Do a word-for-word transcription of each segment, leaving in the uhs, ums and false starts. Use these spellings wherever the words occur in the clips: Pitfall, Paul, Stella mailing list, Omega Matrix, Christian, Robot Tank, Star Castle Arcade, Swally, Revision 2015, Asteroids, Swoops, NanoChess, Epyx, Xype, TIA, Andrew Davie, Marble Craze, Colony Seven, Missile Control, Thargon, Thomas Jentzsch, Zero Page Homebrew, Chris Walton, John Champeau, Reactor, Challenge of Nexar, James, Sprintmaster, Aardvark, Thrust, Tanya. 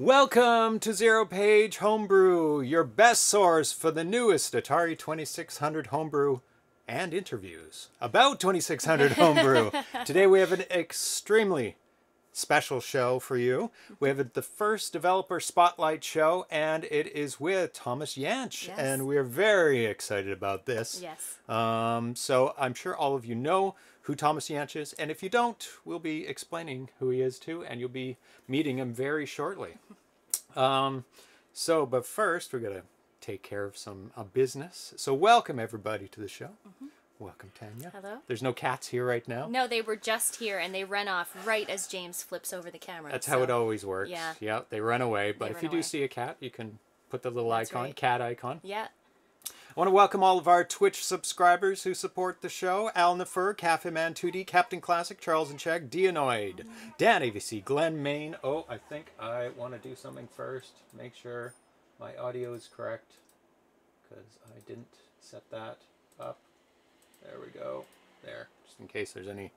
Welcome to Zero Page Homebrew, your best source for the newest Atari twenty-six hundred homebrew and interviews about twenty-six hundred homebrew. Today we have an extremely special show for you. We have the first developer spotlight show, and it is with Thomas Jentzsch, yes. And we're very excited about this. Yes. Um, so I'm sure all of you know who Thomas Jentzsch is, and if you don't, we'll be explaining who he is too, and you'll be meeting him very shortly. Um, so, but first, we're gonna take care of some uh, business. So, welcome everybody to the show. Mm-hmm. Welcome, Tanya. Hello. There's no cats here right now. No, they were just here, and they run off right as James flips over the camera. That's so. How it always works. Yeah. Yeah, they run away. But they if run you away. do see a cat, you can put the little That's icon, right. cat icon. Yeah. I want to welcome all of our Twitch subscribers who support the show. Al Nafur, Cafe Man two D, Captain Classic, Charles and Chag, Dianoid, Dan A V C, Glenn Main. Oh, I think I want to do something first. Make sure my audio is correct, because I didn't set that up. There we go. There, just in case there's any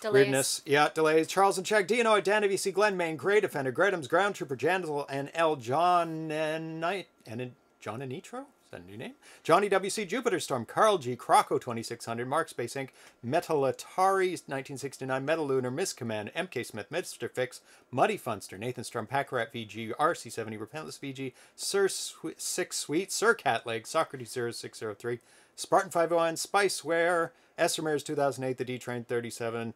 delays. Weirdness. Yeah, delays. Charles and Chag, Dianoid, Dan A V C, Glenn Main, Great Offender, Gretums, Ground Trooper, Jandal, and L. John and Knight. And John Anitro? A new name. Johnny W C, Jupiter Storm, Carl G, Croco twenty-six hundred, Mark Space Incorporated, Metal Atari nineteen sixty-nine, Metal Lunar, Miss Command, M K Smith, Mister Fix, Muddy Funster, Nathan Strum, Packrat V G, R C seventy, Repentless V G, Sir Sweet, Six Sweet, Sir Catleg, Socrates zero six zero three, Spartan five oh one, Spiceware, Estermares two thousand eight, The D Train thirty-seven,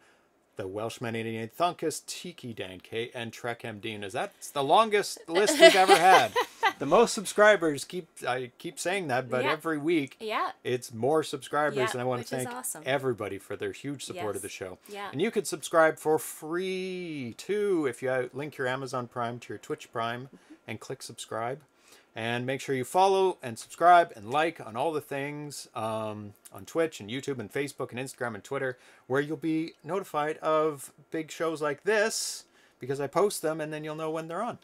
The Welshman eighty-eight, Thunkus, Tiki Dan K, and Trek M. Dean. Is that the longest list we've ever had? The most subscribers keep, I keep saying that, but yeah. every week yeah. it's more subscribers. Yeah, and I want to thank awesome. everybody for their huge support yes. of the show. Yeah. And you can subscribe for free too if you link your Amazon Prime to your Twitch Prime mm-hmm. and click subscribe. And make sure you follow and subscribe and like on all the things um, on Twitch and YouTube and Facebook and Instagram and Twitter, where you'll be notified of big shows like this because I post them and then you'll know when they're on.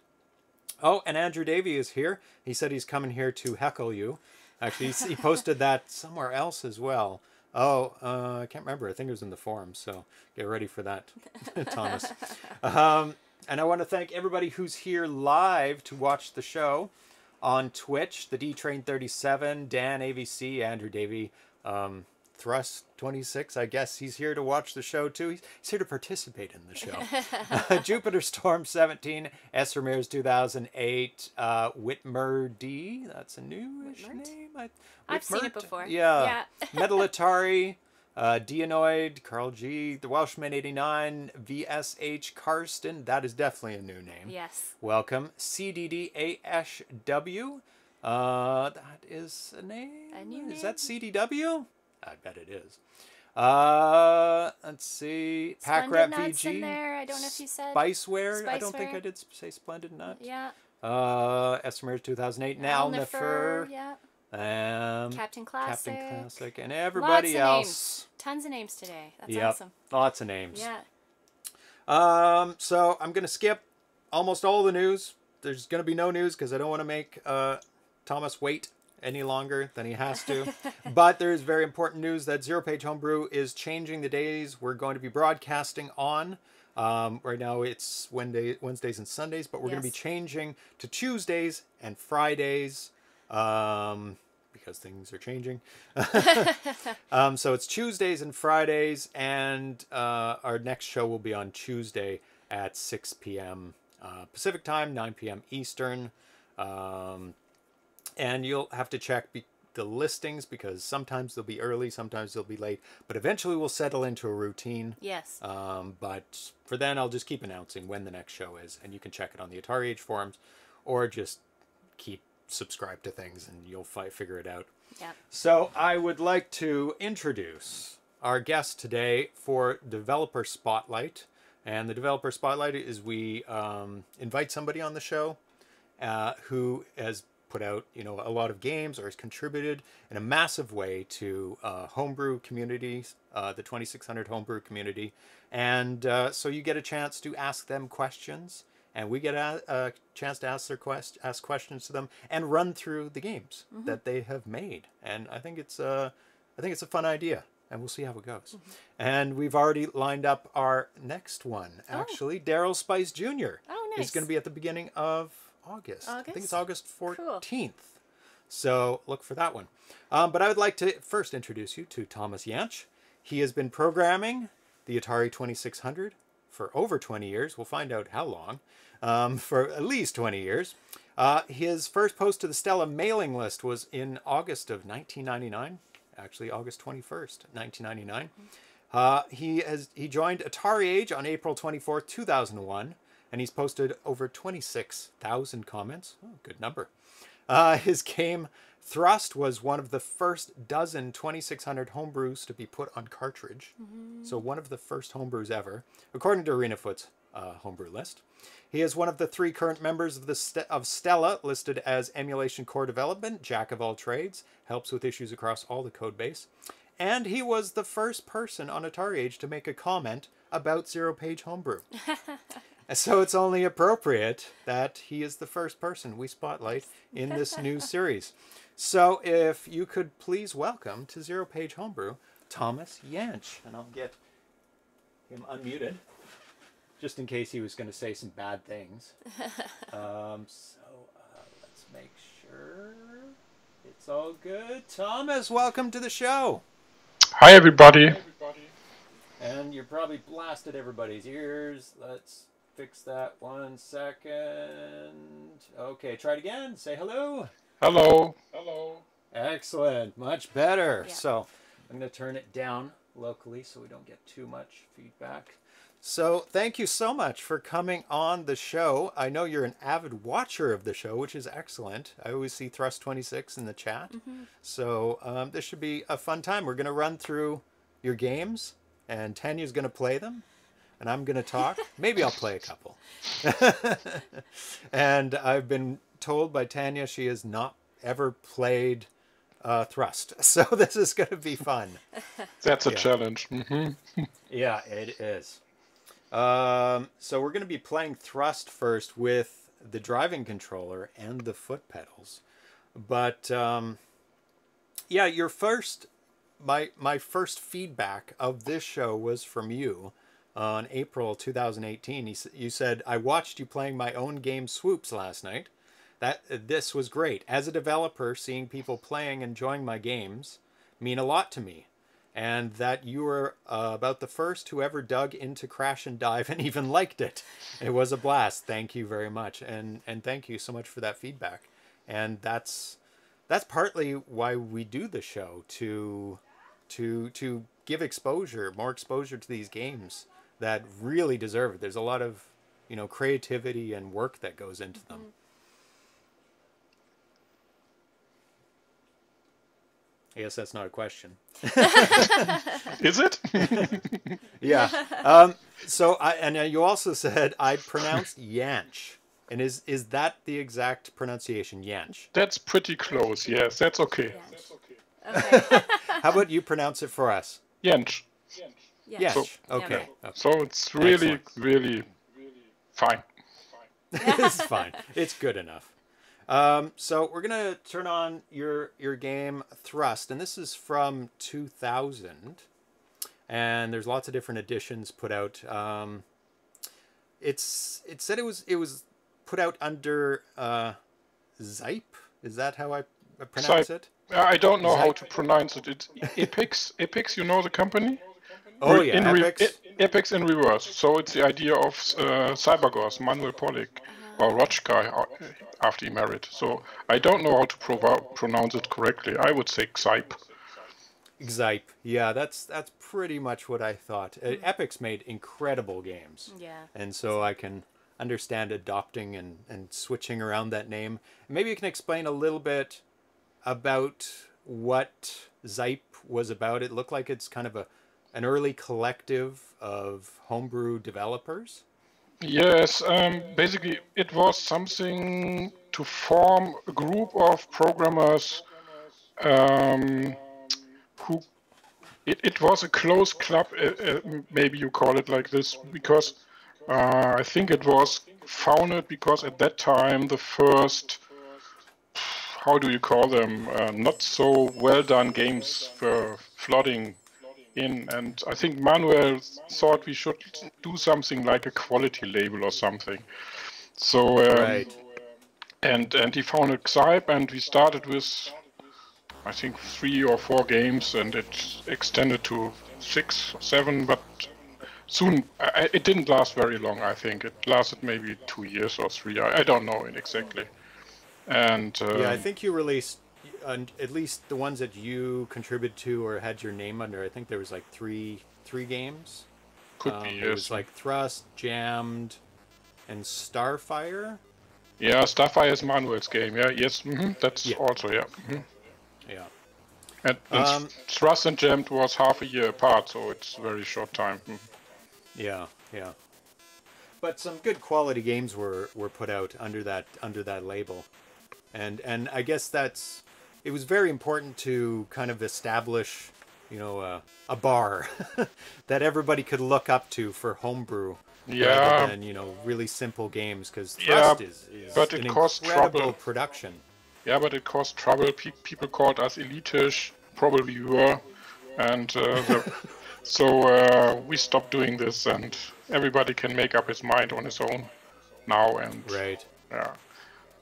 Oh, and Andrew Davie is here. He said he's coming here to heckle you. Actually, he posted that somewhere else as well. Oh, uh, I can't remember. I think it was in the forum, so get ready for that, Thomas. Um, and I want to thank everybody who's here live to watch the show on Twitch. The D Train thirty-seven, Dan A V C, Andrew Davie, um, Thrust twenty-six, I guess he's here to watch the show too. He's, he's here to participate in the show. Jupiter Storm seventeen, Estermares two thousand eight, uh, Whitmer D, that's a newish Whitmert? name. I, I've seen it before. Yeah. yeah. Metal Atari, uh, Dianoid, Carl G, The Welshman eighty-nine, V S H Karsten, that is definitely a new name. Yes. Welcome. C D D A S W, uh, that is a name. A new name. Is that C D W? I bet it is. Uh, let's see. Packrat V G. In there. I don't know if you said. Spiceware. Spiceware. I don't think I did say Splendid Nut. Yeah. Uh, Estermares two thousand eight. Now Nefer. Yeah. Um, Captain Classic. Captain Classic. And everybody Lots else. Of Tons of names today. That's yep. awesome. Lots of names. Yeah. Um, so I'm going to skip almost all the news. There's going to be no news because I don't want to make uh, Thomas wait any longer than he has to. But there is very important news that Zero Page Homebrew is changing the days we're going to be broadcasting on. Um, right now it's Wednesday, Wednesdays and Sundays, but we're yes. going to be changing to Tuesdays and Fridays um, because things are changing. um, so it's Tuesdays and Fridays, and uh, our next show will be on Tuesday at six P M Uh, Pacific time, nine P M Eastern. Um, And you'll have to check be the listings because sometimes they'll be early, sometimes they'll be late. But eventually we'll settle into a routine. Yes. Um, but for then, I'll just keep announcing when the next show is. And you can check it on the Atari Age forums or just keep subscribed to things and you'll fi figure it out. Yeah. So I would like to introduce our guest today for Developer Spotlight. And the Developer Spotlight is we um, invite somebody on the show uh, who has put out, you know, a lot of games or has contributed in a massive way to uh, homebrew communities, uh, the twenty-six hundred homebrew community. And uh, so you get a chance to ask them questions, and we get a, a chance to ask their quest, ask questions to them and run through the games mm-hmm. that they have made. And I think it's a, I think it's a fun idea, and we'll see how it goes. Mm-hmm. And we've already lined up our next one, actually, oh. Daryl Spice Junior Oh, nice. Is going to be at the beginning of August. August? I think it's August fourteenth. Cool. So look for that one. Um, but I would like to first introduce you to Thomas Jentzsch. He has been programming the Atari twenty-six hundred for over twenty years. We'll find out how long. Um, for at least twenty years. Uh, his first post to the Stella mailing list was in August of nineteen ninety-nine. Actually, August twenty-first, nineteen ninety-nine. Uh, he has he joined Atari Age on April twenty-fourth, two thousand one, and he's posted over twenty-six thousand comments. Oh, good number. Uh, his game Thrust was one of the first dozen twenty-six hundred homebrews to be put on cartridge. Mm-hmm. So one of the first homebrews ever, according to ArenaFoot's uh, homebrew list. He is one of the three current members of the St of Stella listed as emulation core development, jack of all trades, helps with issues across all the code base. And he was the first person on Atari Age to make a comment about Zero Page Homebrew. And so it's only appropriate that he is the first person we spotlight in this new series. So if you could please welcome to Zero Page Homebrew, Thomas Jentzsch. And I'll get him unmuted, just in case he was going to say some bad things. Um, so uh, let's make sure it's all good. Thomas, welcome to the show. Hi everybody. Hi everybody. And you probably blasted everybody's ears. Let's fix that one second. Okay, try it again. Say hello. Hello. Hello. Excellent. Much better. Yeah. So I'm going to turn it down locally so we don't get too much feedback. So thank you so much for coming on the show. I know you're an avid watcher of the show, which is excellent. I always see Thrust twenty-six in the chat. Mm-hmm. So um, this should be a fun time. We're going to run through your games, and Tanya's going to play them, and I'm going to talk. Maybe I'll play a couple. And I've been told by Tanya she has not ever played Uh, Thrust. So this is going to be fun. That's a yeah. challenge. Mm-hmm. Yeah, it is. Um, so we're going to be playing Thrust first with the driving controller and the foot pedals. But um, yeah, your first, my, my first feedback of this show was from you on April two thousand eighteen. He, you said, "I watched you playing my own game Swoops last night. That, this was great. As a developer, seeing people playing and enjoying my games mean a lot to me. And that you were uh, about the first who ever dug into Crash and Dive and even liked it. It was a blast. Thank you very much." And and thank you so much for that feedback. And that's that's partly why we do the show, to to to give exposure, more exposure to these games that really deserve it. There's a lot of, you know, creativity and work that goes into mm-hmm. them. I guess that's not a question. Is it? Yeah. Um, so, I, and you also said I pronounced Jentzsch. And is is that the exact pronunciation, Jentzsch? That's pretty close, yes. That's okay. That's okay. Okay. How about you pronounce it for us? Jentzsch. Jentzsch. Jentzsch. So, okay. okay. So it's really, Excellent. really fine. It's fine. It's good enough. Um, so we're going to turn on your, your game Thrust, and this is from two thousand, and there's lots of different editions put out. Um, it's, it said it was, it was put out under, uh, Xype. Is that how I pronounce Xype. it? I don't know Xype. how to pronounce it. It's Epyx. Epyx, you know the company? Oh yeah, in Epyx. Epyx in reverse. So it's the idea of, uh, Cybergos, Manuel Pollock. Or Rochka, after he married. So I don't know how to pro pronounce it correctly. I would say Xype. Xype. Yeah, that's that's pretty much what I thought. Uh, Epyx made incredible games. Yeah. And so I can understand adopting and, and switching around that name. Maybe you can explain a little bit about what Xype was about. It looked like it's kind of a an early collective of homebrew developers. Yes, um, basically it was something to form a group of programmers um, who, it, it was a closed club, uh, uh, maybe you call it like this, because uh, I think it was founded because at that time the first, how do you call them, uh, not so well done games were flooding in, and I think Manuel thought we should do something like a quality label or something. So, um, right. and, and he founded Xype, and we started with, I think, three or four games, and it extended to six or seven, but soon, I, it didn't last very long, I think. It lasted maybe two years or three, I, I don't know exactly. And um, yeah, I think you released, uh, at least the ones that you contributed to or had your name under, I think there was like three three games. Could um, be, yes. It was like Thrust, Jammed, and Starfire. Yeah, Starfire is Manuel's game, yeah, yes, mm-hmm. that's yeah. also, yeah. Mm-hmm. Yeah. And, and um, Thrust and Jammed was half a year apart, so it's a very short time. Mm-hmm. Yeah, yeah. But some good quality games were, were put out under that under that label. And and I guess that's, it was very important to kind of establish, you know, uh, a bar that everybody could look up to for homebrew. Yeah. And you know, really simple games, because Thrust yeah, is, is but an it caused incredible trouble. production. Yeah, but it caused trouble. Pe people called us elitish, probably were, and uh, the, so uh, we stopped doing this, and everybody can make up his mind on his own now. And right. Yeah.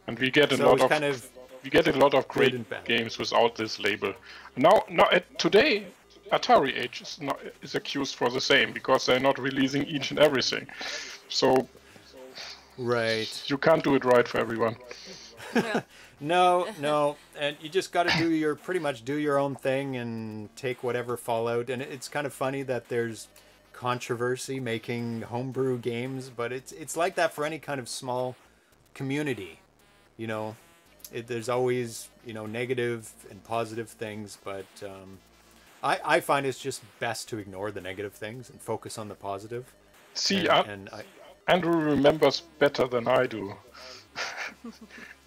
And we get a so lot of, kind of we get a lot of great games without this label. Now, now at, today, Atari Age is, not, is accused for the same because they're not releasing each and everything. So, right, you can't do it right for everyone. no, no, and you just got to do your pretty much do your own thing and take whatever fallout. And it's kind of funny that there's controversy making homebrew games, but it's it's like that for any kind of small community. You know, it, there's always, you know, negative and positive things, but um, I, I find it's just best to ignore the negative things and focus on the positive. See, and, I, and I, Andrew remembers better than I do.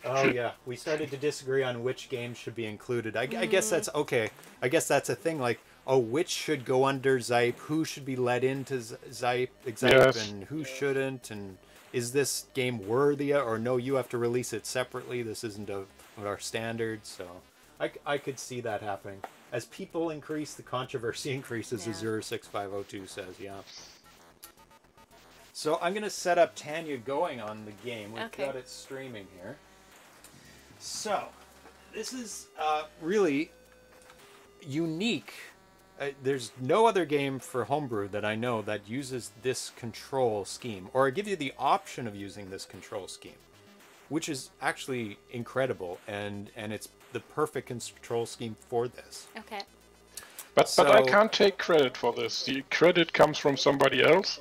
Oh, yeah. We started to disagree on which games should be included. I, I guess that's okay. I guess that's a thing, like, oh, which should go under Xype? Who should be let into Xype, Xype yes. and who shouldn't? And is this game worthy, or no, you have to release it separately, this isn't a, our standard, so I, I could see that happening. As people increase, the controversy increases, yeah. as zero six five zero two says, yeah. So I'm going to set up Tanya going on the game. We've okay. got it streaming here. So, this is uh, really unique. Uh, there's no other game for homebrew that I know that uses this control scheme, or give you the option of using this control scheme, which is actually incredible, and and it's the perfect control scheme for this. Okay. But so, but I can't take credit for this. The credit comes from somebody else.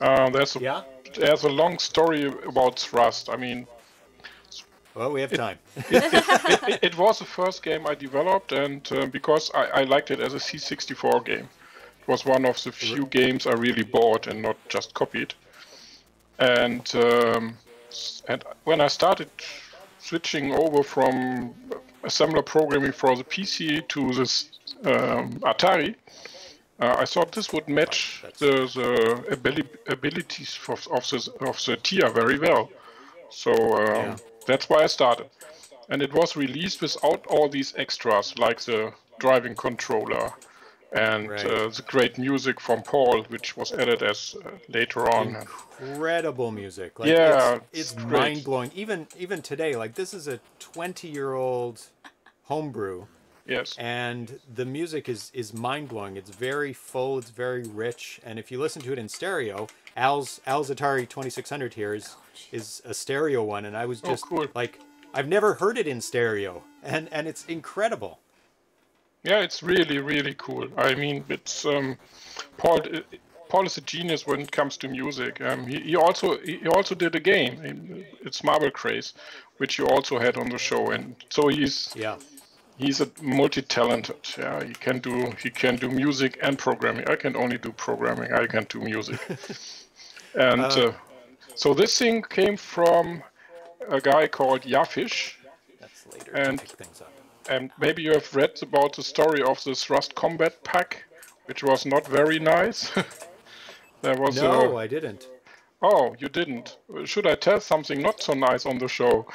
Uh, there's a, yeah. There's a long story about Thrust. I mean. Well, we have time. It, it, it, it, it was the first game I developed, and uh, because I, I liked it as a C sixty-four game. It was one of the few games I really bought and not just copied. And um, and when I started switching over from assembler programming for the P C to this um, Atari, uh, I thought this would match the, the abili abilities of, of, the, of the T I A very well. So... Um, yeah. That's why I started. And it was released without all these extras, like the driving controller and right. uh, the great music from Paul, which was added as uh, later on. Incredible music. Like, yeah. It's, it's mind-blowing. Even even today, like this is a twenty-year-old homebrew. Yes. And the music is, is mind-blowing. It's very full. It's very rich. And if you listen to it in stereo, Al's, Al's Atari twenty-six hundred here is, is a stereo one, and I was just oh, cool. like, I've never heard it in stereo, and, and it's incredible. Yeah, it's really, really cool. I mean, it's um, Paul, Paul is a genius when it comes to music. Um, he, he also he also did a game. It's Marble Craze, which you also had on the show, and so he's yeah. he's a multi-talented. Yeah, he can do he can do music and programming. I can only do programming. I can't do music. And uh, uh, so this thing came from a guy called Yafish. That's later and, to pick things up. And maybe you have read about the story of the Thrust Combat Pack, which was not very nice. There was no, a, I didn't. Oh, you didn't. Should I tell something not so nice on the show?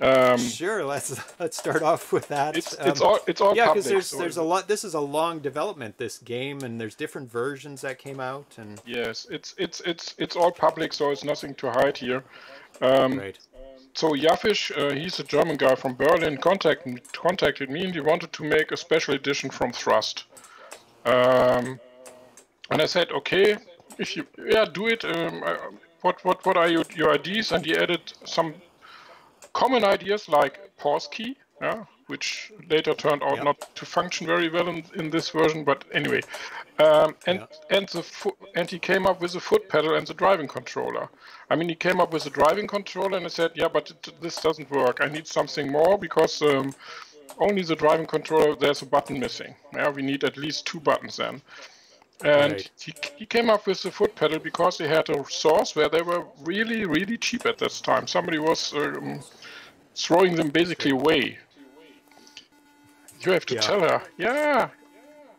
Um, sure, let's let's start off with that. It's, um, it's all it's all yeah, because there's so there's a lot. This is a long development, this game, and there's different versions that came out. And yes, it's it's it's it's all public, so it's nothing to hide here. Um, right. So Jafish, uh, he's a German guy from Berlin, contacted contacted me, and he wanted to make a special edition from Thrust. Um, and I said, okay, if you yeah do it. Um, I, what what what are your your ideas? And he added some common ideas like pause key, yeah, which later turned out yep. not to function very well in, in this version, but anyway. Um, and yep. and the fo and he came up with the foot pedal and the driving controller. I mean, he came up with the driving controller, and I said, yeah, but it, this doesn't work. I need something more, because um, only the driving controller, there's a button missing. Yeah, we need at least two buttons then. And right. he, he came up with the foot pedal because they had a source where they were really, really cheap at this time. Somebody was um, throwing them basically away. You have to yeah. tell her. Yeah,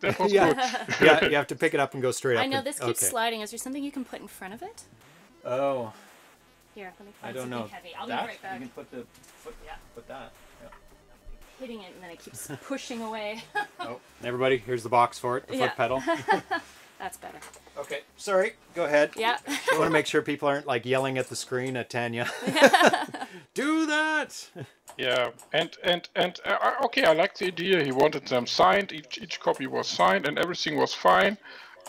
that was yeah. good. yeah, you have to pick it up and go straight up. I know, and this keeps okay. sliding. Is there something you can put in front of it? Oh. Here, let me find I don't something know. heavy. I'll that? be right back. You can put, the foot, yeah. put that. Yeah. Hitting it, and then it keeps pushing away. Oh, everybody, here's the box for it, the yeah. foot pedal. That's better. Okay, sorry, go ahead. Yeah. I want to make sure people aren't like yelling at the screen at Tanya. Do that! Yeah, and, and, and uh, okay, I like the idea. He wanted them signed, each, each copy was signed, and everything was fine.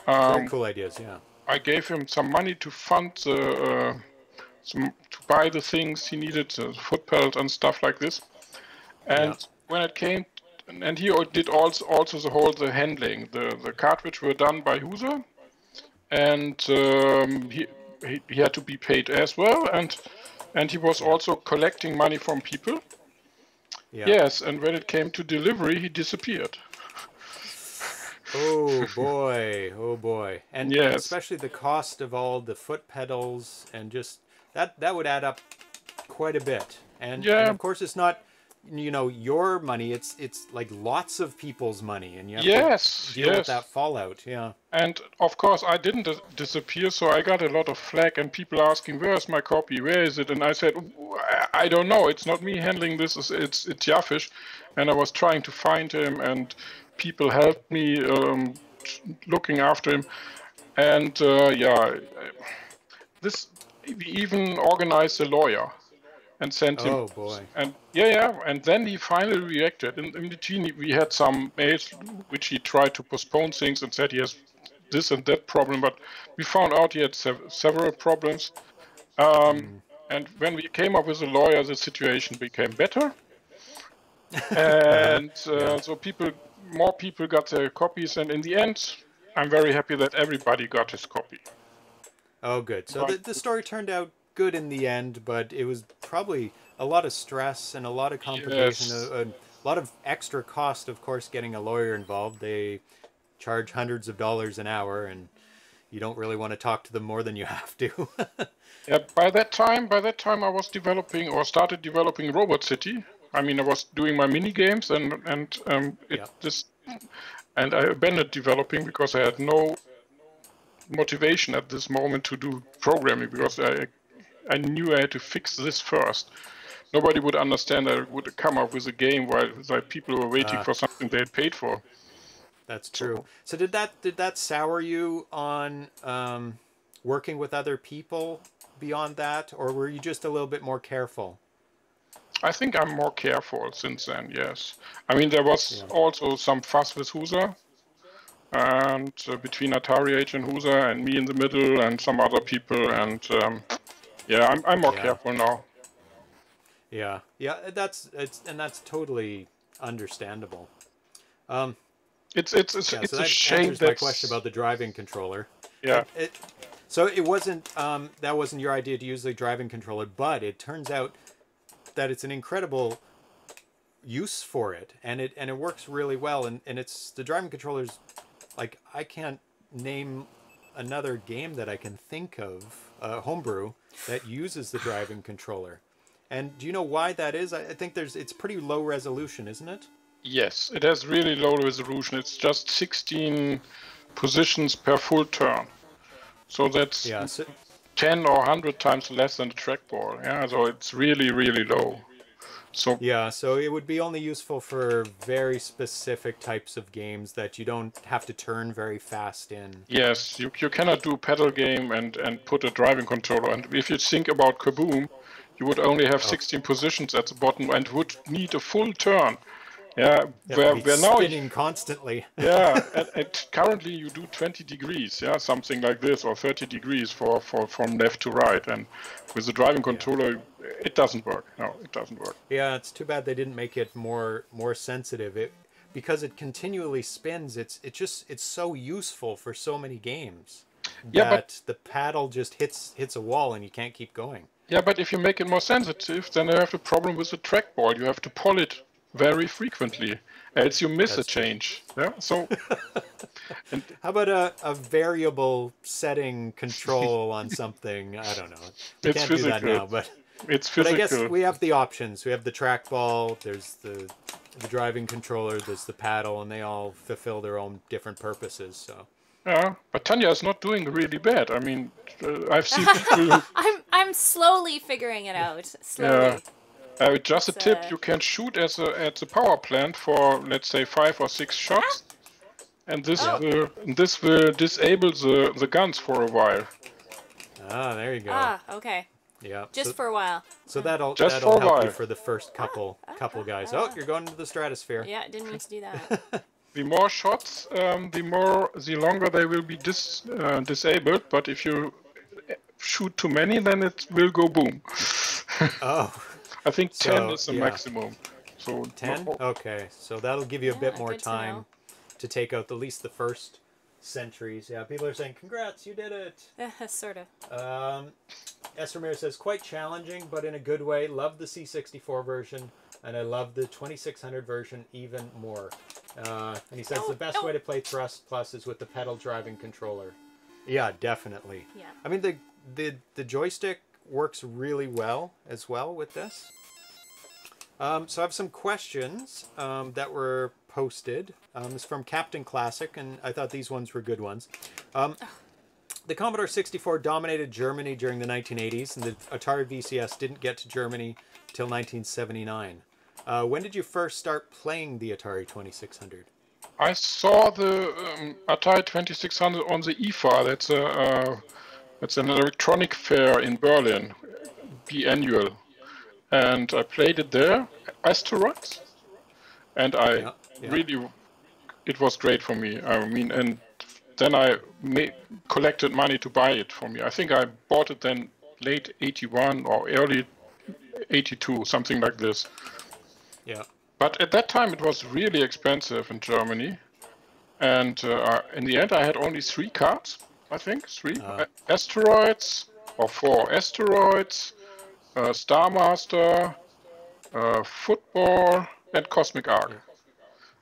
Um, Very cool ideas, yeah. I gave him some money to fund the, uh, some, to buy the things he needed, uh, foot pedals and stuff like this. And yeah. when it came, and he did also also the whole the handling, the the cartridge were done by Huser, and um, he, he he had to be paid as well, and and he was also collecting money from people. Yeah. Yes, and when it came to delivery, he disappeared. Oh boy, oh boy, and yes. especially the cost of all the foot pedals, and just that that would add up quite a bit, and, yeah. and of course it's not. You know, your money, it's it's like lots of people's money, and you have yes, to deal yes. with that fallout, yeah. And of course, I didn't dis disappear, so I got a lot of flack, and people asking, where's my copy, where is it? And I said, I don't know, it's not me handling this, it's it's, it's Jafish, and I was trying to find him, and people helped me um, looking after him, and uh, yeah, this we even organized a lawyer. And sent him. Oh boy! And yeah, yeah. And then he finally reacted. And in between, we had some mails which he tried to postpone things and said he has this and that problem. But we found out he had sev several problems. Um, mm. And when we came up with a lawyer, the situation became better. And uh, yeah. so people, more people got their copies. And in the end, I'm very happy that everybody got his copy. Oh, good. So but, the, the story turned out good in the end, but it was probably a lot of stress and a lot of complication, yes. a, a lot of extra cost, of course, getting a lawyer involved. They charge hundreds of dollars an hour, and you don't really want to talk to them more than you have to. Yeah, by that time, by that time I was developing or started developing Robot City. I mean, I was doing my mini games, and and um, it yeah. just and I abandoned developing because I had no motivation at this moment to do programming, because I I knew I had to fix this first. Nobody would understand that I would come up with a game while like, people were waiting uh, for something they had paid for. That's true. So did that did that sour you on um, working with other people beyond that, or were you just a little bit more careful? I think I'm more careful since then, yes. I mean, there was yeah. also some fuss with Huser, and uh, between Atari Age and Huser, and me in the middle, and some other people, and... Um, Yeah, I'm, I'm more yeah. careful now. Yeah, yeah, that's it's and that's totally understandable. Um, it's it's it's, yeah, it's so that a shame that my question about the driving controller. Yeah. It, it, so it wasn't um, that wasn't your idea to use the driving controller, but it turns out that it's an incredible use for it, and it and it works really well, and and it's the driving controller's like I can't name another game that I can think of, uh, homebrew, that uses the driving controller. And do you know why that is? I, I think there's it's pretty low resolution, isn't it? Yes, it has really low resolution. It's just sixteen positions per full turn. So that's yeah, so, ten or one hundred times less than the trackball. Yeah, so it's really, really low. So yeah, so it would be only useful for very specific types of games that you don't have to turn very fast in. Yes, you, you cannot do a pedal game and, and put a driving controller. And if you think about Kaboom, you would only have sixteen oh. positions at the bottom and would need a full turn. Yeah, yeah, where, where now spinning constantly. Yeah, at, at currently you do twenty degrees, yeah, something like this, or thirty degrees for, for from left to right, and with the driving controller, yeah. it doesn't work. No, it doesn't work. Yeah, it's too bad they didn't make it more more sensitive. It because it continually spins. It's it just it's so useful for so many games. Yeah, that but the paddle just hits hits a wall and you can't keep going. Yeah, but if you make it more sensitive, then you have a problem with the trackball. You have to pull it very frequently, else you miss That's a change. True. Yeah. So, and how about a, a variable setting control on something? I don't know. We it's can't physical. do that now, but it's physical. But I guess we have the options. We have the trackball. There's the the driving controller. There's the paddle, and they all fulfill their own different purposes. So. Yeah, but Tanya is not doing really bad. I mean, uh, I've seen people. Who... I'm I'm slowly figuring it out. Slowly. Yeah. Uh, just a so. tip, you can shoot as a, at the power plant for, let's say, five or six shots, and this oh. will this will disable the, the guns for a while. Ah, there you go. Ah, okay. Yeah. Just so, for a while. So that'll, just that'll for help you for the first couple ah, okay, couple guys. Ah. Oh, you're going into the stratosphere. Yeah, didn't mean to do that. The more shots, um, the more the longer they will be dis, uh, disabled, but if you shoot too many, then it will go boom. Oh. I think so, ten is the yeah. maximum. So ten? No. Okay, so that'll give you a yeah, bit more time to, to take out at least the first sentries. Yeah, people are saying, congrats, you did it! Sort of. Um, S. Ramirez says, quite challenging, but in a good way. Love the C sixty-four version, and I love the twenty-six hundred version even more. Uh, and he says, oh, the best oh. way to play Thrust Plus is with the pedal driving controller. Yeah, definitely. Yeah. I mean, the, the, the joystick works really well as well with this. Um, so I have some questions um, that were posted. Um, it's from Captain Classic, and I thought these ones were good ones. Um, the Commodore sixty-four dominated Germany during the nineteen eighties, and the Atari V C S didn't get to Germany till nineteen seventy-nine. Uh, when did you first start playing the Atari twenty-six hundred? I saw the um, Atari twenty-six hundred on the I F A. That's a... Uh, It's an electronic fair in Berlin, biannual, and I played it there, Asteroids, and I yeah, yeah. really, it was great for me. I mean, and then I made, collected money to buy it for me. I think I bought it then late eighty-one or early eighty-two, something like this. Yeah. But at that time it was really expensive in Germany, and uh, in the end I had only three cards. I think three uh, Asteroids or four Asteroids, uh, Star Master, uh, Football, and Cosmic Arc.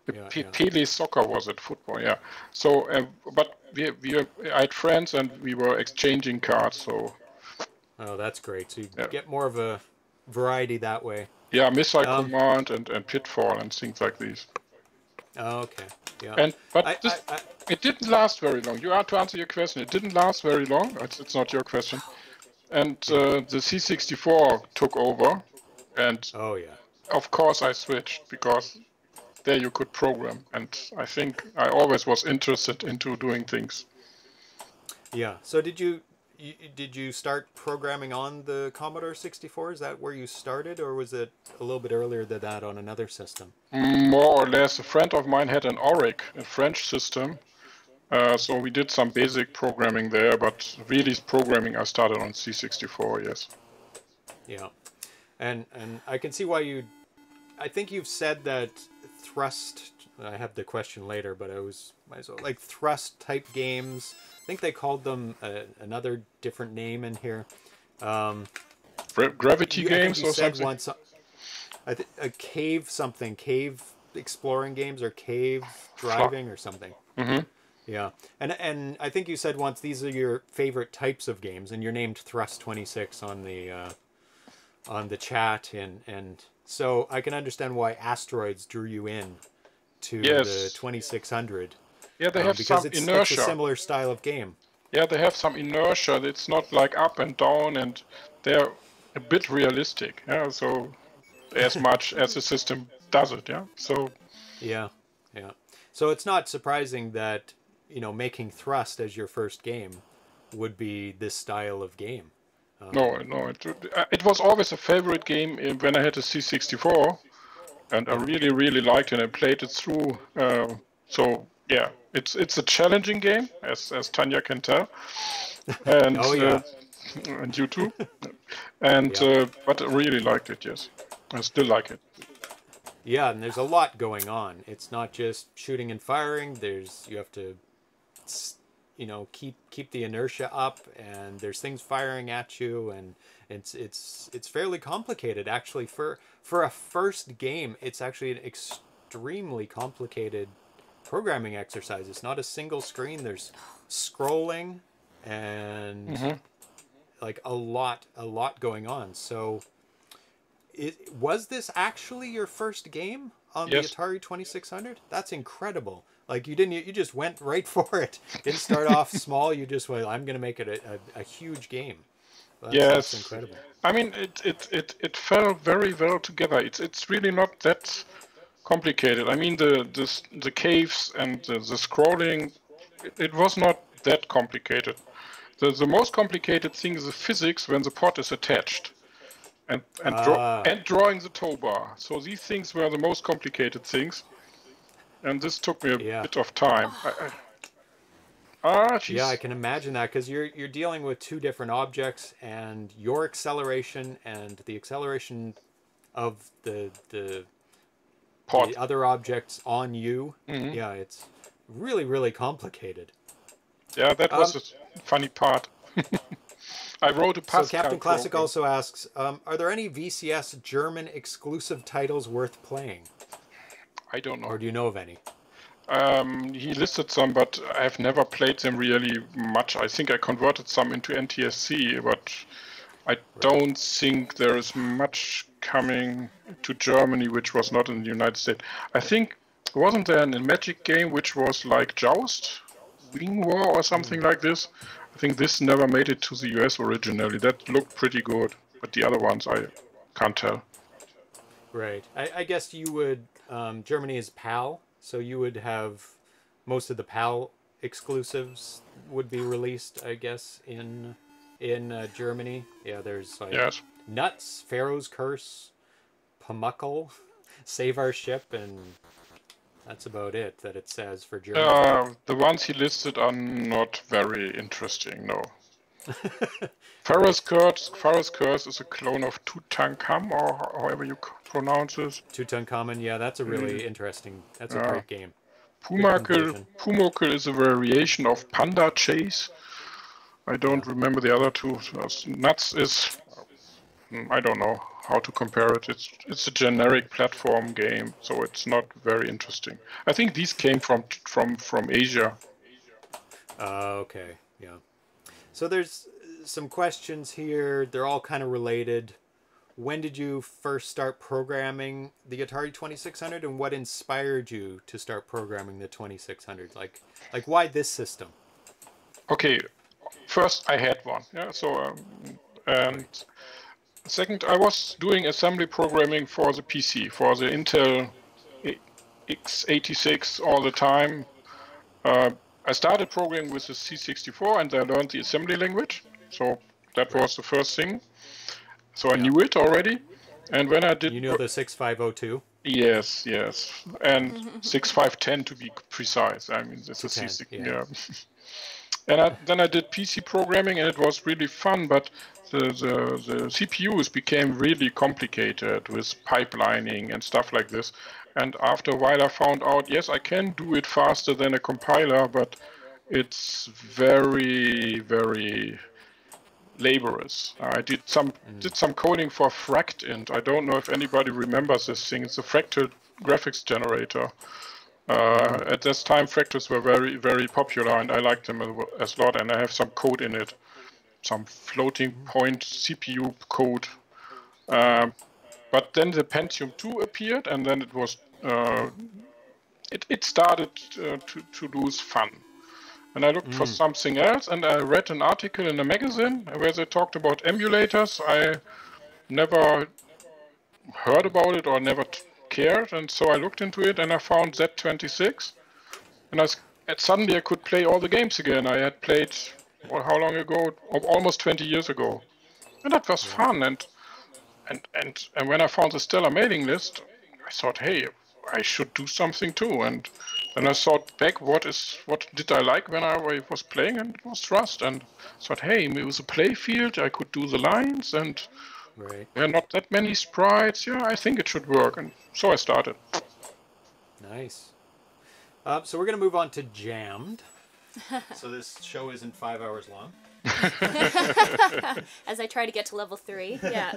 Yeah. Yeah, P yeah. Pele Soccer was it? Football, yeah. So, uh, but we we I had friends and we were exchanging cards. So. Oh, that's great. So you yeah. get more of a variety that way. Yeah, Missile um, Command and and Pitfall and things like these. Oh, okay. Yeah. And but I, this, I, I, it didn't last very long. You are to answer your question. It didn't last very long. It's, it's not your question. And uh, the C sixty-four took over, and oh yeah, of course I switched because there you could program, and I think I always was interested into doing things. Yeah. So did you, you did you start programming on the Commodore sixty-four? Is that where you started, or was it a little bit earlier than that on another system? More or less. A friend of mine had an Auric, a French system, uh, so we did some basic programming there, but really programming I started on C sixty-four, yes. Yeah, and and I can see why you... I think you've said that Thrust... I have the question later, but I was... Might as well, like Thrust-type games, I think they called them uh, another different name in here. Um, Gra gravity you, games or something? Once, I th a cave something, cave exploring games or cave driving or something. Mm-hmm. Yeah, and and I think you said once these are your favorite types of games, and you're named Thrust twenty-six on the uh, on the chat, and and so I can understand why Asteroids drew you in to yes. the twenty-six hundred. Yeah, they um, have because some it's, inertia. It's a similar style of game. yeah, they have some inertia. It's not like up and down, and they're a bit realistic. Yeah, so as much as the system does it. Yeah, so yeah, yeah. So it's not surprising that, you know, making Thrust as your first game would be this style of game. Um, no, no, it, it was always a favorite game when I had a C sixty-four, and I really, really liked it and I played it through. Uh, so yeah, it's it's a challenging game, as as Tanya can tell, and oh, yeah. uh, and you too, and yeah. uh, but I really liked it. Yes, I still like it. Yeah, and there's a lot going on. It's not just shooting and firing. There's you have to. you know, keep keep the inertia up, and there's things firing at you, and it's it's it's fairly complicated, actually. For for a first game, it's actually an extremely complicated programming exercise. It's not a single screen. There's scrolling and mm-hmm. like a lot a lot going on. So it was this actually your first game on yes. the Atari twenty-six hundred? That's incredible. Like, you didn't, you just went right for it. Didn't start off small. You just went, I'm going to make it a, a, a huge game. That's, yes. That's incredible. I mean, it, it, it, it fell very well together. It's, it's really not that complicated. I mean, the, the, the caves and the, the scrolling, it, it was not that complicated. The, the most complicated thing is the physics when the pot is attached. And, and, draw, ah. and drawing the tow bar. So these things were the most complicated things. And this took me a yeah. bit of time. I, I, ah, geez. Yeah, I can imagine that, because you're you're dealing with two different objects, and your acceleration and the acceleration of the the, the other objects on you. Mm-hmm. Yeah, it's really really complicated. Yeah, that was um, a funny part. I wrote a Pascal. So Captain Classic program. also asks, um, are there any V C S German exclusive titles worth playing? I don't know. Or do you know of any? Um, he listed some, but I've never played them really much. I think I converted some into N T S C, but I right. don't think there is much coming to Germany which was not in the United States. I think, wasn't there a Magic game which was like Joust, Wing War or something mm-hmm. like this? I think this never made it to the U S originally. That looked pretty good, but the other ones I can't tell. Right. I, I guess you would... Um, Germany is PAL, so you would have most of the PAL exclusives would be released, I guess, in in uh, Germany. Yeah, there's like yes. Nuts, Pharaoh's Curse, Pamuckle, Save Our Ship, and that's about it that it says for Germany. Uh, the ones he listed are not very interesting, no. Pharaoh's Curse, Pharaoh's Curse is a clone of Tutankhamun, or however you pronounce it. Tutankhamun, yeah, that's a really mm. interesting, that's a yeah. great game. Pumuckl, Pumuckl is a variation of Panda Chase. I don't remember the other two. Nuts is, I don't know how to compare it. It's, it's a generic platform game, so it's not very interesting. I think these came from, from, from Asia. Uh, okay, yeah. So there's some questions here. They're all kind of related. When did you first start programming the Atari twenty-six hundred, and what inspired you to start programming the twenty-six hundred? Like, like why this system? Okay, first I had one. Yeah. So, um, and second, I was doing assembly programming for the P C, for the Intel x eighty-six all the time. Uh, I started programming with the C sixty-four, and I learned the assembly language. So that was the first thing. So I yeah. knew it already. And when I did... You know the sixty-five oh two? Yes, yes. And sixty-five ten to be precise. I mean, it's a C sixty. Yeah. And I, then I did P C programming, and it was really fun. But the, the, the C P Us became really complicated with pipelining and stuff like this. And after a while I found out, yes, I can do it faster than a compiler, but it's very, very laborious. I did some mm. did some coding for FractInt. I don't know if anybody remembers this thing. It's a fractal graphics generator. Uh, at this time, fractals were very, very popular, and I liked them a lot, and I have some code in it, some floating point C P U code. Uh, But then the Pentium two appeared, and then it was uh, it, it started uh, to, to lose fun. And I looked mm. for something else, and I read an article in a magazine where they talked about emulators. I never heard about it or never t cared, and so I looked into it, and I found Z twenty-six. And I and suddenly I could play all the games again. I had played, well, how long ago? Almost twenty years ago. And that was yeah. fun. And, and, and, and when I found the Stella mailing list, I thought, hey, I should do something too. And And I thought back, what is, what did I like when I was playing? And it was Thrust. And I thought, hey, it was a playfield. I could do the lines, and right. there are not that many sprites. Yeah, I think it should work. And so I started. Nice. Uh, so we're going to move on to Jammed. So this show isn't five hours long. As I try to get to level three. Yeah.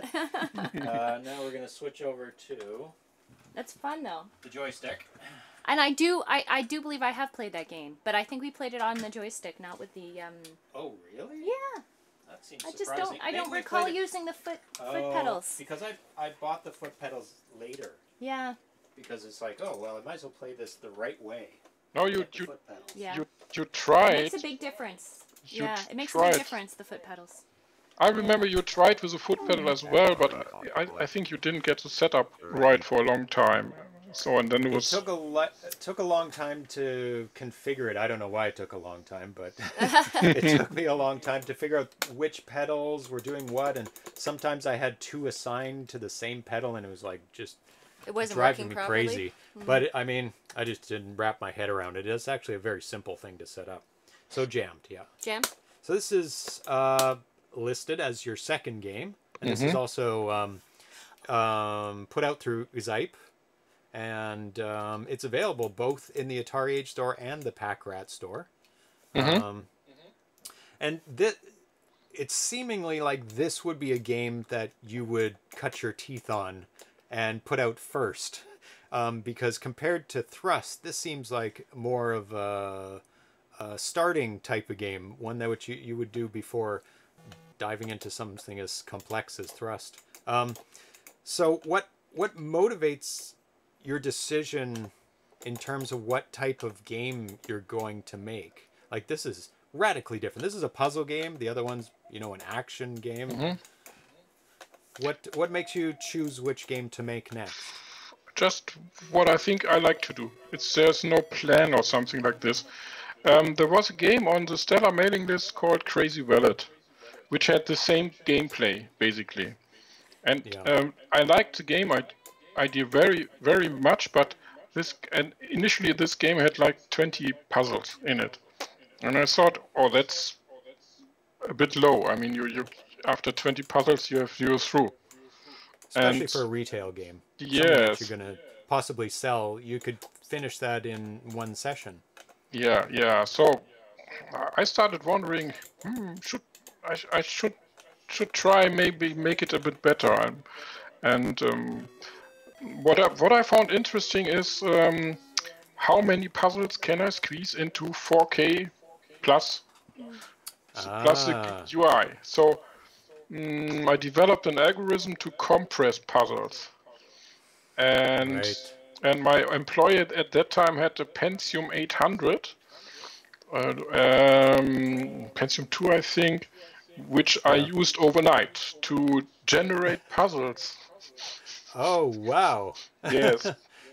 uh, now we're going to switch over to. That's fun though. The joystick. And I do, I, I do believe I have played that game, but I think we played it on the joystick, not with the. Um... Oh really? Yeah. That seems I surprising. I just don't. I Maybe don't recall using the foot oh, foot pedals. Because I I bought the foot pedals later. Yeah. Because it's like, oh well, I might as well play this the right way. No, you you yeah. you you tried. It makes a big difference. You yeah, it makes tried. a big difference. The foot pedals. I remember you tried with the foot pedal as well, but I I, I think you didn't get the setup right for a long time. So and then it was. It took a it took a long time to configure it. I don't know why it took a long time, but it took me a long time to figure out which pedals were doing what. And sometimes I had two assigned to the same pedal, and it was like just it wasn't driving me properly. crazy. Mm-hmm. But I mean, I just didn't wrap my head around it. It's actually a very simple thing to set up. So Jammed, yeah. Jammed. So this is uh, listed as your second game, and mm-hmm. this is also um, um, put out through Xype. And um, it's available both in the Atari Age store and the Pack Rat store. Mm-hmm. Um, mm-hmm. And it's seemingly like this would be a game that you would cut your teeth on and put out first. Um, because compared to Thrust, this seems like more of a, a starting type of game. One that which you, you would do before diving into something as complex as Thrust. Um, so what, what motivates your decision in terms of what type of game you're going to make? Like, this is radically different. This is a puzzle game. The other one's, you know, an action game. Mm-hmm. What what makes you choose which game to make next? Just what I think I like to do. It's there's no plan or something like this. Um, there was a game on the Stella mailing list called Crazy Valet, which had the same gameplay, basically. And yeah. um, I liked the game. I idea very very much, but this and initially this game had like twenty puzzles in it, and I thought, oh, that's a bit low. I mean, you you after twenty puzzles you have you're through, especially and, for a retail game. Yes, you're gonna possibly sell. You could finish that in one session. Yeah, yeah. So I started wondering, hmm, should I I should should try maybe make it a bit better, and and. Um, What I, what I found interesting is um, how many puzzles can I squeeze into four K plus, ah. plus the U I. So um, I developed an algorithm to compress puzzles. And, right. and my employer at that time had a Pentium eight hundred, uh, um, Pentium two, I think, which I used overnight to generate puzzles. Oh wow! Yes.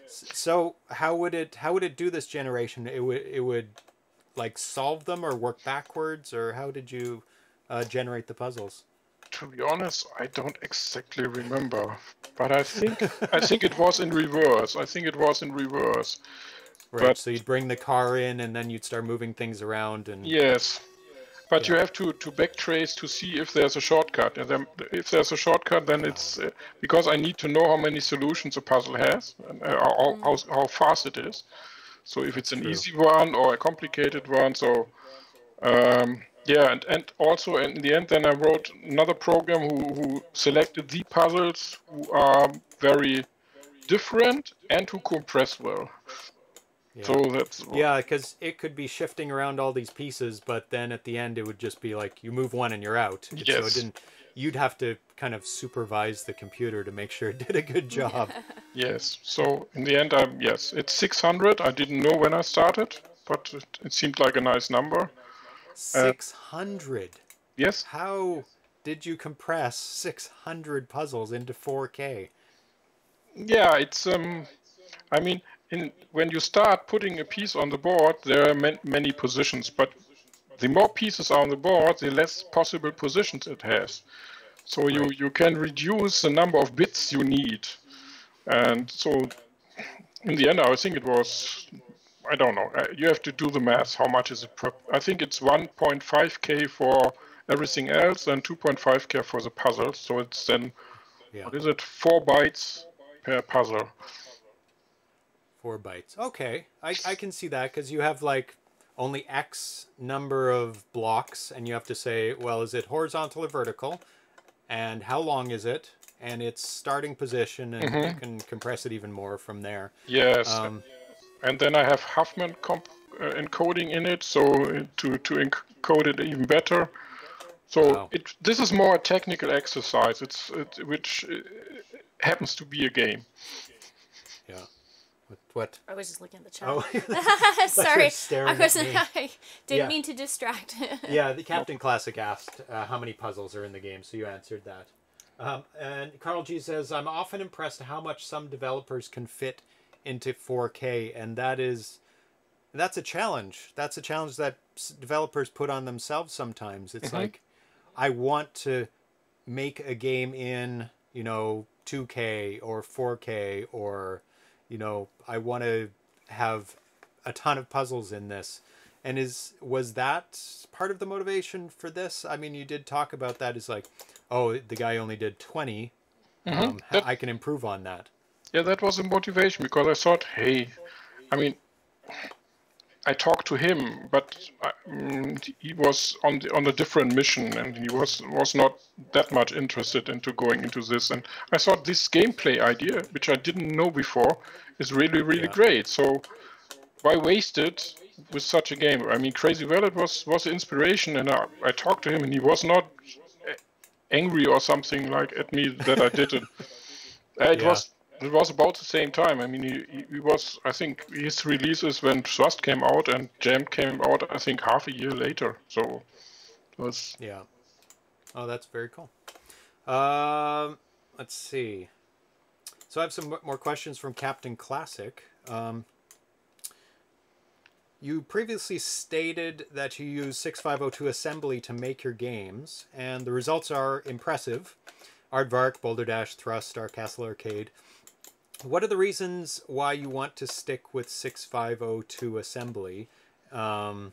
So how would it how would it do this generation? It would it would like solve them or work backwards, or how did you uh, generate the puzzles? To be honest, I don't exactly remember, but I think I think it was in reverse. I think it was in reverse. Right. But, so you'd bring the car in, and then you'd start moving things around, and yes. But yeah. you have to, to backtrace to see if there's a shortcut. And then if there's a shortcut, then it's uh, because I need to know how many solutions a puzzle has, and, uh, how, how, how fast it is. So if it's an True. easy one or a complicated one. So um, yeah, and, and also in the end, then I wrote another program who, who selected the puzzles who are very different and who compress well. Yeah. So that's yeah, because it could be shifting around all these pieces, but then at the end it would just be like you move one and you're out. Yes. So it didn't. You'd have to kind of supervise the computer to make sure it did a good job. Yes. So in the end, I'm yes, it's six hundred. I didn't know when I started, but it, it seemed like a nice number. six hundred. Uh, yes. How did you compress six hundred puzzles into four K? Yeah, it's um, I mean, in when you start putting a piece on the board, there are man, many positions, but the more pieces are on the board, the less possible positions it has. So you, you can reduce the number of bits you need. And so in the end, I think it was, I don't know, you have to do the math. How much is it? Per, I think it's one point five K for everything else and two point five K for the puzzle. So it's then, yeah. What is it? Four bytes per puzzle. Four bytes. Okay, I, I can see that because you have like, only X number of blocks, and you have to say, well, is it horizontal or vertical? And how long is it? And its starting position, and mm-hmm. you can compress it even more from there. Yes. Um, and then I have Huffman comp uh, encoding in it, so to, to encode it even better. So wow. it, this is more a technical exercise, it's it, which happens to be a game. Yeah. What, what? I was just looking at the chat. Oh. Sorry, I wasn't. I didn't yeah. mean to distract. Yeah, the Captain Classic asked uh, how many puzzles are in the game, so you answered that. Um, and Carl G says, I'm often impressed how much some developers can fit into four K, and that is, that's a challenge. That's a challenge that developers put on themselves sometimes. It's mm-hmm. like, I want to make a game in, you know, two K or four K or... you know, I want to have a ton of puzzles in this. And is was that part of the motivation for this? I mean, you did talk about that as like, oh, the guy only did twenty. Mm-hmm. um, that, I can improve on that. Yeah, that was the motivation because I thought, hey, I mean, I talked to him, but I, um, he was on the, on a different mission, and he was was not that much interested into going into this. And I thought this gameplay idea, which I didn't know before, is really really yeah. great. So why waste it with such a game? I mean, Crazy Valet was was the inspiration, and I, I talked to him, and he was not angry or something like at me that I did it. It yeah. was. It was about the same time. I mean, he, he was, I think, his releases when Thrust came out and Jammed came out, I think, half a year later. So it was... Yeah. Oh, that's very cool. Um, let's see. So I have some more questions from Captain Classic. Um, you previously stated that you use six five oh two assembly to make your games, and the results are impressive. Aardvark, Boulder Dash, Thrust, Star Castle Arcade. What are the reasons why you want to stick with six five oh two assembly um,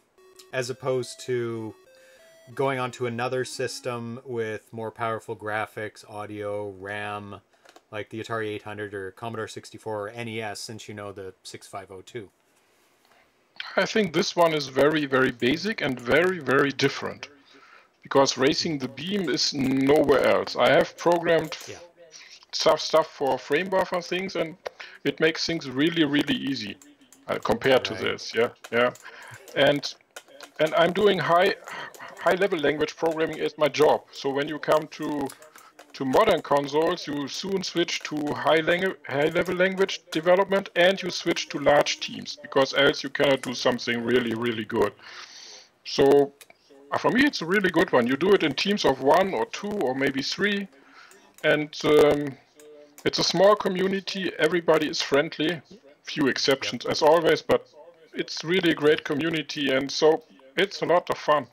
as opposed to going on to another system with more powerful graphics, audio, RAM, like the Atari eight hundred or Commodore sixty-four or N E S, since you know the six five oh two? I think this one is very, very basic and very, very different because Racing the Beam is nowhere else. I have programmed... Yeah. Stuff, stuff for frame buffer things, and it makes things really, really easy uh, compared right. to this. Yeah, yeah, and and I'm doing high, high-level language programming as my job. So when you come to to modern consoles, you soon switch to high langu high-level language development, and you switch to large teams because else you cannot do something really, really good. So for me, it's a really good one. You do it in teams of one or two or maybe three. And um, it's a small community, everybody is friendly, few exceptions as always, but it's really a great community, and so it's a lot of fun.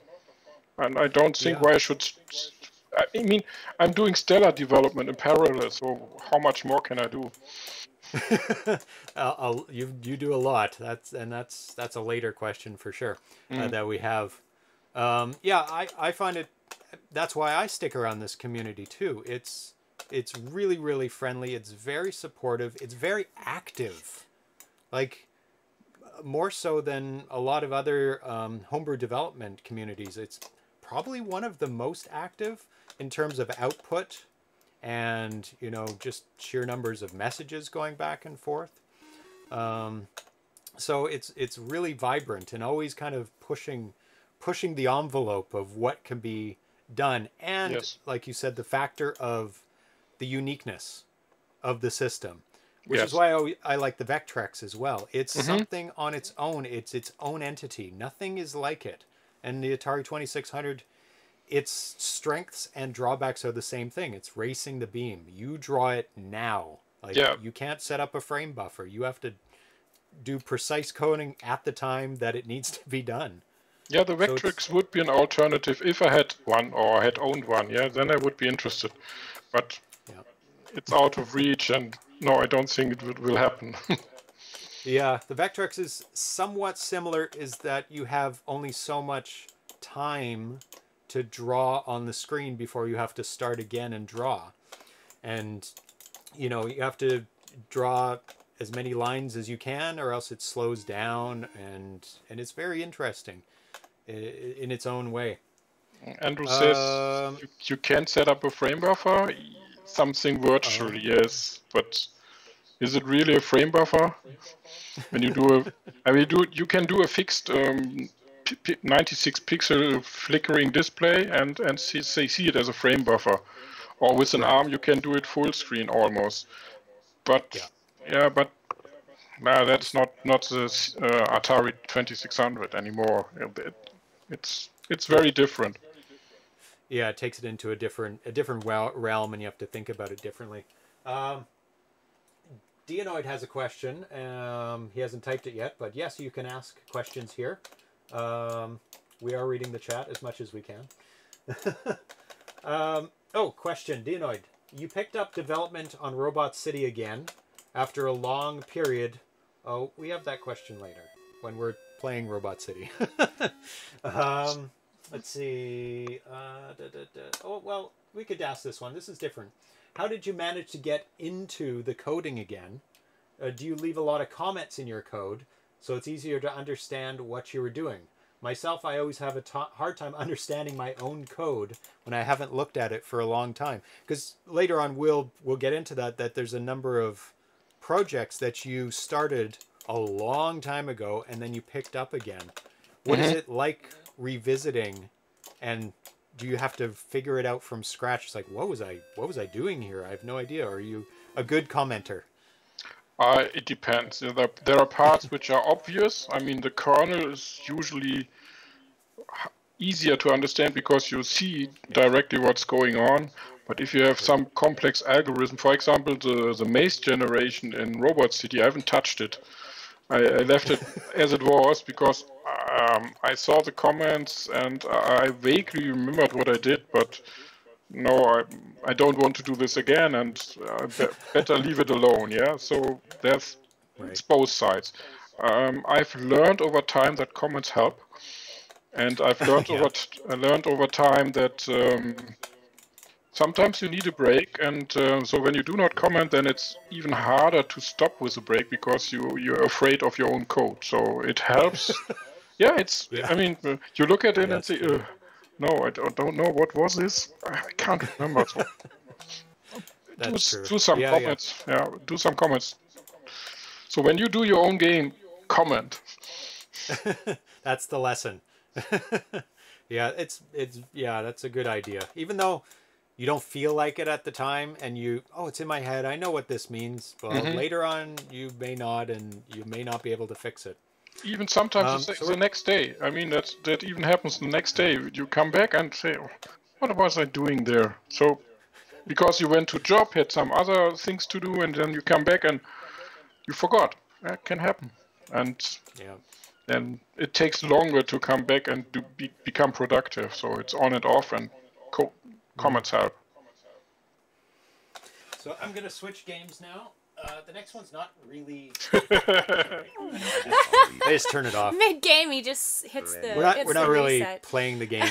And I don't think yeah. why I should, I mean, I'm doing Stella development in parallel, so how much more can I do? I'll, I'll, you, you do a lot, that's, and that's, that's a later question for sure mm. uh, that we have. Um, yeah, I, I find it, that's why I stick around this community too. It's it's really, really friendly. It's very supportive. It's very active. Like, more so than a lot of other um, homebrew development communities. It's probably one of the most active in terms of output and, you know, just sheer numbers of messages going back and forth. Um, so it's, it's really vibrant and always kind of pushing... pushing the envelope of what can be done. And yes. like you said, the factor of the uniqueness of the system. Which yes. is why I, I like the Vectrex as well. It's mm-hmm. something on its own. It's its own entity. Nothing is like it. And the Atari twenty-six hundred, its strengths and drawbacks are the same thing. It's racing the beam. You draw it now. Like yeah. you can't set up a frame buffer. You have to do precise coding at the time that it needs to be done. Yeah, the Vectrex so would be an alternative if I had one or had owned one. Yeah, then I would be interested. But yeah. it's out of reach, and no, I don't think it would, will happen. Yeah, the Vectrex is somewhat similar, is that you have only so much time to draw on the screen before you have to start again and draw. And, you know, you have to draw as many lines as you can, or else it slows down, and and it's very interesting in its own way. Andrew says uh, you, you can set up a frame buffer, something virtual, uh, yes, but is it really a frame buffer? When you do a, I mean, do you can do a fixed um, ninety-six pixel flickering display and and see see it as a frame buffer, or with an arm you can do it full screen almost, but. Yeah. Yeah, but nah, that's not not the uh, Atari twenty-six hundred anymore. It, it's it's very different. Yeah, it takes it into a different a different realm, and you have to think about it differently. Um, Deanoid has a question. Um, he hasn't typed it yet, but yes, you can ask questions here. Um, we are reading the chat as much as we can. um, oh, question, Deanoid. You picked up development on Robot City again. After a long period, oh, we have that question later when we're playing Robot City. um, let's see. Uh, da, da, da. Oh, well, we could ask this one. This is different. How did you manage to get into the coding again? Uh, do you leave a lot of comments in your code so it's easier to understand what you were doing? Myself, I always have a hard time understanding my own code when I haven't looked at it for a long time. Because later on, we'll we'll get into that. That there's a number of projects that you started a long time ago and then you picked up again. What mm-hmm. is it like revisiting, and do you have to figure it out from scratch? It's like, what was I what was I doing here? I have no idea. Are you a good commenter? Uh, it depends. There are parts which are obvious. I mean, the kernel is usually easier to understand because you see directly what's going on. But if you have some complex algorithm, for example, the, the maze generation in Robot City, I haven't touched it. I, I left it as it was because um, I saw the comments and I vaguely remembered what I did, but no, I, I don't want to do this again, and I be better leave it alone, yeah? So there's right. it's both sides. Um, I've learned over time that comments help, and I've learned, yeah. over, t I learned over time that... Um, Sometimes you need a break, and uh, so when you do not comment, then it's even harder to stop with a break because you, you're afraid of your own code. So it helps. yeah, it's, yeah. I mean, you look at it yeah, and say, uh, no, I don't, don't know, what was this? I can't remember. So do, do some yeah, comments. Yeah. yeah, do some comments. So when you do your own game, comment. That's the lesson. yeah, it's, it's, yeah, that's a good idea. Even though... you don't feel like it at the time, and you, oh, it's in my head, I know what this means. Well, mm-hmm. later on, you may not, and you may not be able to fix it. Even sometimes um, it's so the next day. I mean, that's, that even happens the next day. You come back and say, oh, what was I doing there? So, because you went to job, had some other things to do, and then you come back and you forgot. That can happen. And yeah. then it takes longer to come back and do, be, become productive. So it's on and off, and co comments help. So I'm going to switch games now. Uh, the next one's not really... I just turn it off. Mid-game, he just hits the... We're not, we're not really playing the games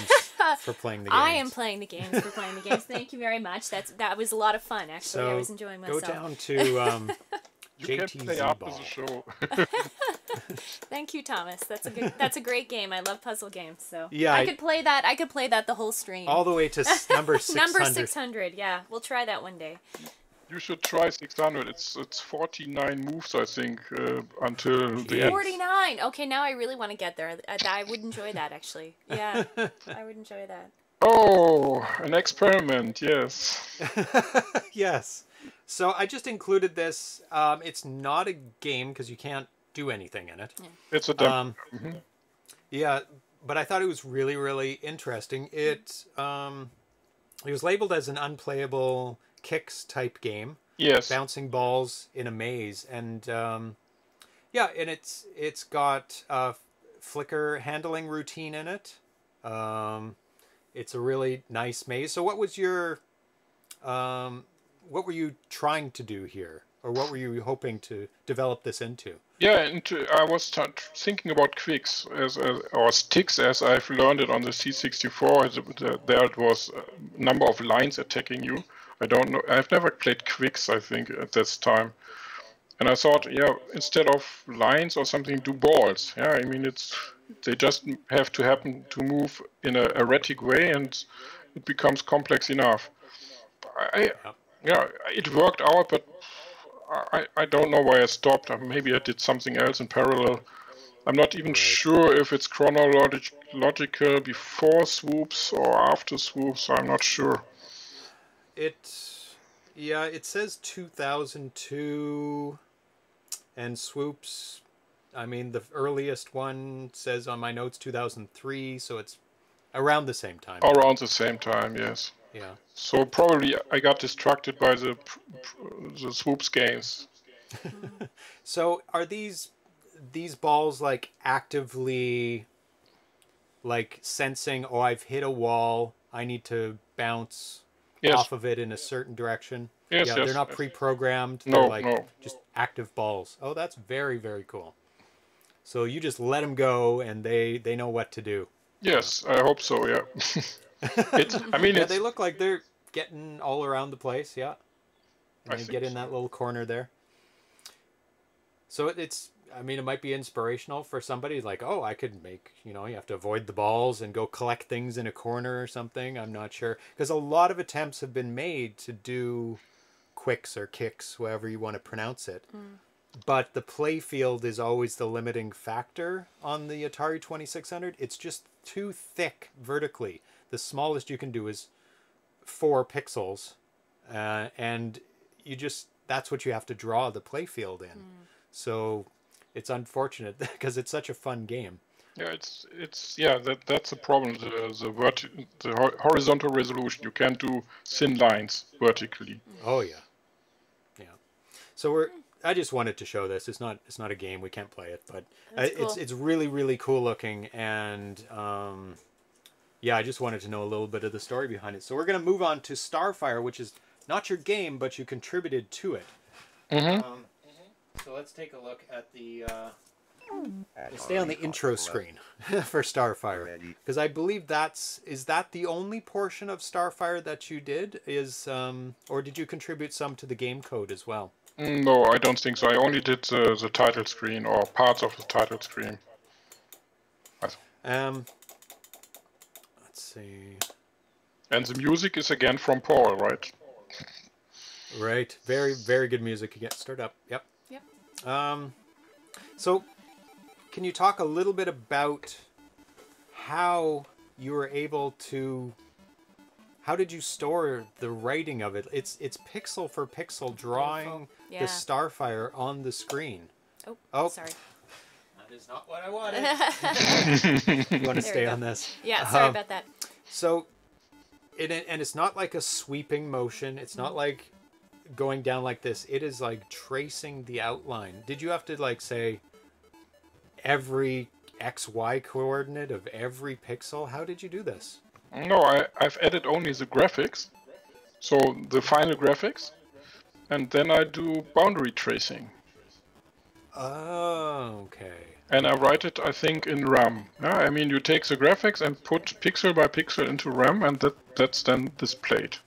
for playing the games. I am playing the games for playing the games. Thank you very much. That's That was a lot of fun, actually. So I was enjoying myself. Go down to um, J T Z Ball. Show. Thank you, Thomas. That's a good, that's a great game. I love puzzle games, so yeah, I, I could play that. I could play that the whole stream. All the way to number six hundred. Number six hundred. Yeah, we'll try that one day. You should try six hundred. It's it's forty-nine moves, I think, uh, until the end. forty-nine. Okay, now I really want to get there. I, I would enjoy that actually. Yeah, I would enjoy that. Oh, an experiment. Yes. yes. So I just included this. Um, it's not a game because you can't do anything in it. Yeah. It's a demo. Um, mm-hmm. Yeah, but I thought it was really, really interesting. It, um, it was labeled as an unplayable kicks type game. Yes. Bouncing balls in a maze. And um, yeah, and it's it's got a flicker handling routine in it. Um, it's a really nice maze. So what was your... Um, what were you trying to do here? Or what were you hoping to develop this into? Yeah, into, I was t thinking about quicks as, as, or sticks, as I've learned it on the C sixty-four. There it was a number of lines attacking you. I don't know. I've never played quicks, I think, at this time. And I thought, yeah, instead of lines or something, do balls. Yeah, I mean, it's they just have to happen to move in a erratic way, and it becomes complex enough. I, yeah, it worked out, but I, I don't know why I stopped. Maybe I did something else in parallel. I'm not even sure if it's chronological before Swoops or after Swoops. I'm not sure. It, yeah, it says two thousand two and Swoops, I mean, the earliest one says on my notes two thousand three, so it's around the same time. Around the same time, yes. Yeah. So probably I got distracted by the the Swoops games. So are these these balls like actively like sensing, oh, I've hit a wall, I need to bounce yes. off of it in a certain direction? Yes, yeah, yes. They're not pre-programmed. No, they're like no. just active balls. Oh, that's very, very cool. So you just let them go and they they know what to do. Yes, I hope so. Yeah. It's, I mean, yeah, it's, they look like they're getting all around the place, yeah. And I they get in so. that little corner there. So it, it's, I mean, it might be inspirational for somebody like, oh, I could make, you know, you have to avoid the balls and go collect things in a corner or something. I'm not sure. Because a lot of attempts have been made to do quicks or kicks, however you want to pronounce it. Mm. But the play field is always the limiting factor on the Atari twenty-six hundred. It's just too thick vertically. The smallest you can do is four pixels, uh, and you just, that's what you have to draw the play field in. Mm. So it's unfortunate because it's such a fun game. Yeah, it's, it's, yeah, that, that's the problem, the, the, vert the horizontal resolution. You can't do thin lines vertically. Oh, yeah. Yeah. So we're, I just wanted to show this. It's not, it's not a game. We can't play it, but uh, cool. it's, it's really, really cool looking. And, um, yeah, I just wanted to know a little bit of the story behind it. So we're going to move on to Starfire, which is not your game, but you contributed to it. Mm-hmm. Um, mm-hmm. So let's take a look at the... Uh, we'll stay on the intro screen for Starfire. Because I believe that's... Is that the only portion of Starfire that you did? Is um, or did you contribute some to the game code as well? No, I don't think so. I only did uh, the title screen or parts of the title screen. Um... And the music is again from Paul, right? Right. Very, very good music. Again, start up. Yep. Yep. Um, so, can you talk a little bit about how you were able to? How did you store the writing of it? It's it's pixel for pixel drawing yeah. the Starfire on the screen. Oh, oh, sorry. That is not what I wanted. You want to there stay on this? Yeah. Sorry um, about that. So, it, and it's not like a sweeping motion. It's not like going down like this. It is like tracing the outline. Did you have to like say every X Y coordinate of every pixel? How did you do this? No, I, I've added only the graphics. So the final graphics. And then I do boundary tracing. Oh, okay. And I write it, I think, in RAM. Yeah, I mean, you take the graphics and put pixel by pixel into RAM, and that that's then displayed.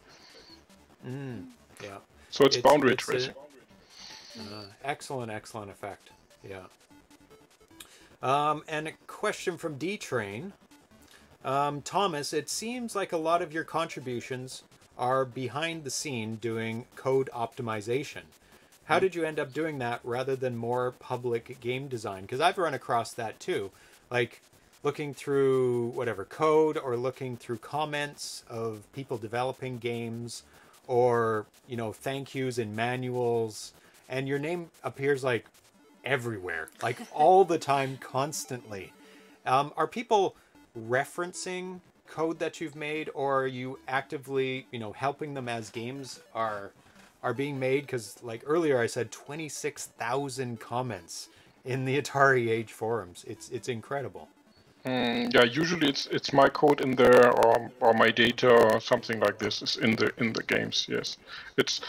Mm, yeah. So it's, it's boundary it's tracing. A, uh, excellent, excellent effect. Yeah. Um, and a question from D-Train. Um, Thomas, it seems like a lot of your contributions are behind the scene doing code optimization. How did you end up doing that rather than more public game design? Because I've run across that too. Like looking through whatever code or looking through comments of people developing games or, you know, thank yous in manuals, and your name appears like everywhere, like all the time, constantly. Um, are people referencing code that you've made, or are you actively, you know, helping them as games are are being made? Because like earlier I said, twenty-six thousand comments in the Atari Age forums. It's it's incredible. Mm, yeah, usually it's it's my code in there, or or my data or something like this is in the in the games. Yes, it's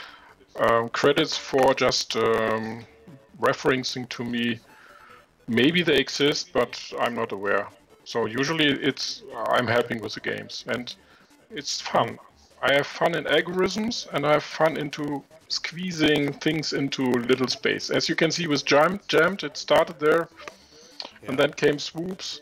um, credits for just um, referencing to me. Maybe they exist, but I'm not aware. So usually it's I'm helping with the games, and it's fun. I have fun in algorithms, and I have fun into squeezing things into little space. As you can see with Jammed, Jammed it started there, yeah. And then came Swoops.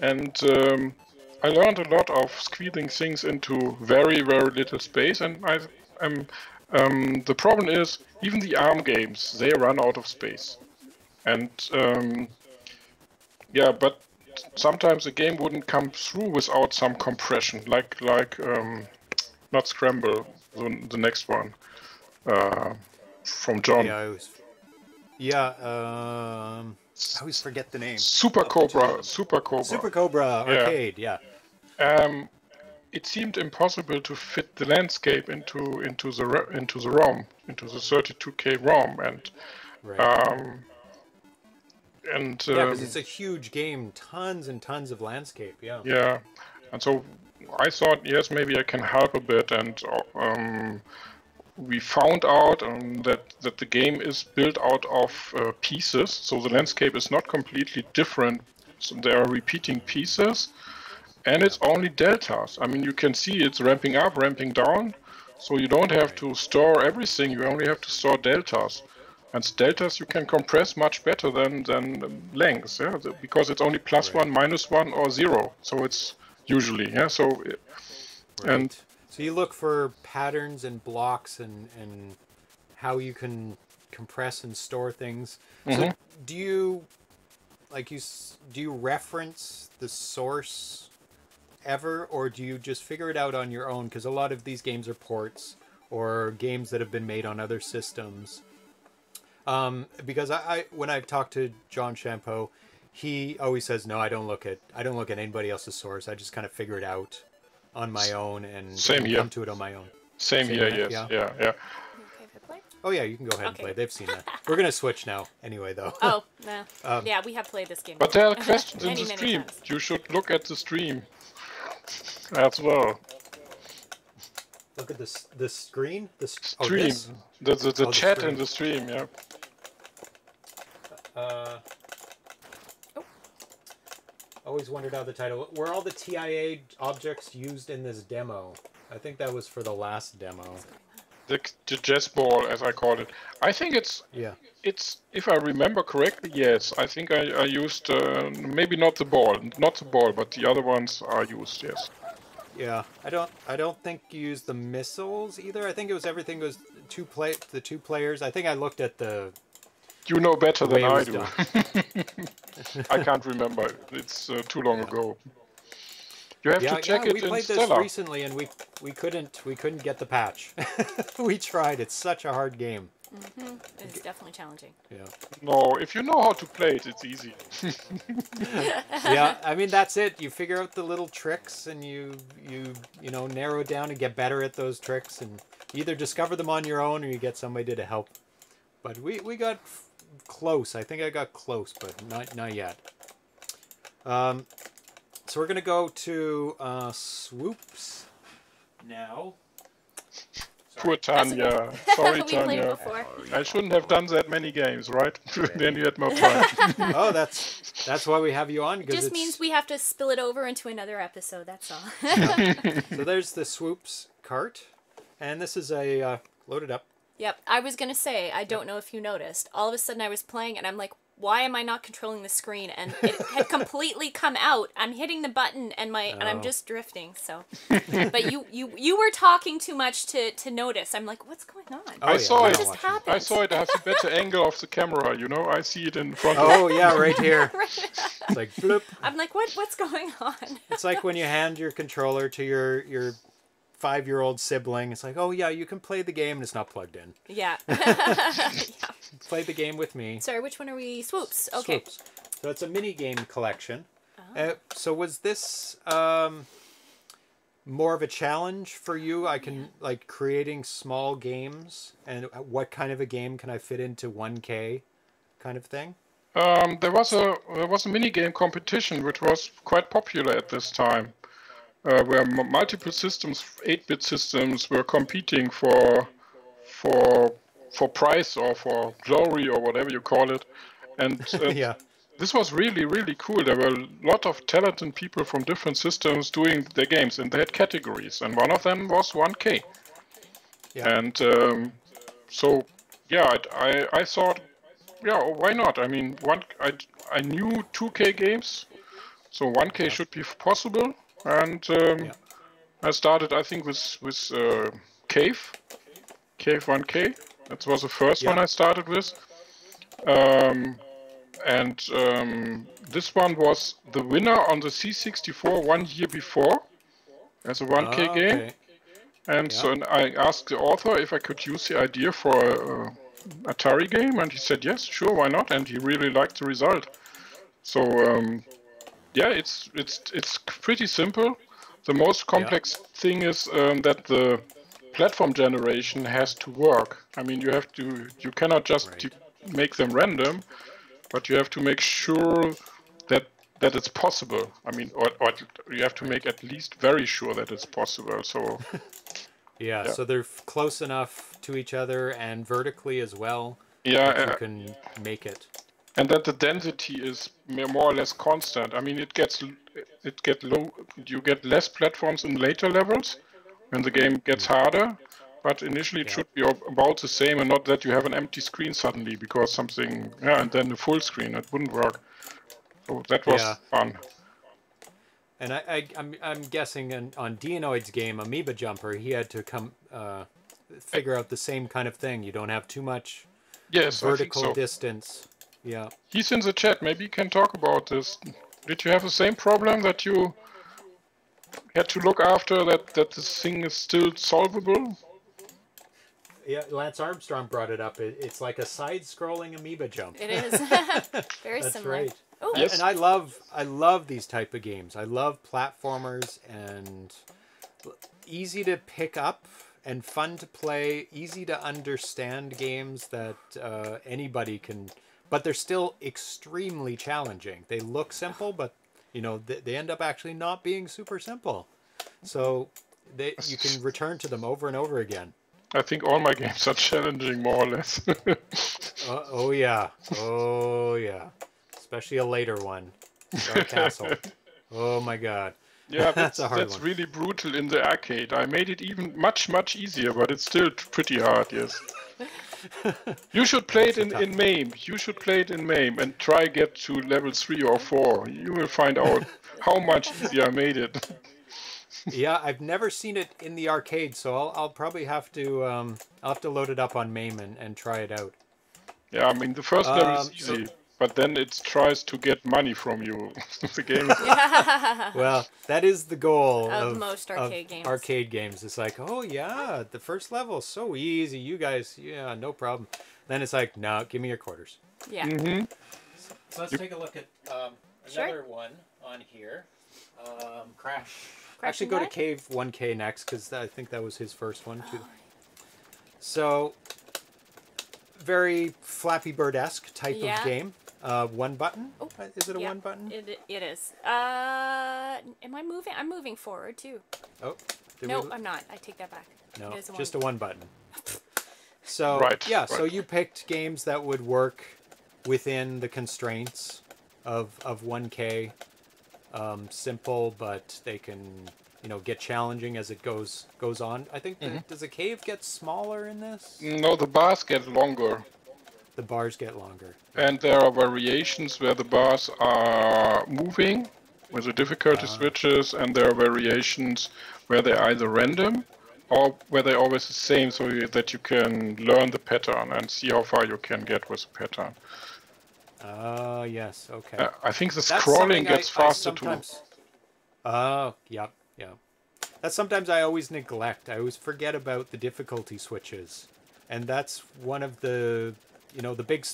And um, I learned a lot of squeezing things into very, very little space. And I, um, um, the problem is, even the ARM games, they run out of space. And um, yeah, but sometimes a game wouldn't come through without some compression, like like um, not Scramble, the, the next one uh, from John. Yeah, I always, yeah um... I always forget the name. Super Cobra, Super Cobra. Super Cobra Arcade, yeah. yeah. Um, it seemed impossible to fit the landscape into into the into the ROM, into the thirty-two K ROM, and right. um, and yeah, because um, it's a huge game, tons and tons of landscape, yeah. Yeah, and so I thought, yes, maybe I can help a bit, and um, we found out um, that, that the game is built out of uh, pieces, so the landscape is not completely different. So there are repeating pieces, and it's only deltas. I mean, you can see it's ramping up, ramping down, so you don't have to store everything, you only have to store deltas. And deltas you can compress much better than, than lengths, yeah? Because it's only plus right. one, minus one, or zero, so it's usually, yeah, so... Right. and. So you look for patterns and blocks and, and how you can compress and store things. Mm-hmm. So do you, like you, do you reference the source ever, or do you just figure it out on your own? Because a lot of these games are ports or games that have been made on other systems. Um, because I, I when I've talked to John Champeau, he always says, no, I don't look at I don't look at anybody else's source. I just kind of figure it out on my own and Same here. come to it on my own. Same, Same here, yes. Yeah, yeah. yeah. Okay, oh, yeah, you can go ahead okay. and play. They've seen that. We're going to switch now anyway, though. Oh, no. um, yeah, we have played this game. But there are questions in the stream. Times. You should look at the stream as well. Look at this, this screen? This, stream. Oh, this? The, the, the oh, chat in the, the stream, yeah. Uh... Always wondered how the title. Were all the T I A objects used in this demo? I think that was for the last demo. The, the jazz ball, as I called it. I think it's. Yeah. It's. If I remember correctly, yes. I think I, I used uh, maybe not the ball, not the ball, but the other ones are used. Yes. Yeah. I don't. I don't think you used the missiles either. I think it was everything was two play the two players. I think I looked at the. You know better than I do. I can't remember. It's uh, too long yeah. ago. You have yeah, to check yeah, it in Stella. We played this recently, and we we couldn't we couldn't get the patch. We tried. It's such a hard game. Mm-hmm. It's definitely challenging. Yeah. No, if you know how to play it, it's easy. Yeah, I mean that's it. You figure out the little tricks, and you you you know narrow it down and get better at those tricks, and either discover them on your own or you get somebody to help. But we we got. Close. I think I got close, but not not yet. Um, so we're gonna go to uh, Swoops now. Sorry. Poor Tanya. Sorry, Tanya. I shouldn't have done that many games, right? Then you had more fun. Oh, that's that's why we have you on. It just it's... means we have to spill it over into another episode. That's all. Yeah. So there's the Swoops cart, and this is a uh, loaded up. Yep, I was going to say, I don't know if you noticed, all of a sudden I was playing and I'm like, why am I not controlling the screen? And it had completely come out. I'm hitting the button and my oh. and I'm just drifting, so. But you, you you were talking too much to, to notice. I'm like, what's going on? Oh, I yeah, saw it. Just happened. I saw it. I have a better angle of the camera, you know? I see it in front of me. Oh, yeah, right here. Right. It's like, bloop. I'm like, what? What's going on? It's like when you hand your controller to your your... five-year-old sibling. It's like, oh, yeah, you can play the game, and it's not plugged in. Yeah. Yeah. Play the game with me. Sorry, which one are we? Swoops. Okay. Swoops. So it's a mini-game collection. Oh. Uh, so was this um, more of a challenge for you? I can, yeah. like, creating small games, and what kind of a game can I fit into one K kind of thing? Um, there was a there was a mini-game competition, which was quite popular at this time. Uh, where m multiple systems, eight-bit systems, were competing for for for prize or for glory or whatever you call it, and uh, yeah. this was really really cool. There were a lot of talented people from different systems doing their games, and they had categories, and one of them was one K. Yeah. And um, so, yeah, I I thought, yeah, why not? I mean, one I I knew two K games, so one K yeah. should be possible. And um, yeah. I started, I think, with with uh, Cave, Cave one K. That was the first yeah. one I started with. Um, and um, this one was the winner on the C sixty-four one year before as a one K oh, game. Okay. And yeah. so and I asked the author if I could use the idea for an Atari game, and he said yes, sure, why not? And he really liked the result. So. Um, Yeah, it's it's it's pretty simple. The most complex yeah. thing is um, that the platform generation has to work. I mean, you have to you cannot just right. make them random, but you have to make sure that that it's possible. I mean, or, or you have to make at least very sure that it's possible. So yeah, yeah, so they're close enough to each other and vertically as well. Yeah, that you uh, can make it. And that the density is more or less constant. I mean, it gets it get low. You get less platforms in later levels when the game gets harder, but initially it yeah. should be about the same, and not that you have an empty screen suddenly because something. Yeah, and then the full screen, it wouldn't work. So that was yeah. fun. And I, I I'm I'm guessing on, on Deanoid's game Amoeba Jumper, he had to come uh, figure out the same kind of thing. You don't have too much yes, vertical I think so. distance. Yeah, he's in the chat. Maybe you can talk about this. Did you have the same problem that you had to look after that that this thing is still solvable? Yeah, Lance Armstrong brought it up. It, it's like a side-scrolling Amoeba Jump. It is very That's similar. Right. Oh, yes. And I love I love these type of games. I love platformers and easy to pick up and fun to play, easy to understand games that uh, anybody can. But they're still extremely challenging. They look simple, but you know they, they end up actually not being super simple. So they, you can return to them over and over again. I think all my games are challenging, more or less. uh, oh yeah, oh yeah, especially a later one, Dark Castle. Oh my God. Yeah, that's, that's, a hard that's one. really brutal in the arcade. I made it even much, much easier, but it's still pretty hard. Yes. You should play it in, in MAME. You should play it in MAME and try get to level three or four. You will find out how much easier I made it. Yeah, I've never seen it in the arcade, so I'll, I'll probably have to um, I'll have to load it up on MAME and, and try it out. Yeah, I mean the first level um, is easy, so... but then it tries to get money from you. The game. Is... Yeah. Well, that is the goal of, of most arcade of games. Arcade games. It's like, oh yeah, the first level is so easy. You guys, yeah, no problem. Then it's like, no, give me your quarters. Yeah. Mm-hmm. So let's take a look at um, another sure. one on here. Um, Crash. Crash Actually, go to Cave one K next because I think that was his first one too. Oh. So, very Flappy Bird-esque type yeah. of game. Uh, one button? Oh, is it a yeah, one button? It, it is. Uh, am I moving? I'm moving forward too. Oh. No, we... I'm not. I take that back. No, a just a one button. So, right, yeah, right. so you picked games that would work within the constraints of, of one K. Um, simple, but they can, you know, get challenging as it goes goes on. I think, mm-hmm. the, does the cave get smaller in this? No, the bars get longer. The bars get longer. And there are variations where the bars are moving, where the difficulty uh, switches, and there are variations where they're either random or where they're always the same, so that you can learn the pattern and see how far you can get with the pattern. Ah, uh, yes, okay. Uh, I think the That's scrolling gets I, faster I sometimes... too. Oh, uh, yep, yeah, yeah. That's sometimes I always neglect. I always forget about the difficulty switches. And that's one of the, you know, the big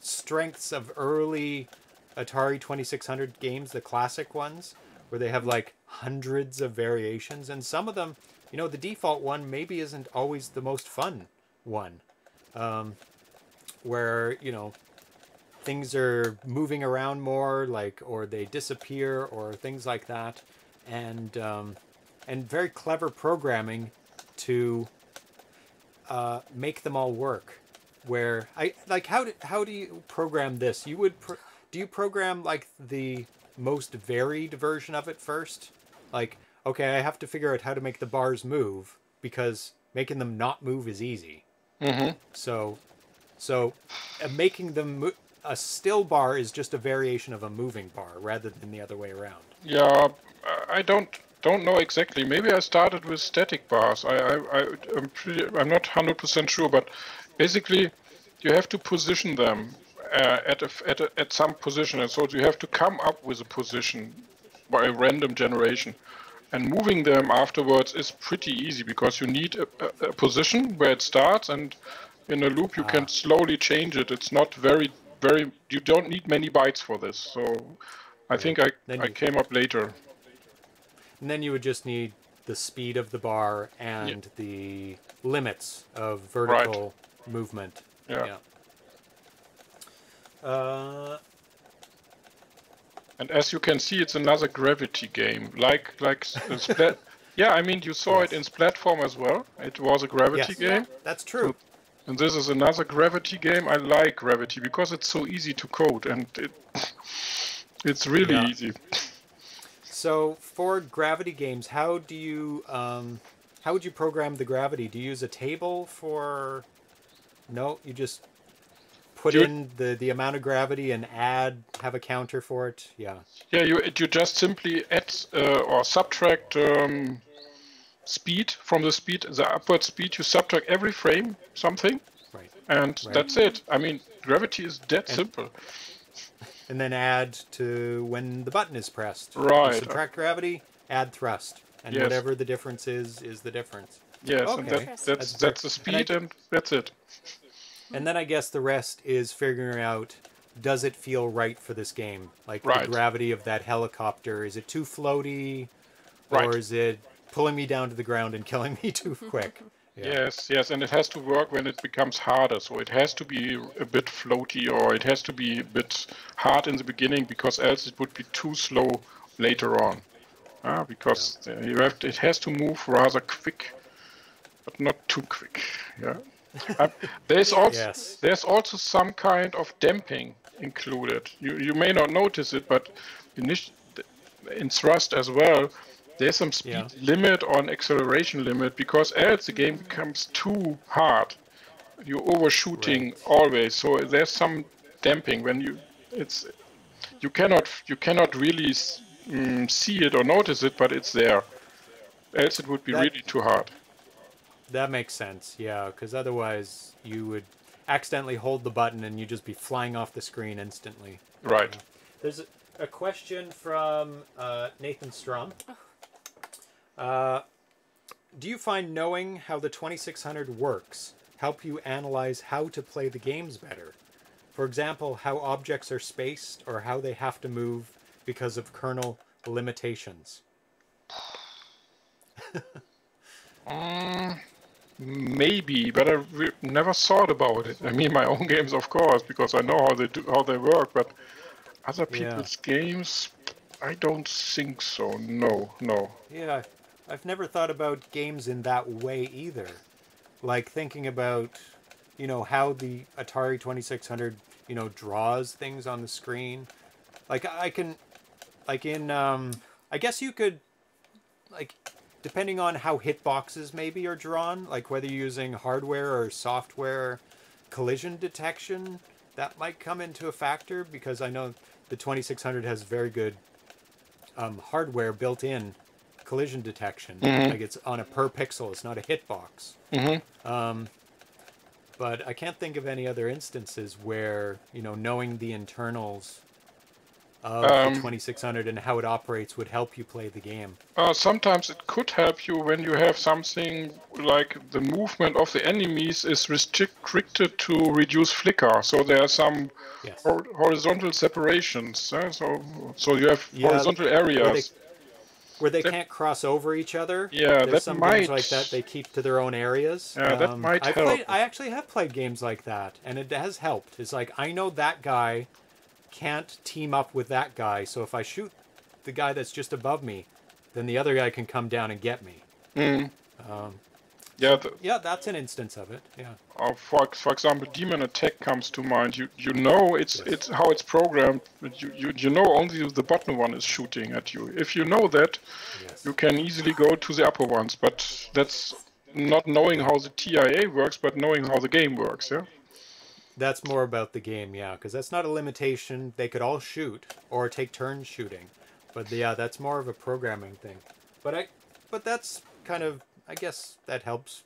strengths of early Atari twenty-six hundred games, the classic ones, where they have like hundreds of variations. And some of them, you know, the default one maybe isn't always the most fun one. Um, where, you know, things are moving around more, like, or they disappear or things like that. And, um, and very clever programming to uh, make them all work. Where I like, how do how do you program this? You would pro do you program like the most varied version of it first? Like, okay, I have to figure out how to make the bars move because making them not move is easy. Mm-hmm. So, so uh, making them mo a still bar is just a variation of a moving bar rather than the other way around. Yeah, I don't. Don't know exactly. Maybe I started with static bars. I, I, I, I'm, pretty, I'm not one hundred percent sure, but basically you have to position them uh, at, a, at, a, at some position. And so you have to come up with a position by a random generation. And moving them afterwards is pretty easy because you need a, a, a position where it starts, and in a loop you ah. can slowly change it. It's not very, very, you don't need many bytes for this. So I think I, I came up later. And then you would just need the speed of the bar and yeah. the limits of vertical right. movement. Yeah. yeah. Uh, and as you can see, it's another gravity game. Like, like Splat. Yeah, I mean, you saw yes. it in Splatform as well. It was a gravity yes. game. That's true. And this is another gravity game. I like gravity because it's so easy to code, and it it's really yeah. easy. So for gravity games, how do you um, how would you program the gravity? Do you use a table for? No, you just put you, in the the amount of gravity and add have a counter for it. Yeah. Yeah, you you just simply add uh, or subtract um, speed from the speed, the upward speed. You subtract every frame something, right? And right. that's it. I mean, gravity is dead and, simple. And then add to when the button is pressed. Right. You subtract gravity, add thrust. And yes. whatever the difference is, is the difference. Yes, okay. and that, that's, that's, that's the speed, and, I, and that's it. And then I guess the rest is figuring out, does it feel right for this game? Like right. the gravity of that helicopter, is it too floaty? Right. Or is it pulling me down to the ground and killing me too quick? Yeah. Yes, yes, and it has to work when it becomes harder. So it has to be a bit floaty, or it has to be a bit hard in the beginning, because else it would be too slow later on. Ah, because yeah. you have to, it has to move rather quick, but not too quick. Yeah. uh, there's also yes. there's also some kind of damping included. You you may not notice it, but in, in Thrust as well. There's some speed yeah. limit on acceleration limit, because else the game becomes too hard. You're overshooting right. always, so there's some damping when you it's you cannot you cannot really um, see it or notice it, but it's there. Else it would be that, really too hard. That makes sense, yeah, because otherwise you would accidentally hold the button and you'd just be flying off the screen instantly. Right. Uh, there's a, a question from uh, Nathan Strum. Uh, do you find knowing how the twenty-six hundred works help you analyze how to play the games better? For example, how objects are spaced or how they have to move because of kernel limitations? um, maybe, but I never thought about it. I mean, my own games, of course, because I know how they do, how they work, but other people's yeah. games, I don't think so. No, no. Yeah. I've never thought about games in that way either. Like thinking about, you know, how the Atari twenty-six hundred, you know, draws things on the screen. Like I can, like in, um, I guess you could, like, depending on how hitboxes maybe are drawn, like whether you're using hardware or software, collision detection, that might come into a factor, because I know the twenty-six hundred has very good um, hardware built in. Collision detection, mm-hmm. like it's on a per pixel. It's not a hitbox. Mm-hmm. um, but I can't think of any other instances where, you know, knowing the internals of um, the twenty-six hundred and how it operates would help you play the game? Uh, sometimes it could help you when you have something like the movement of the enemies is restricted to reduce flicker. So there are some yes. hor horizontal separations. Uh, so, so you have yeah, horizontal areas. Where they that, can't cross over each other. Yeah, There's that some might. Games like that, they keep to their own areas. Yeah, um, that might I help. Played, I actually have played games like that, and it has helped. It's like, I know that guy can't team up with that guy, so if I shoot the guy that's just above me, then the other guy can come down and get me. Mm. Um, yeah, the, yeah, that's an instance of it, yeah. Uh, for, for example, Demon Attack comes to mind. You you know it's yes. it's how it's programmed. You, you you know only the bottom one is shooting at you. If you know that, yes. you can easily go to the upper ones. But that's not knowing how the T I A works, but knowing how the game works, yeah? That's more about the game, yeah, because that's not a limitation. They could all shoot or take turns shooting. But yeah, that's more of a programming thing. But I, but that's kind of... I guess that helps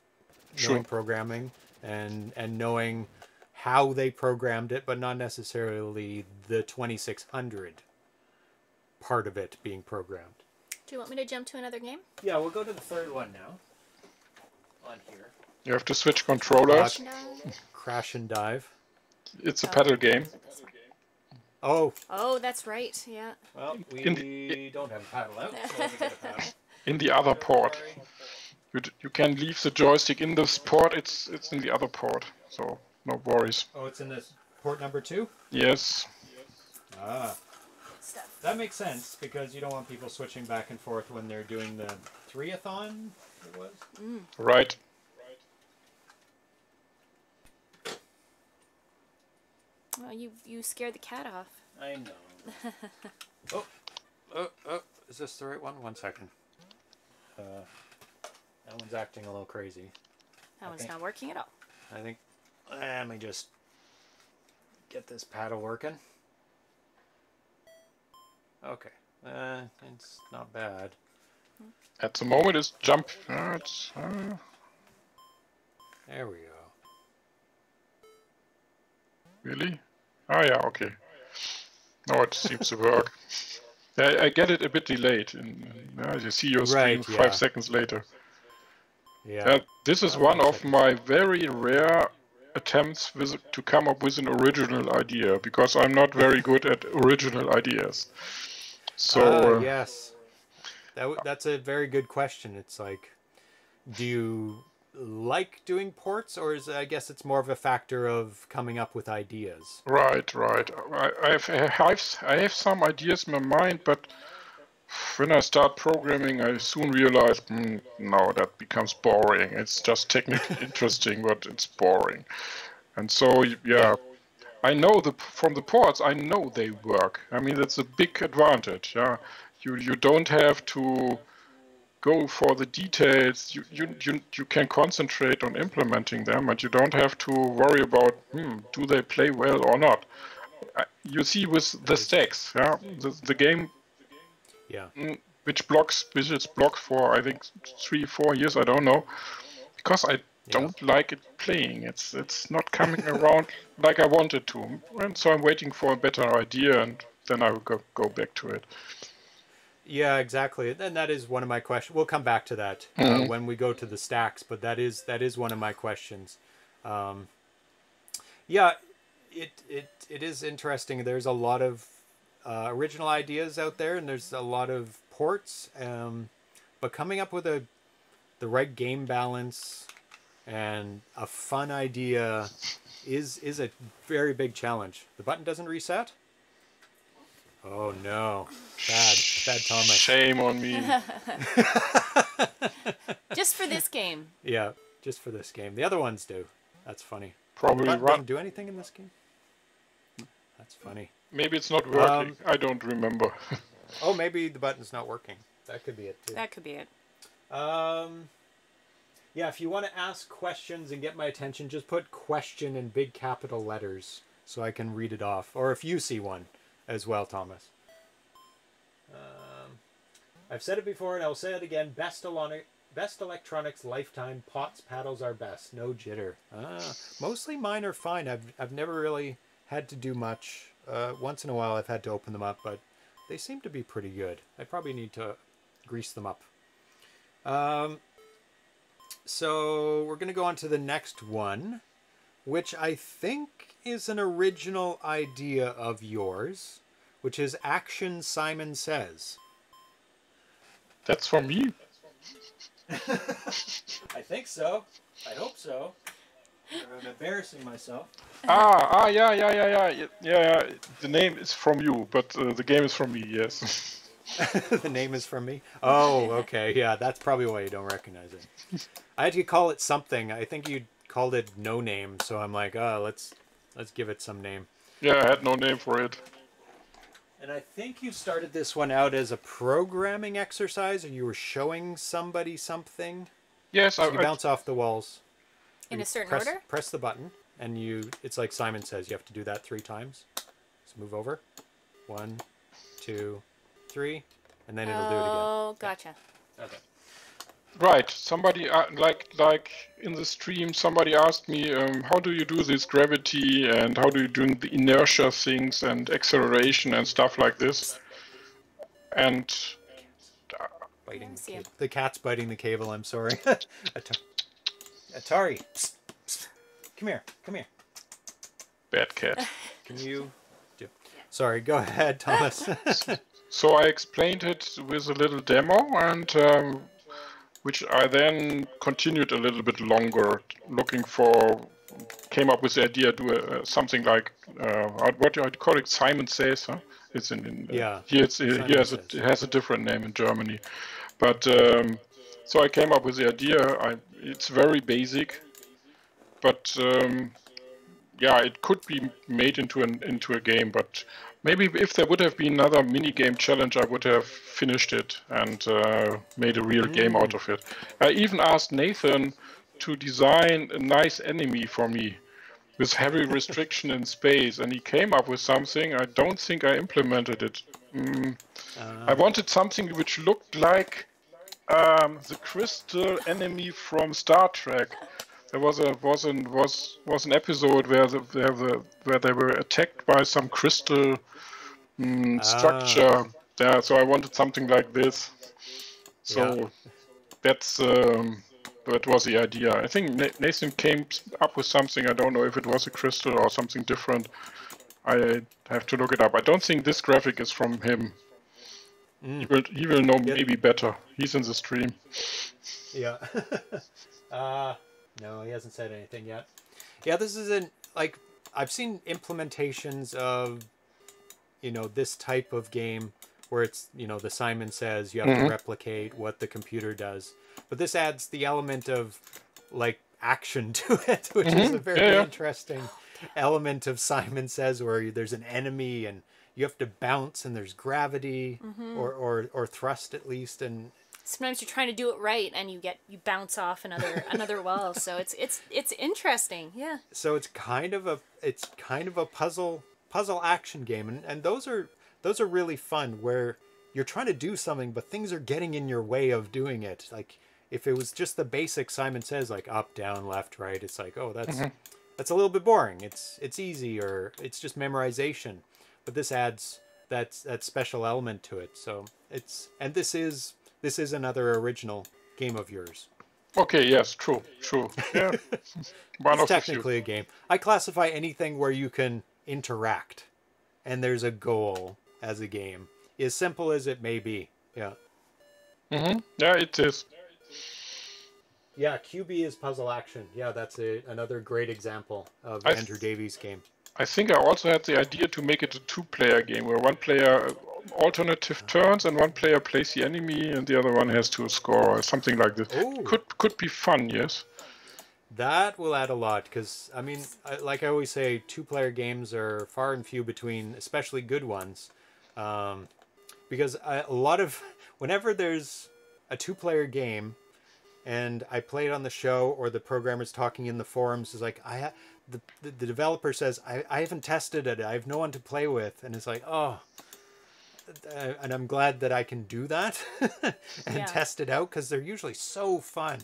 knowing sure. programming and and knowing how they programmed it, but not necessarily the twenty-six hundred part of it being programmed. Do you want me to jump to another game? Yeah, we'll go to the third one now. On here. You have to switch controllers. No. Crash and dive. It's a oh, pedal game. Oh. Oh, that's right. Yeah. Well, we the, don't have a paddle out. So we get a paddle. In the other port. You, d you can leave the joystick in this port, it's it's in the other port, so no worries. Oh, it's in this port number two? Yes. Ah. That makes sense, because you don't want people switching back and forth when they're doing the three-a-thon, it was? Mm. Right. Right. Well, you, you scared the cat off. I know. oh. oh, oh, is this the right one? One second. Uh... That one's acting a little crazy. That I one's think. not working at all. I think, let me just get this paddle working. Okay, uh, it's not bad. At the moment it's jump. Uh, it's, uh... There we go. Really? Oh yeah, okay. Now it seems to work. I, I get it a bit delayed. In, in, uh, you see your screen right, yeah. five seconds later. Yeah. Uh, this is one of my very rare attempts with, to come up with an original idea, because I'm not very good at original ideas. So uh, uh, yes, that w that's a very good question. It's like, do you like doing ports, or is I guess it's more of a factor of coming up with ideas? Right, right. I, I've, I've, I have some ideas in my mind, but when I start programming, I soon realize, mm, no, that becomes boring. It's just technically interesting, but it's boring. And so, yeah, I know the from the ports, I know they work. I mean, that's a big advantage. Yeah, you you don't have to go for the details. You you you you can concentrate on implementing them, and you don't have to worry about, hmm, do they play well or not. You see with the stacks, yeah, the the game. Yeah. Which blocks, which it's blocked for, I think, three, four years, I don't know. Because I don't yeah. like it playing. It's it's not coming around like I wanted to. And so I'm waiting for a better idea, and then I will go, go back to it. Yeah, exactly. And that is one of my questions. We'll come back to that mm-hmm. uh, when we go to the stacks, but that is that is one of my questions. Um, yeah, it, it it is interesting. There's a lot of Uh, original ideas out there, and there's a lot of ports, um, but coming up with a the right game balance and a fun idea is is a very big challenge. The button doesn't reset. Oh no! Bad, bad, Thomas. Shame on me. Just for this game. Yeah, just for this game. The other ones do. That's funny. Probably the button doesn't do anything in this game. That's funny. Maybe it's not working. Um, I don't remember. Oh, maybe the button's not working. That could be it, too. That could be it. Um, yeah, if you want to ask questions and get my attention, just put question in big capital letters so I can read it off. Or if you see one as well, Thomas. Um, I've said it before and I'll say it again. Best, best electronics lifetime. Pots, paddles are best. No jitter. Ah, mostly mine are fine. I've, I've never really had to do much Uh, once in a while I've had to open them up, but they seem to be pretty good. I probably need to grease them up. Um, so we're going to go on to the next one, which I think is an original idea of yours, which is Action Simon Says. That's from you. I think so. I hope so. I'm embarrassing myself. Ah, ah, yeah, yeah, yeah, yeah, yeah, yeah. The name is from you, but uh, the game is from me, yes. The name is from me? Oh, okay, yeah, that's probably why you don't recognize it. I had to call it something. I think you called it No Name, so I'm like, oh, let's, let's give it some name. Yeah, I had no name for it. And I think you started this one out as a programming exercise, or you were showing somebody something? Yes. So I, you bounce I... off the walls. In you a certain press, order? Press the button, and you it's like Simon Says. You have to do that three times. So move over. One, two, three, and then it'll oh, do it again. Oh, gotcha. Okay. Right. Somebody, uh, like like in the stream, somebody asked me, um, how do you do this gravity, and how do you do the inertia things, and acceleration, and stuff like this? And... Uh, biting the, the cat's biting the cable, I'm sorry. Atari, psst, psst. Come here, come here. Bad cat. Can you do? Sorry, go ahead, Thomas. So I explained it with a little demo, and um, which I then continued a little bit longer, looking for, came up with the idea, do a, something like uh, what do I call it? Simon Says, huh? It's in, in uh, yeah. Here it's here has a, it has a different name in Germany, but. Um, So I came up with the idea. I, it's very basic, but um, yeah, it could be made into an into a game. But maybe if there would have been another mini game challenge, I would have finished it and uh, made a real mm. game out of it. I even asked Nathan to design a nice enemy for me with heavy restriction in space, and he came up with something. I don't think I implemented it. Mm. Uh. I wanted something which looked like. Um, the crystal enemy from Star Trek. There was a was an was was an episode where the where the where they were attacked by some crystal um, structure. Ah. Yeah, so I wanted something like this. So yeah. that's um, that was the idea. I think Nathan came up with something. I don't know if it was a crystal or something different. I have to look it up. I don't think this graphic is from him. Mm. He, will, he will know maybe better. He's in the stream. Yeah. uh, no, he hasn't said anything yet. Yeah, this isn't, like, I've seen implementations of, you know, this type of game where it's, you know, the Simon Says you have mm-hmm. to replicate what the computer does. But this adds the element of, like, action to it, which mm-hmm. is a very yeah. interesting element of Simon Says where there's an enemy and... You have to bounce, and there's gravity, mm-hmm. or, or or thrust at least, and sometimes you're trying to do it right, and you get you bounce off another another wall. So it's it's it's interesting, yeah. So it's kind of a it's kind of a puzzle puzzle action game, and and those are those are really fun where you're trying to do something, but things are getting in your way of doing it. Like if it was just the basic Simon Says, like up, down, left, right, it's like oh that's mm-hmm. that's a little bit boring. It's it's easy, or it's just memorization. But this adds that that special element to it. So it's and this is this is another original game of yours. Okay. Yes. True. True. Yeah. It's technically a game. I classify anything where you can interact, and there's a goal as a game, as simple as it may be. Yeah. Mhm. Yeah, it is. Yeah, Q B is puzzle action. Yeah, that's a, another great example of I Andrew Davie's game. I think I also had the idea to make it a two-player game, where one player alternative turns and one player plays the enemy and the other one has to score or something like this. Ooh. Could could be fun, yes. That will add a lot, because, I mean, like I always say, two-player games are far and few between, especially good ones. Um, because I, a lot of, whenever there's a two-player game, and I play it on the show, or the programmer's talking in the forums, is like, I... Ha The, the the developer says, I, I haven't tested it. I have no one to play with. And it's like, oh, and I'm glad that I can do that and yeah. test it out, because they're usually so fun.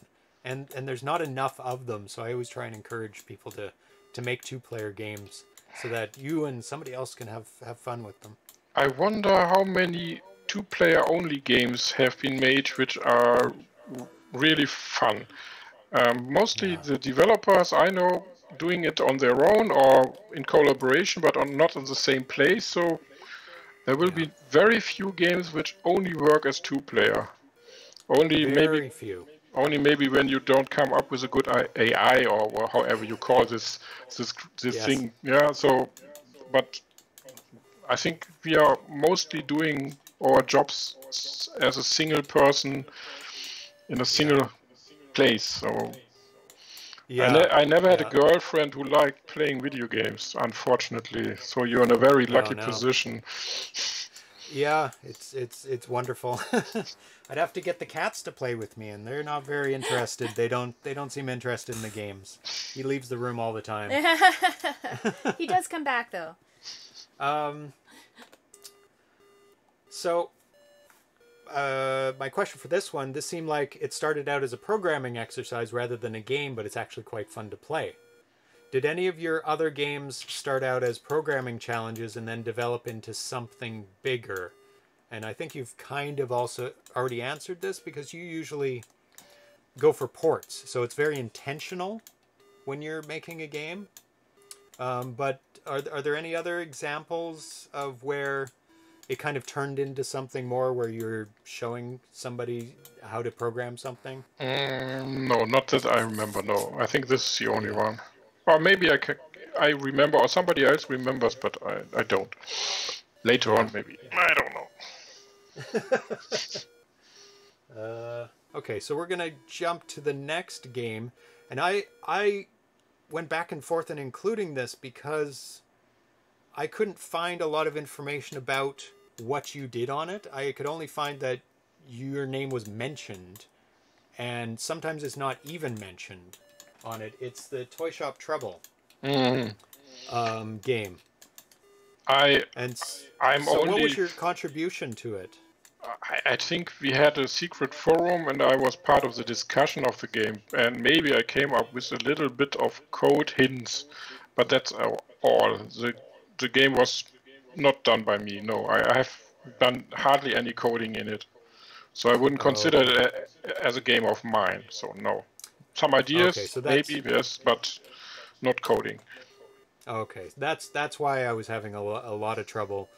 And and there's not enough of them. So I always try and encourage people to, to make two-player games so that you and somebody else can have, have fun with them. I wonder how many two-player only games have been made which are really fun. Um, mostly yeah. the developers I know doing it on their own or in collaboration, but on, not in the same place, so there will yeah. be very few games which only work as two-player. Only very maybe few. Only maybe when you don't come up with a good A I or however you call this this this yes. thing. Yeah. So, but I think we are mostly doing our jobs as a single person in a single yeah. place. So, yeah. I, ne I never had yeah. a girlfriend who liked playing video games, unfortunately. So you're in a very lucky oh, no. position. Yeah, it's it's it's wonderful. I'd have to get the cats to play with me, and they're not very interested. They don't they don't seem interested in the games. He leaves the room all the time. He does come back though. Um. So, uh, my question for this one: this seemed like it started out as a programming exercise rather than a game, but it's actually quite fun to play. Did any of your other games start out as programming challenges and then develop into something bigger? And I think you've kind of also already answered this because you usually go for ports. So it's very intentional when you're making a game. Um, but are, are there any other examples of where it kind of turned into something more where you're showing somebody how to program something? Um, no, not that I remember, no. I think this is the only one. Or maybe I can, I remember, or somebody else remembers, but I, I don't. Later on, maybe. I don't know. uh, okay, so we're going to jump to the next game. And I, I went back and forth in including this because I couldn't find a lot of information about what you did on it. I could only find that your name was mentioned. And sometimes it's not even mentioned on it. It's the Toy Shop Trouble mm. um, game. I and I'm so only. What was your contribution to it? I, I think we had a secret forum, and I was part of the discussion of the game. And maybe I came up with a little bit of code hints, but that's all. the The game was not done by me. No, I, I have done hardly any coding in it, so I wouldn't oh. consider it a, as a game of mine. So no. Some ideas, okay, so maybe, yes, but not coding. Okay, that's that's why I was having a, lo a lot of trouble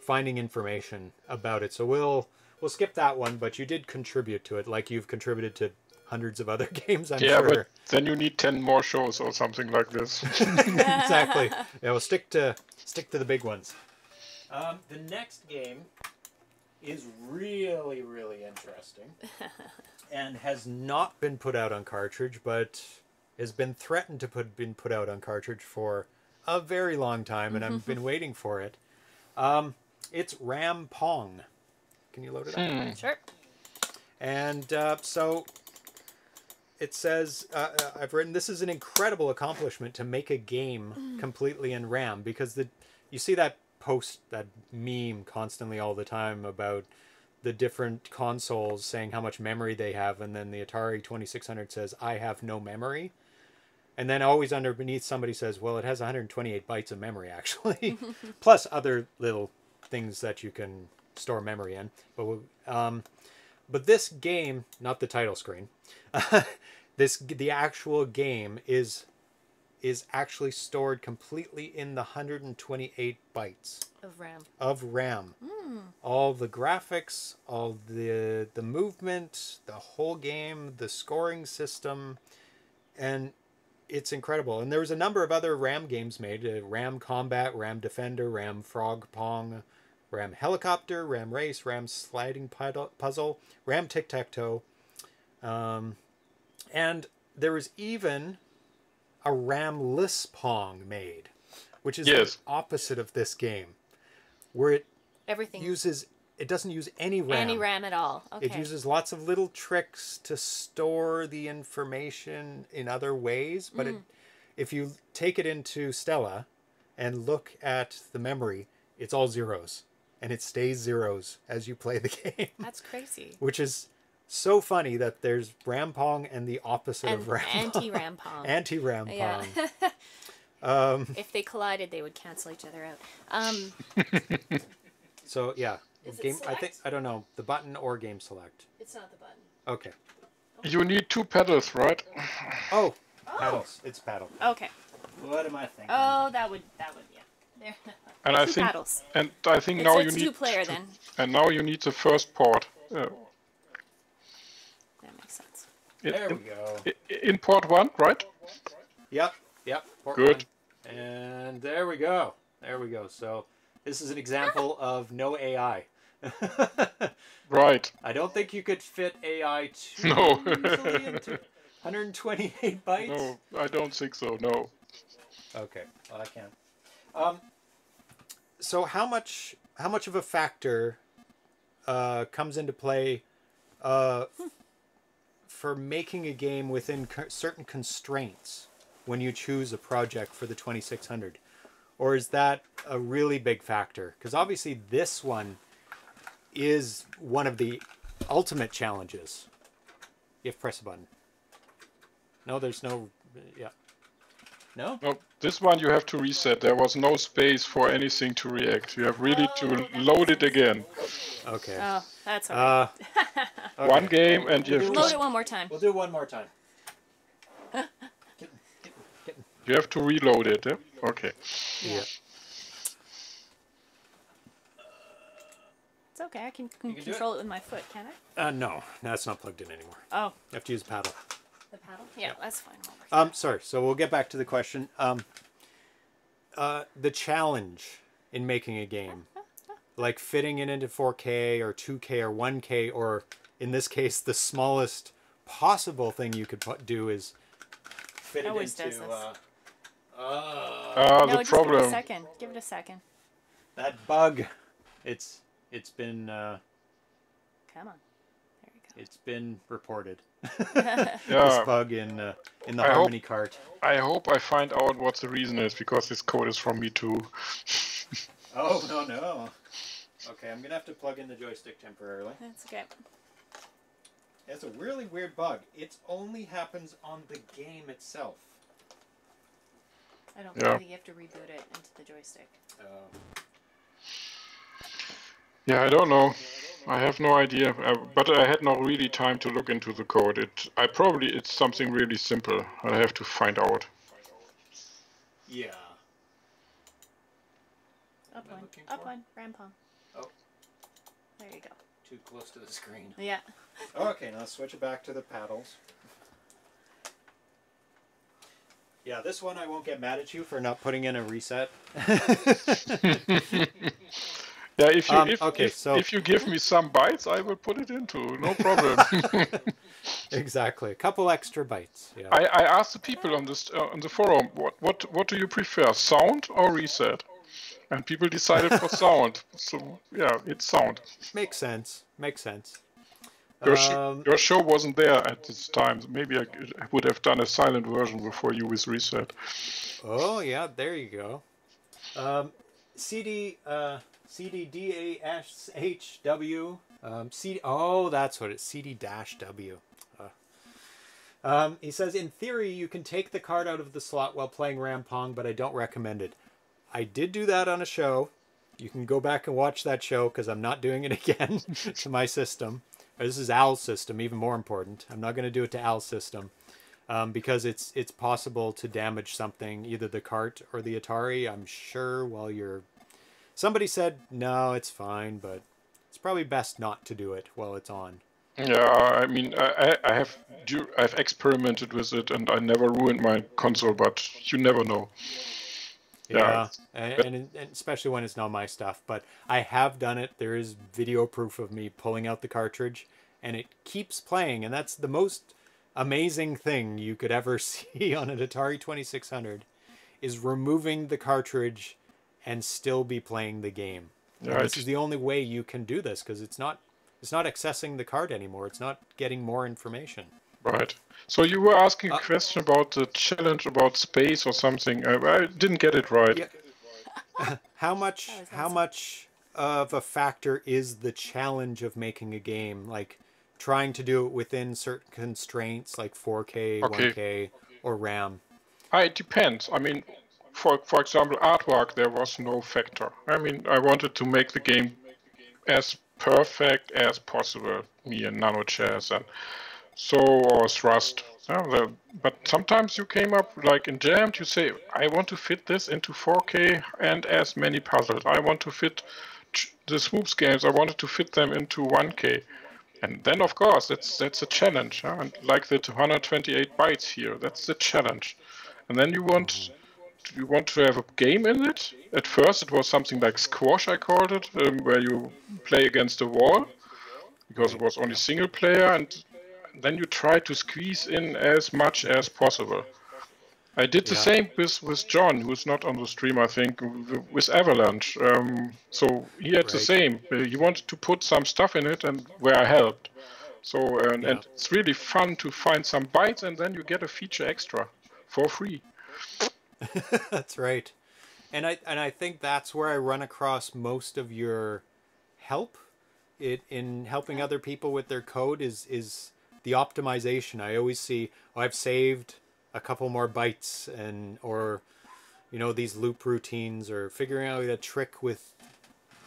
finding information about it. So we'll we'll skip that one, but you did contribute to it, like you've contributed to hundreds of other games, I'm yeah, sure. Yeah, but then you need ten more shows or something like this. Exactly. Yeah, we'll stick to, stick to the big ones. Um, the next game is really, really interesting. And has not been put out on cartridge, but has been threatened to put been put out on cartridge for a very long time, and I've been waiting for it. Um, it's Ram Pong. Can you load it up? Hmm. Sure. And uh, so it says, uh, I've written, this is an incredible accomplishment to make a game mm. completely in RAM, because the you see that post, that meme constantly all the time about the different consoles saying how much memory they have, and then the Atari twenty-six hundred says, I have no memory. And then always underneath somebody says, well, it has one hundred twenty-eight bytes of memory, actually. Plus other little things that you can store memory in. But, um, but this game, not the title screen, this the actual game is, is actually stored completely in the one hundred twenty-eight bytes. Of RAM. Of RAM. Mm. All the graphics, all the the movement, the whole game, the scoring system, and it's incredible. And there was a number of other RAM games made. Uh, RAM Combat, RAM Defender, RAM Frog Pong, RAM Helicopter, RAM Race, RAM Sliding Puzzle, RAM Tic-Tac-Toe. Um, and there was even a RAM-less Pong made, which is yes. the opposite of this game. Where it everything uses it doesn't use any RAM. Any RAM at all. Okay. It uses lots of little tricks to store the information in other ways. But mm. it, if you take it into Stella and look at the memory, it's all zeros. And it stays zeros as you play the game. That's crazy. Which is so funny that there's Ram Pong and the opposite and of Ram Pong. Anti-Ram Pong. Anti-Ram Pong. Yeah. Um, if they collided, they would cancel each other out. Um, so yeah, is game. It I think I don't know the button or game select. It's not the button. Okay. You need two pedals, right? Oh, oh. Pedals. It's paddle. Okay. What am I thinking? Oh, that would that would yeah. There. And I think paddles. and I think it's, now it's you need player, to, then. And now you need the first port. Uh, that makes sense. In, there we go. In, in port one, right? Yep. Yep. Good. One. And there we go. There we go. So this is an example of no A I. Right. I don't think you could fit A I too no. easily into one hundred twenty-eight bytes. No, I don't think so. No. Okay. Well, I can't. Um. So how much how much of a factor uh, comes into play uh, hmm. for making a game within co certain constraints when you choose a project for the twenty-six hundred? Or is that a really big factor? Because obviously this one is one of the ultimate challenges. If press a button. No, there's no... Yeah. No? No, this one you have to reset. There was no space for anything to react. You have really oh, to load it again. Okay. Oh, that's all right. Uh, one game and you have to... Load it one more time. We'll do one more time. Get, get, get. You have to reload it, eh? Okay. Yeah. It's okay. I can, can, can control it? it with my foot, can I? Uh, no. No, it's not plugged in anymore. Oh. You have to use a paddle. The paddle? Yeah, yeah. That's fine. We'll um, sorry. So we'll get back to the question. Um, uh, the challenge in making a game, like fitting it into four K or two K or one K, or in this case, the smallest possible thing you could put, do is fit it into. Uh, uh, uh, no, the just problem. Give it a second. Give it a second. That bug. It's it's been. Uh, Come on. There you go. It's been reported. Yeah. This bug in uh, in the I Harmony hope, cart. I hope I find out what the reason is, because this code is from me too. Oh no no. Okay, I'm gonna have to plug in the joystick temporarily. That's okay. It's a really weird bug. It only happens on the game itself. I don't yeah. think you have to reboot it into the joystick. Um. Yeah, I don't know. I have no idea, I, but I had not really time to look into the code. It, I probably, it's something really simple. I have to find out. Yeah. Up one, up one, Rampong. Oh, there you go. Too close to the screen. Yeah. Oh, okay, now let's switch it back to the paddles. Yeah, this one I won't get mad at you for not putting in a reset. Yeah, if you um, if, okay, if, so... if you give me some bytes, I will put it into no problem. Exactly, a couple extra bytes. Yeah. I, I asked the people on this uh, on the forum, what what what do you prefer, sound or reset? And people decided for sound. So yeah, it's sound. Makes sense. Makes sense. Your, um, sh your show wasn't there at this time. Maybe I would have done a silent version before you with reset. Oh yeah, there you go. Um, C D. Uh, C D D A S H W. Um, C oh, that's what it's. C D dash W. Uh. Um, he says, in theory, you can take the card out of the slot while playing Rampong, but I don't recommend it. I did do that on a show. You can go back and watch that show because I'm not doing it again to my system. Or this is Al's system, even more important. I'm not going to do it to Al's system um, because it's it's possible to damage something, either the cart or the Atari, I'm sure, while you're... Somebody said, no, it's fine, but it's probably best not to do it while it's on. Yeah, I mean, I, I have I've experimented with it, and I never ruined my console, but you never know. Yeah, yeah. And, and, and especially when it's not my stuff. But I have done it. There is video proof of me pulling out the cartridge, and it keeps playing. And that's the most amazing thing you could ever see on an Atari twenty-six hundred, is removing the cartridge and still be playing the game. Yeah, this is the only way you can do this, because it's not it's not accessing the card anymore. It's not getting more information. Right. So you were asking uh, a question about the challenge about space or something. I, I didn't get it right. Yeah. how much how much of a factor is the challenge of making a game, like trying to do it within certain constraints, like four K, okay. one K, or RAM? Uh, it depends. I mean. for for example, Aardvark, there was no factor. I mean, I wanted to make the game as perfect as possible, me and NanoChess and so, or Thrust. Yeah, the, but sometimes you came up, like in Jammed, you say, I want to fit this into four K and as many puzzles. I want to fit the Swoops games, I wanted to fit them into one K. And then, of course, that's that's a challenge. Huh? And like the two hundred twenty-eight bytes here, that's the challenge. And then you want you want to have a game in it. At first, it was something like squash, I called it, um, where you play against the wall, because it was only single player. And then you try to squeeze in as much as possible. I did the yeah. same with, with John, who's not on the stream, I think, with Avalanche. Um, so he had right. the same. He wanted to put some stuff in it, and where I helped. So and, yeah. and it's really fun to find some bytes, and then you get a feature extra for free. That's right. And I and I think that's where I run across most of your help it in helping other people with their code is is the optimization. I always see, oh, I've saved a couple more bytes, and or you know, these loop routines, or figuring out a trick with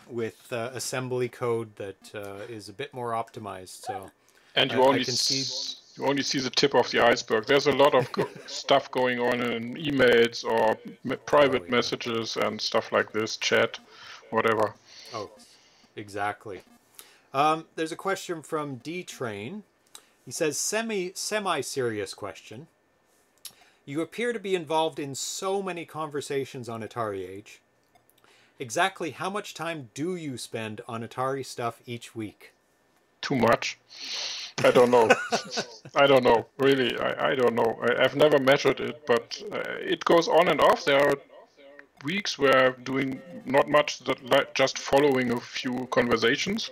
with uh, assembly code that uh, is a bit more optimized. So and you I, only I can see you only see the tip of the iceberg. There's a lot of go stuff going on in emails or m private oh, yeah. messages and stuff like this, chat, whatever. Oh, exactly. Um, there's a question from D Train. He says, semi semi serious question. You appear to be involved in so many conversations on Atari Age. Exactly how much time do you spend on Atari stuff each week? Too much. I don't know. I don't know. Really, I, I don't know. I, I've never measured it, but uh, it goes on and off. There are weeks where I'm doing not much, that, like, just following a few conversations.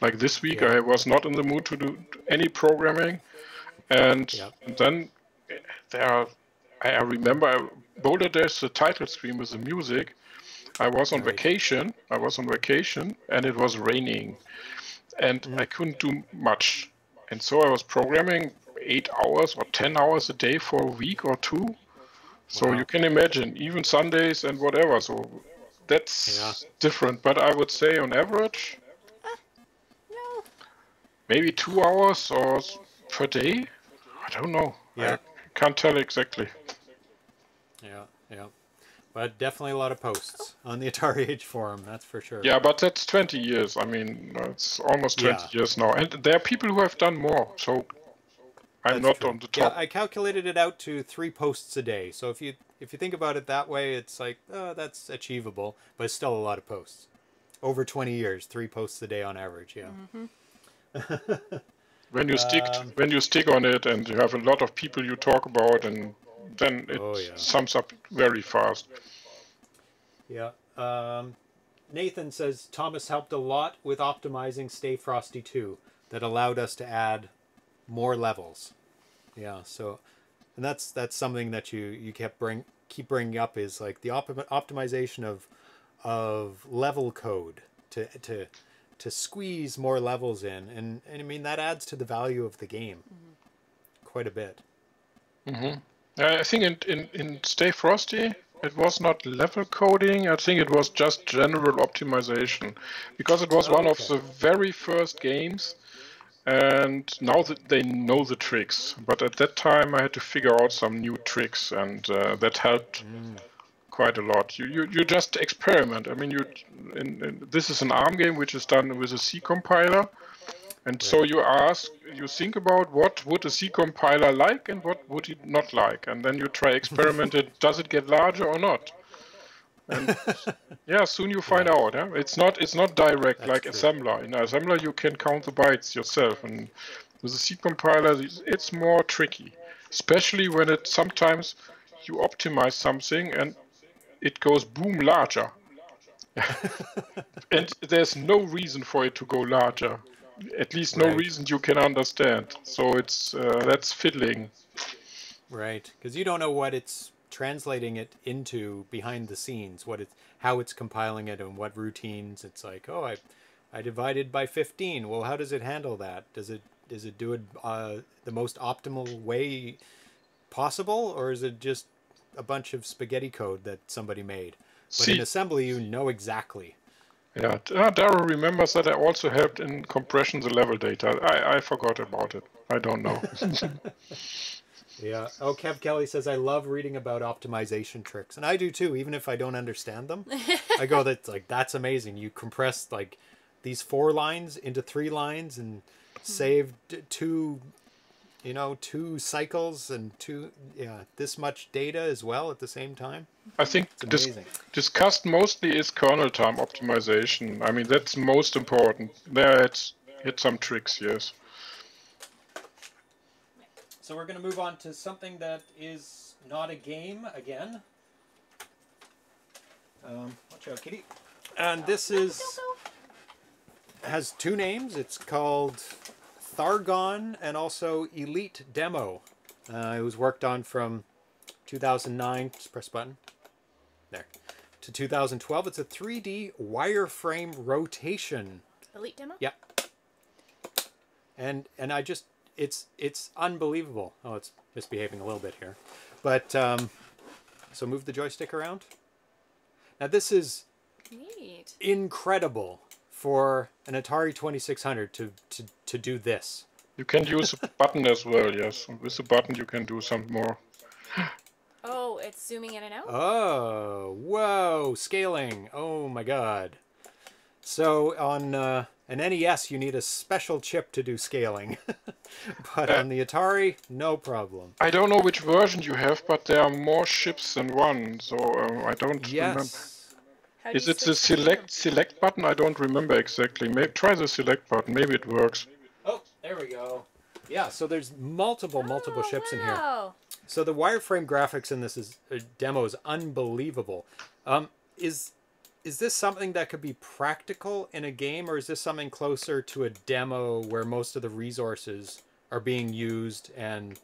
Like this week, yeah. I was not in the mood to do any programming. And yeah. then there are... I remember Boulder Dash, the title stream with the music. I was on vacation. I was on vacation, and it was raining, and mm-hmm. I couldn't do much. And so I was programming eight hours or ten hours a day for a week or two. So wow. you can imagine, even Sundays and whatever. So that's yeah. different. But I would say, on average, uh, no. maybe two hours or per day. I don't know. Yeah. I, Can't tell exactly. Yeah, yeah. But definitely a lot of posts on the Atari Age forum, that's for sure. Yeah, but that's twenty years. I mean, it's almost twenty yeah. years now. And there are people who have done more, so I'm that's not true. on the top. Yeah, I calculated it out to three posts a day. So if you if you think about it that way, it's like, oh, that's achievable, but it's still a lot of posts. Over twenty years, three posts a day on average, yeah. Mm-hmm. When you stick um, when you stick on it and you have a lot of people you talk about, and then it oh, yeah. sums up very fast. Yeah. Um, Nathan says, Thomas helped a lot with optimizing Stay Frosty two. That allowed us to add more levels. Yeah. So, and that's that's something that you you kept bring keep bringing up, is like the op optimization of of level code to to. to squeeze more levels in, and, and I mean, that adds to the value of the game quite a bit. Mm-hmm. I think in, in, in Stay Frosty, it was not level coding, I think it was just general optimization, because it was oh, one okay. of the very first games, and now that they know the tricks, but at that time I had to figure out some new tricks, and uh, that helped mm. quite a lot. You, you you just experiment. I mean, you in, in, this is an ARM game which is done with a C compiler, and yeah. so you ask, you think about what would a C compiler like and what would it not like, and then you try experiment it. Does it get larger or not? And yeah, soon you find yeah. out. Yeah? It's not it's not direct. That's like true. assembler. In assembler you can count the bytes yourself, and with a C compiler it's more tricky, especially when it sometimes you optimize something and it goes boom larger. And there's no reason for it to go larger. At least no right. reason you can understand. So it's uh, that's fiddling. Right, because you don't know what it's translating it into behind the scenes, what it's, how it's compiling it and what routines. It's like, oh, I, I divided by fifteen. Well, how does it handle that? Does it, does it do it uh, the most optimal way possible? Or is it just a bunch of spaghetti code that somebody made. But See, in assembly, you know exactly. Yeah, uh, Daryl remembers that I also helped in compression the level data. I, I forgot about it. I don't know. Yeah. Oh, Kev Kelly says, I love reading about optimization tricks. And I do too, even if I don't understand them. I go, that's, like, that's amazing. You compressed like these four lines into three lines and saved two, you know, two cycles and two, yeah, this much data as well at the same time. I think dis discussed mostly is kernel time optimization. I mean, that's most important. There it's, it's some tricks, yes. So we're going to move on to something that is not a game again. Um, watch out, kitty. And this is has two names. It's called Thargon and also Elite Demo. Uh, it was worked on from two thousand nine. Just press button. There. To two thousand twelve. It's a three D wireframe rotation. Elite Demo? Yeah. And and I just... It's it's unbelievable. Oh, it's misbehaving a little bit here, but um, so move the joystick around. Now this is Neat. incredible for an Atari twenty-six hundred to to to do this. You can use a button as well. Yes, with the button you can do some more. Oh, it's zooming in and out. Oh, whoa, scaling. Oh my God. So on. Uh, An N E S, you need a special chip to do scaling. But uh, on the Atari, no problem. I don't know which version you have, but there are more chips than one, so um, I don't yes. remember. Is it the select select button? I don't remember exactly. Maybe try the select button. Maybe it works. Oh, there we go. Yeah, so there's multiple, multiple oh, chips wow. in here. So the wireframe graphics in this is uh, demo is unbelievable. Um, is... Is this something that could be practical in a game, or is this something closer to a demo where most of the resources are being used and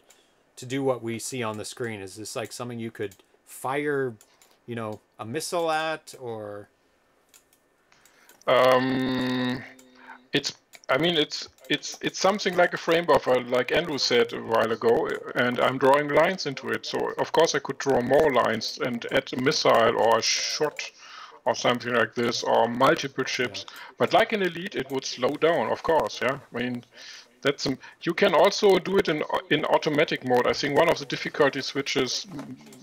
to do what we see on the screen? Is this like something you could fire, you know, a missile at, or? Um, it's. I mean, it's it's it's something like a frame buffer, like Andrew said a while ago, and I'm drawing lines into it. So of course I could draw more lines and add a missile or a shot. Or something like this, or multiple chips. Yeah. But like in Elite, it would slow down, of course. Yeah, I mean, that's um, you can also do it in in automatic mode. I think one of the difficulty switches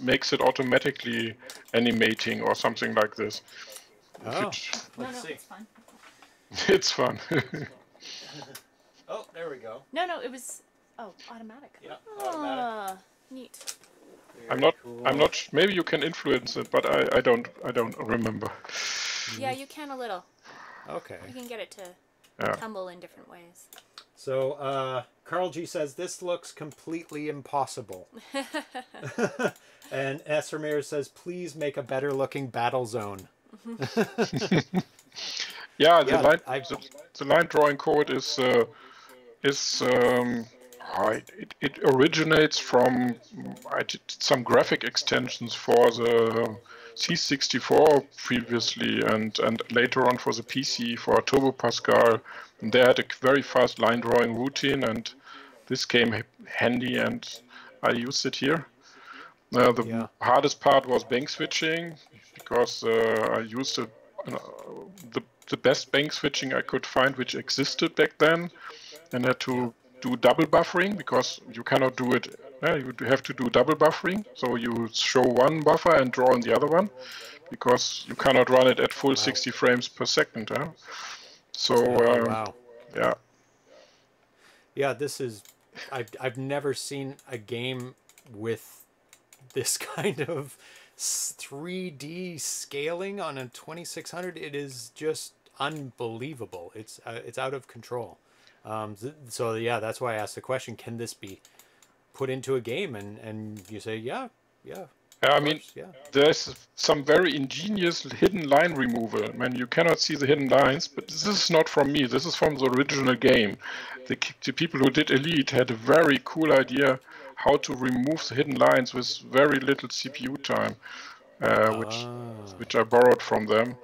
makes it automatically animating or something like this. Oh, Which, no, no, it's fun. It's fun. Oh, there we go. No, no, it was oh automatic. Yeah, oh, automatic. Neat. Very I'm not. Cool. I'm not. Maybe you can influence it, but I. I don't. I don't remember. Yeah, you can a little. Okay. You can get it to yeah. tumble in different ways. So uh, Carl G says this looks completely impossible. And S. Ramirez says, please make a better looking Battle Zone. yeah, the yeah, line. The, the line drawing code is uh, is. Um, Uh, it, it originates from uh, some graphic extensions for the C sixty-four previously and, and later on for the P C for Turbo Pascal. And they had a very fast line drawing routine, and this came handy and I used it here. Uh, the yeah. hardest part was bank switching because uh, I used a, uh, the, the best bank switching I could find which existed back then and had to do double buffering because you cannot do it. Yeah, you have to do double buffering, so you show one buffer and draw on the other one because you cannot run it at full wow. sixty frames per second. Huh? So uh, wow. yeah, yeah. This is I've I've never seen a game with this kind of three D scaling on a twenty-six hundred. It is just unbelievable. It's uh, it's out of control. Um, so yeah, that's why I asked the question, can this be put into a game? And, and you say, yeah, yeah. I mean, yeah. there's some very ingenious hidden line removal. I mean, you cannot see the hidden lines, but this is not from me. This is from the original game. The, the people who did Elite had a very cool idea how to remove the hidden lines with very little C P U time, uh, which, ah. which I borrowed from them.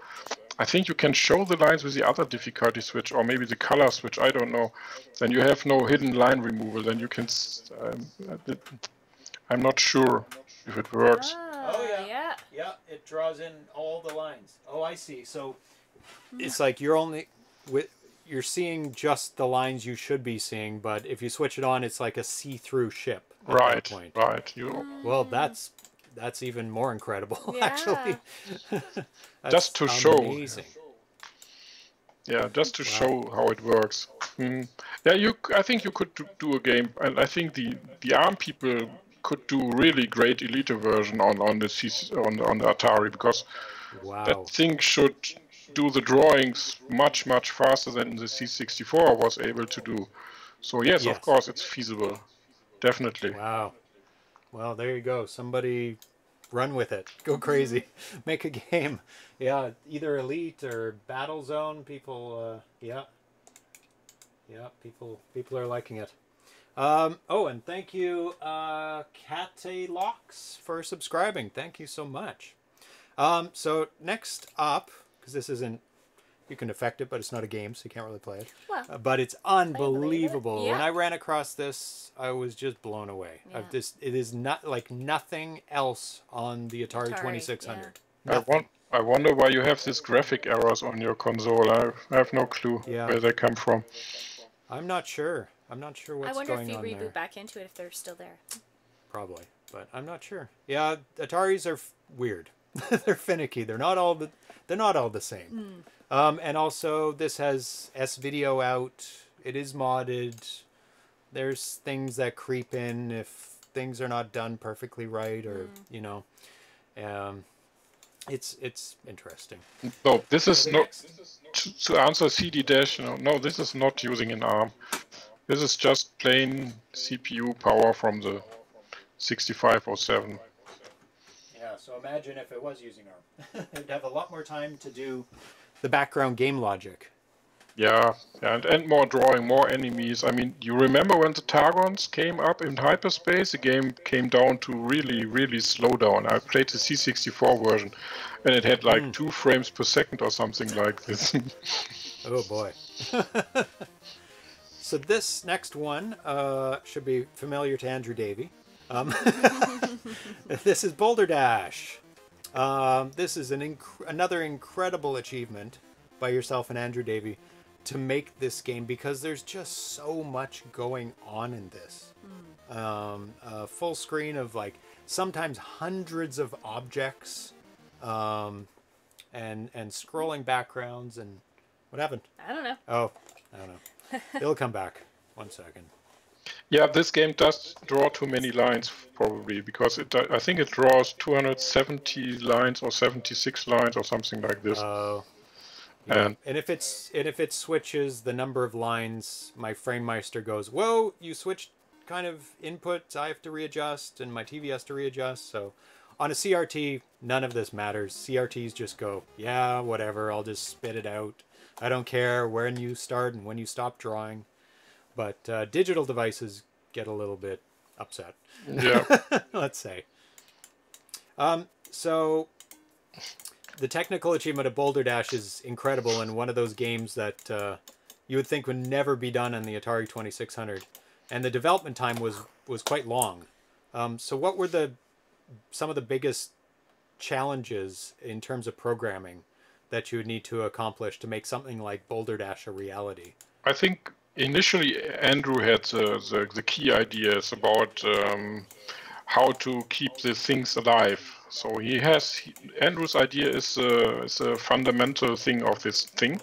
I think you can show the lines with the other difficulty switch, or maybe the color switch. I don't know. Then you have no hidden line removal. Then you can. Um, I'm not sure if it works. Ah. Yeah, it draws in all the lines. Oh, I see. So it's like you're only with you're seeing just the lines you should be seeing, but if you switch it on, it's like a see-through ship. At right. That point. Right. You. Well, that's that's even more incredible, yeah. actually. Just to show. Amazing. Yeah, just to wow. show how it works. Mm. Yeah, you. I think you could do a game, and I think the the ARM people could do really great Elite version on on the on on the Atari, because wow. that thing should do the drawings much much faster than the C sixty-four was able to do. So yes, yes. of course, it's feasible, definitely. Wow. Well, there you go. Somebody run with it. Go crazy. Make a game. Yeah, either Elite or Battle Zone. People, uh, yeah. Yeah, people people are liking it. Um, oh, and thank you, uh, Catelox, for subscribing. Thank you so much. Um, so next up, because this isn't, you can affect it, but it's not a game, so you can't really play it. Well, uh, but it's unbelievable. It. Yeah. When I ran across this, I was just blown away. Yeah. I've just, it is not like nothing else on the Atari, Atari twenty-six hundred. Yeah. I, want, I wonder why you have these graphic errors on your console. I, I have no clue yeah. where they come from. I'm not sure. I'm not sure what's going on there. I wonder if you reboot there. back into it if they're still there. Probably, but I'm not sure. Yeah, Ataris are f weird. They're finicky. They're not all the. They're not all the same. Mm. Um, and also, this has S-Video out. It is modded. There's things that creep in if things are not done perfectly right, or mm. you know, um, it's it's interesting. No, this is not to, to answer C D Dash. No, no, this is not using an ARM. This is just plain C P U power from the sixty-five oh seven. Yeah, so imagine if it was using ARM. It'd have a lot more time to do the background game logic. Yeah, and, and more drawing, more enemies. I mean, you remember when the Targons came up in hyperspace? The game came down to really, really slow down. I played the C sixty-four version, and it had like mm. two frames per second or something like this. Oh, boy. So this next one uh, should be familiar to Andrew Davie. Um, this is Boulder Dash. Um, this is an inc another incredible achievement by yourself and Andrew Davie to make this game, because there's just so much going on in this. Mm. Um, a full screen of like sometimes hundreds of objects, um, and and scrolling backgrounds. And what happened? I don't know. Oh, I don't know. It'll come back. One second. Yeah, this game does draw too many lines, probably, because it, I think it draws two hundred seventy lines or seventy-six lines or something like this. Oh. Yeah. And, and if it's and if it switches the number of lines, my FrameMeister goes, "Whoa, you switched kind of inputs. I have to readjust, and my T V has to readjust." So, on a C R T, none of this matters. C R Ts just go, "Yeah, whatever. I'll just spit it out. I don't care when you start and when you stop drawing." But uh, digital devices get a little bit upset. Yeah. Let's say. Um, so the technical achievement of Boulder Dash is incredible, and one of those games that uh, you would think would never be done on the Atari twenty-six hundred. And the development time was, was quite long. Um, so what were the some of the biggest challenges in terms of programming that you would need to accomplish to make something like Boulder Dash a reality? I think initially Andrew had the, the, the key ideas about um, how to keep the things alive. So he has, he, Andrew's idea is a, is a fundamental thing of this thing.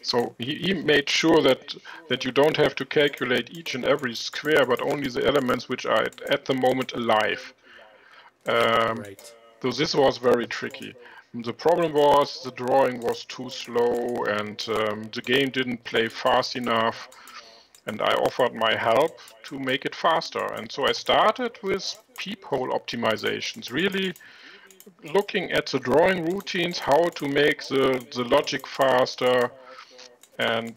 So he, he made sure that, that you don't have to calculate each and every square, but only the elements which are at, at the moment alive. Um, right. So this was very tricky. The problem was the drawing was too slow, and um, the game didn't play fast enough, and I offered my help to make it faster. And so I started with peephole optimizations, really looking at the drawing routines, how to make the, the logic faster, and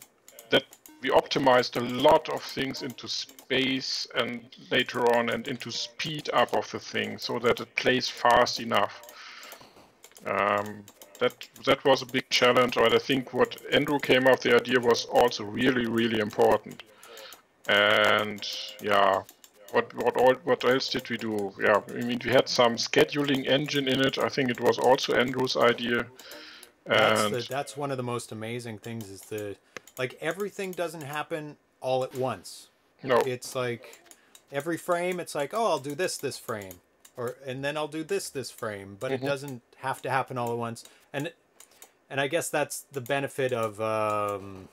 that we optimized a lot of things into space and later on and into speed up of the thing so that it plays fast enough. Um, that that was a big challenge, but I think what Andrew came up with, the idea was also really, really important. And yeah, what what all, what else did we do? Yeah, I mean we had some scheduling engine in it. I think it was also Andrew's idea. And that's, the, that's one of the most amazing things is the like everything doesn't happen all at once. No, it's like every frame it's like, oh, I'll do this this frame, or and then I'll do this this frame, but mm-hmm. it doesn't have to happen all at once. And and I guess that's the benefit of. Um,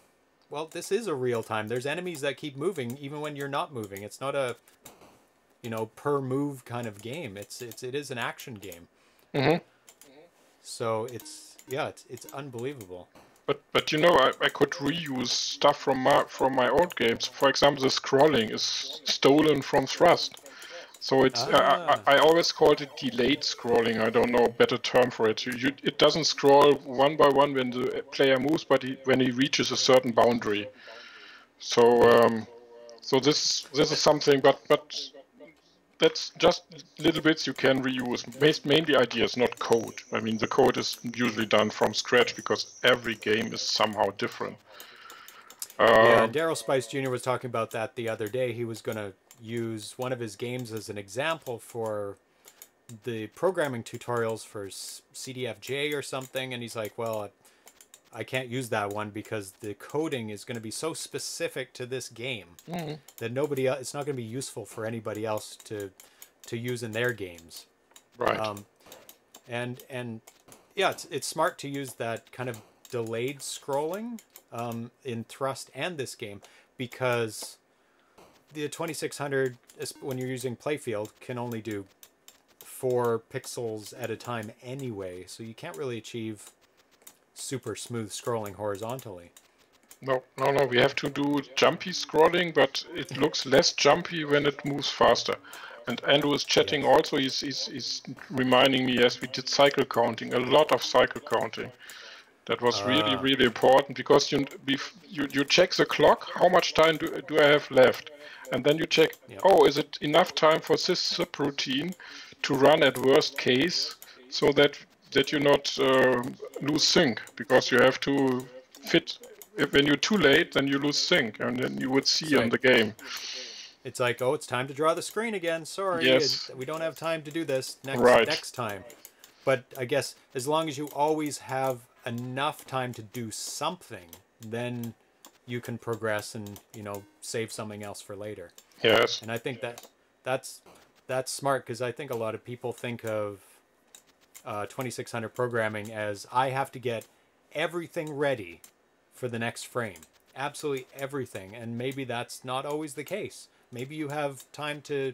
Well, this is a real time. There's enemies that keep moving even when you're not moving. It's not a, you know, per move kind of game. It's it's it is an action game. Mm-hmm. So it's yeah, it's it's unbelievable. But but you know, I, I could reuse stuff from my from my old games. For example, the scrolling is stolen from Thrust. So it's ah. I, I, I always called it delayed scrolling. I don't know a better term for it. You, you, it doesn't scroll one by one when the player moves, but he, when he reaches a certain boundary. So um, so this this is something, but but that's just little bits you can reuse. Mainly ideas, not code. I mean, the code is usually done from scratch because every game is somehow different. Um, yeah, Daryl Spice Junior was talking about that the other day. He was gonna use one of his games as an example for the programming tutorials for C D F J or something, and he's like, well, I can't use that one because the coding is going to be so specific to this game mm-hmm. that nobody else, it's not going to be useful for anybody else to to use in their games, right? um and and yeah, it's, it's smart to use that kind of delayed scrolling um in Thrust and this game, because the twenty-six hundred, when you're using Playfield, can only do four pixels at a time anyway, so you can't really achieve super smooth scrolling horizontally. No, no, no, we have to do jumpy scrolling, but it looks less jumpy when it moves faster. And Andrew is chatting yeah. also, he's, he's, he's reminding me, yes, we did cycle counting, a lot of cycle counting. That was uh, really, really important, because you, you you check the clock, how much time do, do I have left? And then you check, yep. oh, is it enough time for this subroutine to run at worst case, so that, that you not uh, lose sync, because you have to fit, if, when you're too late, then you lose sync, and then you would see on like, the game. It's like, oh, it's time to draw the screen again, sorry, yes. we don't have time to do this next, right. next time. But I guess as long as you always have enough time to do something, then you can progress and, you know, save something else for later. Yes. And I think that that's that's smart, because I think a lot of people think of uh, twenty-six hundred programming as I have to get everything ready for the next frame, absolutely everything. And maybe that's not always the case. Maybe you have time to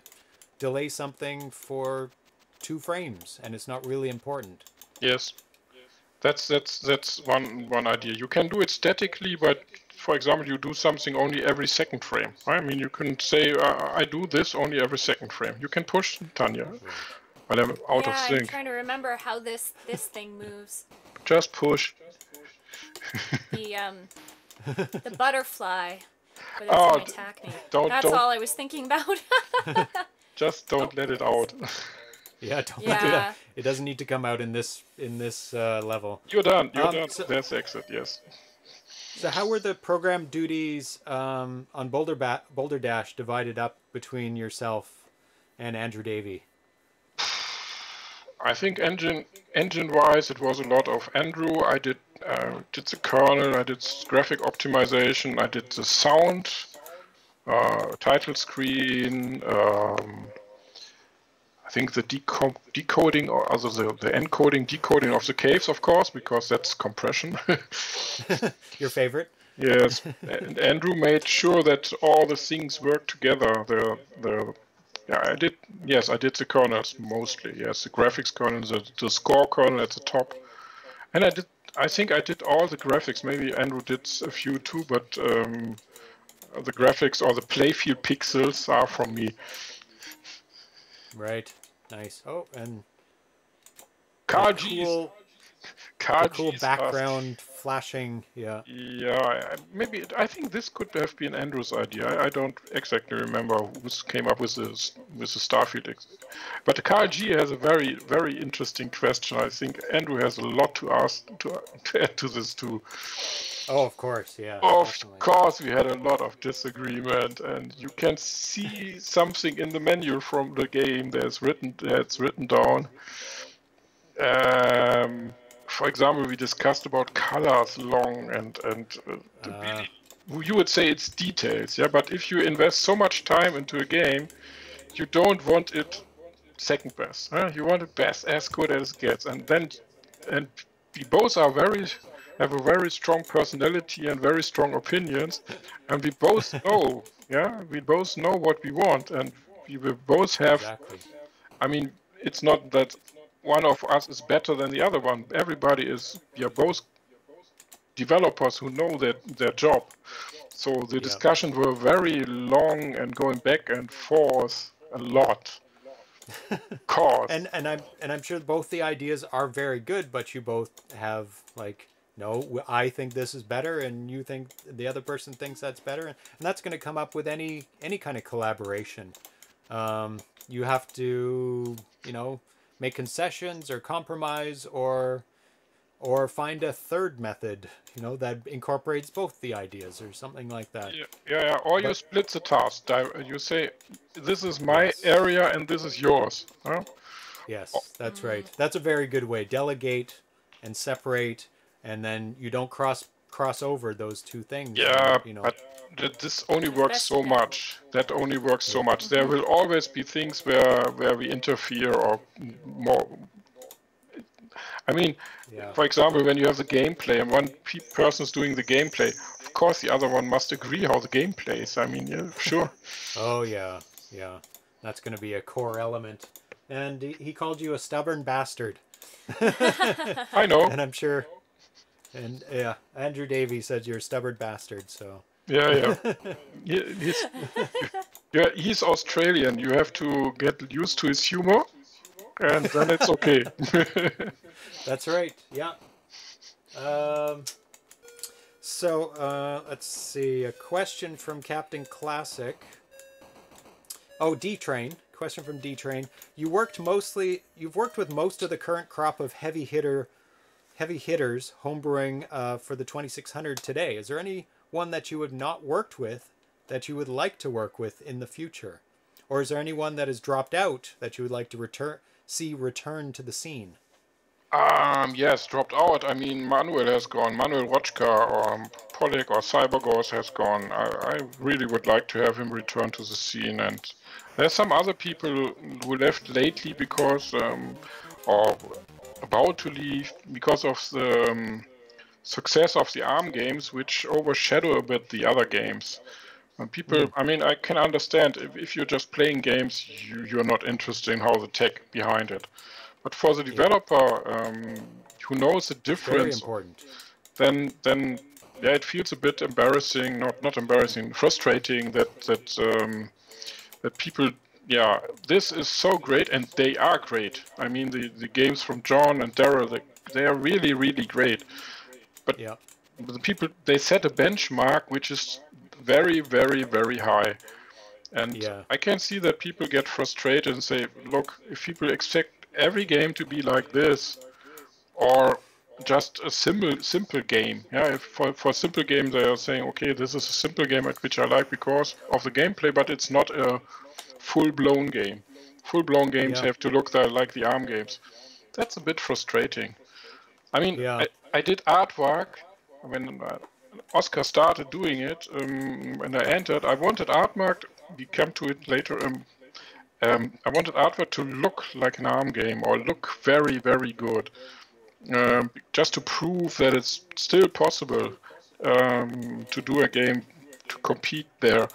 delay something for two frames and it's not really important. Yes. That's that's that's one one idea. You can do it statically, but for example, you do something only every second frame. I mean, you can say uh, I do this only every second frame. You can push Tanya, but I'm out yeah, of sync. I'm trying to remember how this this thing moves. Just push. The um the butterfly. But that's oh, attack me. Don't, that's don't. all I was thinking about. Just don't let it out. Yeah, don't yeah. do that. It doesn't need to come out in this in this uh, level. You're done. You're um, done. So, that's exit. Yes. So how were the program duties um, on Boulder ba Boulder Dash divided up between yourself and Andrew Davie? I think engine engine wise, it was a lot of Andrew. I did uh, did the kernel. I did graphic optimization. I did the sound, uh, title screen. Um, I think the deco decoding, or also the, the encoding, decoding of the caves, of course, because that's compression. Your favorite? Yes. And Andrew made sure that all the things work together. The the yeah, I did yes, I did the kernels mostly. Yes, the graphics kernel, the, the score kernel at the top, and I did. I think I did all the graphics. Maybe Andrew did a few too, but um, the graphics or the playfield pixels are from me. Right. Nice. Oh, and Carl G's. Cool... the cool background fast. flashing. Yeah. Yeah. Maybe I think this could have been Andrew's idea. I, I don't exactly remember who came up with this with the Starfield. But the K R G has a very very interesting question. I think Andrew has a lot to ask to, to add to this too. Oh, of course, yeah. Of definitely. course, we had a lot of disagreement, and you can see something in the menu from the game that's written that's written down. Um, for example, we discussed about colors long, and and uh, uh. you would say it's details, yeah. But if you invest so much time into a game, you don't want it second best. Huh? You want it best, as good as it gets, and then and we both are very. have a very strong personality and very strong opinions, and we both know, yeah, we both know what we want, and we will both have, exactly. I mean, it's not that one of us is better than the other one. Everybody is, we are both developers who know their, their job. So the yeah. discussions were very long and going back and forth a lot. Cause. and, and, I'm, and I'm sure both the ideas are very good, but you both have, like, no, I think this is better, and you think the other person thinks that's better, and that's going to come up with any any kind of collaboration. Um, you have to, you know, make concessions or compromise, or or find a third method, you know, that incorporates both the ideas or something like that. Yeah, yeah, yeah. or but, you split the task. You say, this is my yes. area and this is yours. Huh? Yes, that's right. That's a very good way. Delegate and separate. And then you don't cross cross over those two things. Yeah, you know. But this only works so much. That only works so much. There will always be things where where we interfere or more. I mean, yeah. for example, when you have the gameplay and one pe person's doing the gameplay, of course the other one must agree how the game plays. I mean, yeah, sure. Oh yeah, yeah. That's going to be a core element. And he called you a stubborn bastard. I know. And I'm sure. And yeah, Andrew Davie said you're a stubborn bastard. So yeah, yeah, he, he's, yeah, he's Australian. You have to get used to his humor, and then it's okay. That's right. Yeah. Um. So uh, let's see. A question from Captain Classic. Oh, D Train. Question from D Train. You worked mostly. You've worked with most of the current crop of heavy hitter. heavy hitters homebrewing uh, for the twenty-six hundred today. Is there any one that you have not worked with that you would like to work with in the future? Or is there anyone that has dropped out that you would like to return see return to the scene? Um, yes, dropped out. I mean, Manuel has gone. Manuel Rochka or um, Pollock or Cybergos has gone. I, I really would like to have him return to the scene. And there's some other people who left lately because... Um, or about to leave because of the um, success of the ARM games, which overshadow a bit the other games. And people, mm. I mean, I can understand if, if you're just playing games, you, you're not interested in how the tech behind it. But for the developer um, who knows the difference, then then yeah, it feels a bit embarrassing, not not embarrassing, frustrating that that um, that people. Yeah, this is so great, and they are great. I mean, the, the games from John and Daryl, they, they are really, really great. But yeah. the people, they set a benchmark which is very, very, very high. And yeah. I can see that people get frustrated and say, look, if people expect every game to be like this, or just a simple, simple game. Yeah, if for, for simple game, they are saying, okay, this is a simple game at which I like because of the gameplay, but it's not a... full-blown game. Full-blown games yeah. have to look that, like the ARM games. That's a bit frustrating. I mean, yeah. I, I did Aardvark when Oscar started doing it, um, when I entered. I wanted Aardvark, we come to it later, um, um, I wanted Aardvark to look like an ARM game or look very, very good. Um, just to prove that it's still possible um, to do a game, to compete there.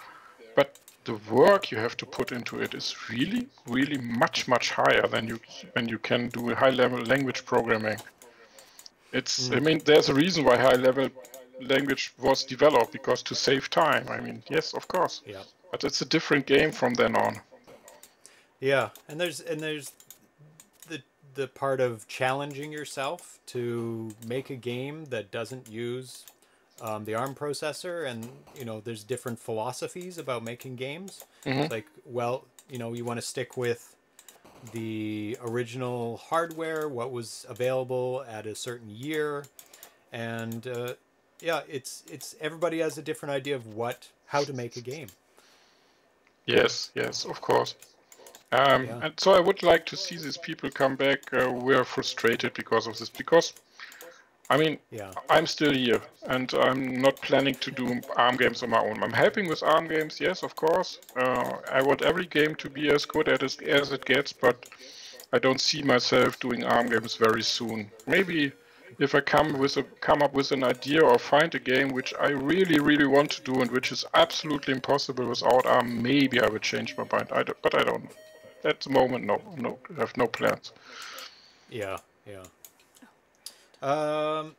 But the work you have to put into it is really, really much, much higher than you than you can do high-level language programming. It's, mm. I mean, there's a reason why high-level language was developed, because to save time. I mean, yes, of course. Yeah. But it's a different game from then on. Yeah, and there's and there's the the part of challenging yourself to make a game that doesn't use um, the ARM processor. And, you know, there's different philosophies about making games. Mm-hmm. Like, well, you know, you want to stick with the original hardware, what was available at a certain year. And, uh, yeah, it's, it's, everybody has a different idea of what, how to make a game. Yes, yes, of course. Um, yeah. And so I would like to see these people come back uh, who are frustrated because of this, because, I mean, yeah. I'm still here and I'm not planning to do ARM games on my own. I'm helping with ARM games, yes, of course. Uh, I want every game to be as good at it as it gets, but I don't see myself doing ARM games very soon. Maybe if I come with a, come up with an idea or find a game which I really, really want to do and which is absolutely impossible without ARM, maybe I would change my mind, I but I don't know. At the moment, no, no, I have no plans. Yeah, yeah. Um,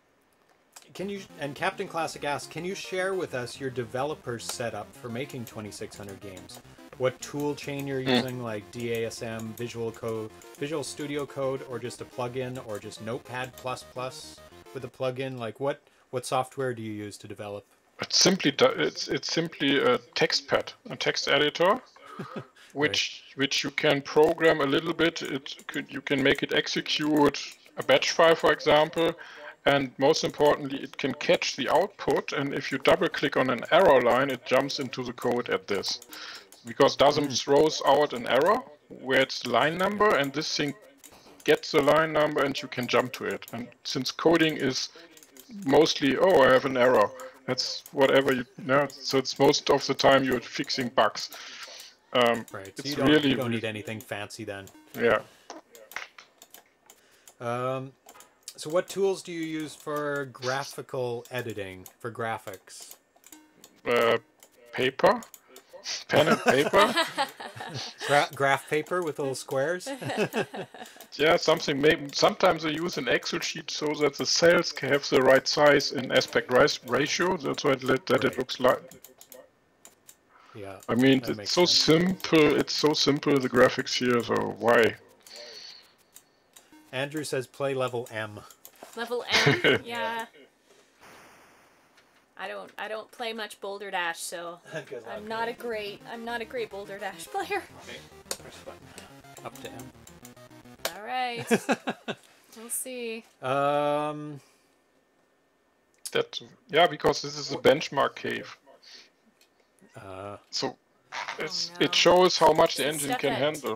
can you, and Captain Classic asks, can you share with us your developer's setup for making twenty-six hundred games? What tool chain you're using, mm. like D A S M, Visual Code, Visual Studio Code, or just a plugin, or just Notepad plus plus with a plugin? Like, what, what software do you use to develop? It's simply, it's, it's simply a TextPad, a text editor. Which right. which you can program a little bit. It could, you can make it execute a batch file, for example, and most importantly, it can catch the output. And if you double click on an error line, it jumps into the code at this, because D A S M mm. throws out an error where it's line number, and this thing gets the line number, and you can jump to it. And since coding is mostly, oh, I have an error. That's whatever you know. So it's most of the time you're fixing bugs. Um, right, so it's you don't, really, you don't need anything fancy then. Yeah. Um, so what tools do you use for graphical editing, for graphics? Uh, paper? Pen and paper? Gra graph paper with little squares? Yeah, something. Maybe, sometimes I use an Excel sheet so that the cells can have the right size and aspect ratio. That's why it, that right. it looks like... Yeah, I mean, it's so sense. simple. It's so simple, the graphics here, so why? Andrew says play level M. Level M? Yeah. I don't I don't play much Boulder Dash, so I'm not a great I'm not a great Boulder Dash player. Okay. Up to M. All right. We'll see. Um that yeah, because this is a benchmark cave. Uh, so it's, oh no. it shows how much the engine Step can it. handle.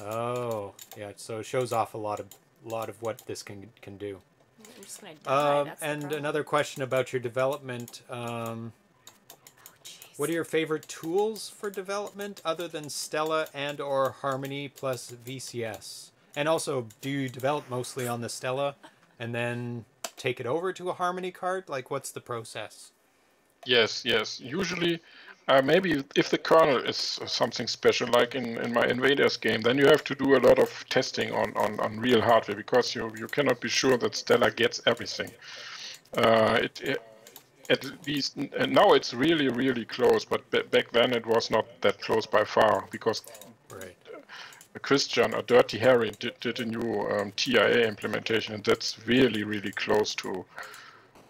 Oh, yeah. So it shows off a lot of lot of what this can can do. I'm just gonna die. Um, and another question about your development. Um, oh, what are your favorite tools for development other than Stella and or Harmony plus V C S? And also, do you develop mostly on the Stella and then take it over to a Harmony card? Like, what's the process? Yes, yes. Usually, uh, maybe if the kernel is something special, like in, in my Invaders game, then you have to do a lot of testing on, on, on real hardware, because you, you cannot be sure that Stella gets everything. Uh, it, it, at least, and now it's really, really close, but b back then it was not that close by far, because right. Christian or Dirty Harry did, did a new um, T I A implementation, and that's really, really close to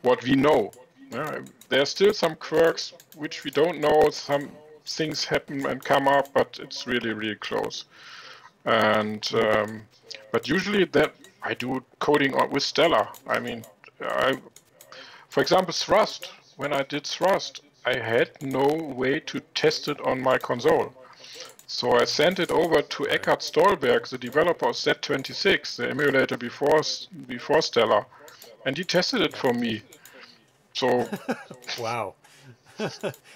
what we know. Yeah, there are still some quirks which we don't know. Some things happen and come up, but it's really, really close. And um, but usually that I do coding with Stella. I mean, I, for example, Thrust. When I did Thrust, I had no way to test it on my console. So I sent it over to Eckhard Stolberg, the developer of Z twenty-six, the emulator before before Stella, and he tested it for me. So wow.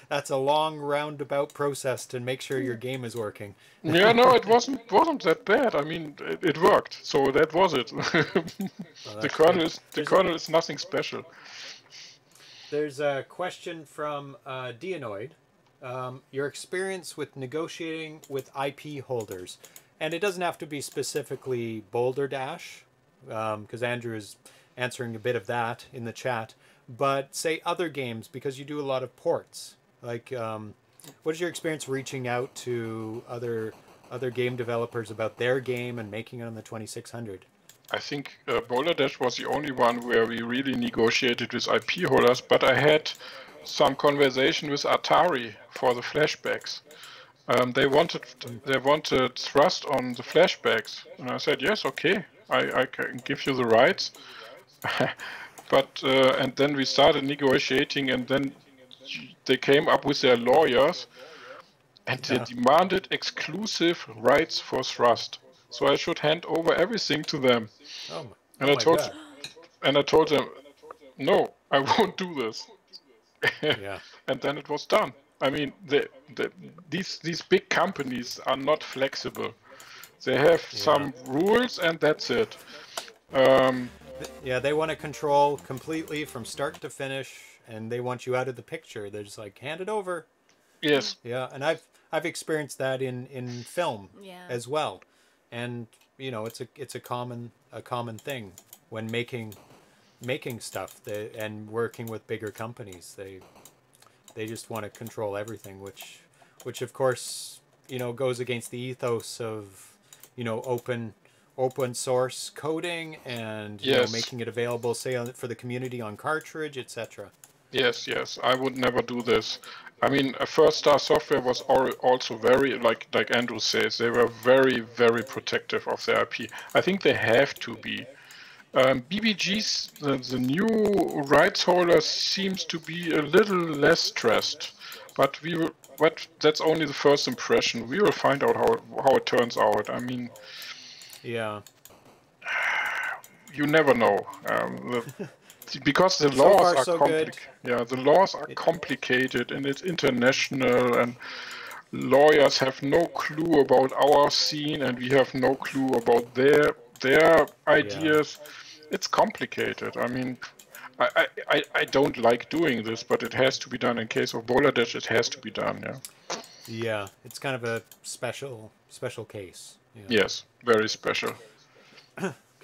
That's a long roundabout process to make sure your game is working. Yeah, no, it wasn't wasn't that bad. I mean, it, it worked. So that was it. Well, the kernel is the there's kernel a, is nothing special. There's a question from uh Deanoid. Um your experience with negotiating with I P holders. And it doesn't have to be specifically Boulder Dash, um because Andrew is answering a bit of that in the chat. But say other games, because you do a lot of ports. Like, um, what is your experience reaching out to other other game developers about their game and making it on the twenty-six hundred. I think uh, Boulder Dash was the only one where we really negotiated with I P holders, but I had some conversation with Atari for the flashbacks. Um, they wanted they wanted Thrust on the flashbacks, and I said yes, okay, I, I can give you the rights. But uh, and then we started negotiating, and then they came up with their lawyers, and yeah. they demanded exclusive rights for Thrust. So I should hand over everything to them. Oh my, and oh I told, and I told them, no, I won't do this. Yeah. And then it was done. I mean, the, the, these these big companies are not flexible. They have yeah. some rules, and that's it. Um, yeah, they want to control completely from start to finish, and they want you out of the picture. They're just like, hand it over. Yes. Yeah, and I've I've experienced that in in film yeah. as well. And you know, it's a it's a common a common thing when making making stuff they, and working with bigger companies. They they just want to control everything, which which of course you know goes against the ethos of you know open open source coding and you yes. know, making it available, say on, for the community on cartridge, et cetera. Yes, yes, I would never do this. I mean, First Star Software was also very, like like Andrew says, they were very, very protective of their I P. I think they have to be. Um, B B G's, the, the new rights holder, seems to be a little less stressed, but we will, but that's only the first impression. We will find out how how it turns out. I mean, yeah, you never know. Um, the, Because the laws so far, are so complicated, yeah, the laws are complicated, and it's international, and lawyers have no clue about our scene, and we have no clue about their their ideas. Yeah. It's complicated. I mean, I, I I don't like doing this, but it has to be done. In case of Boulder Dash, it has to be done. Yeah. Yeah, it's kind of a special special case. Yeah. Yes, very special.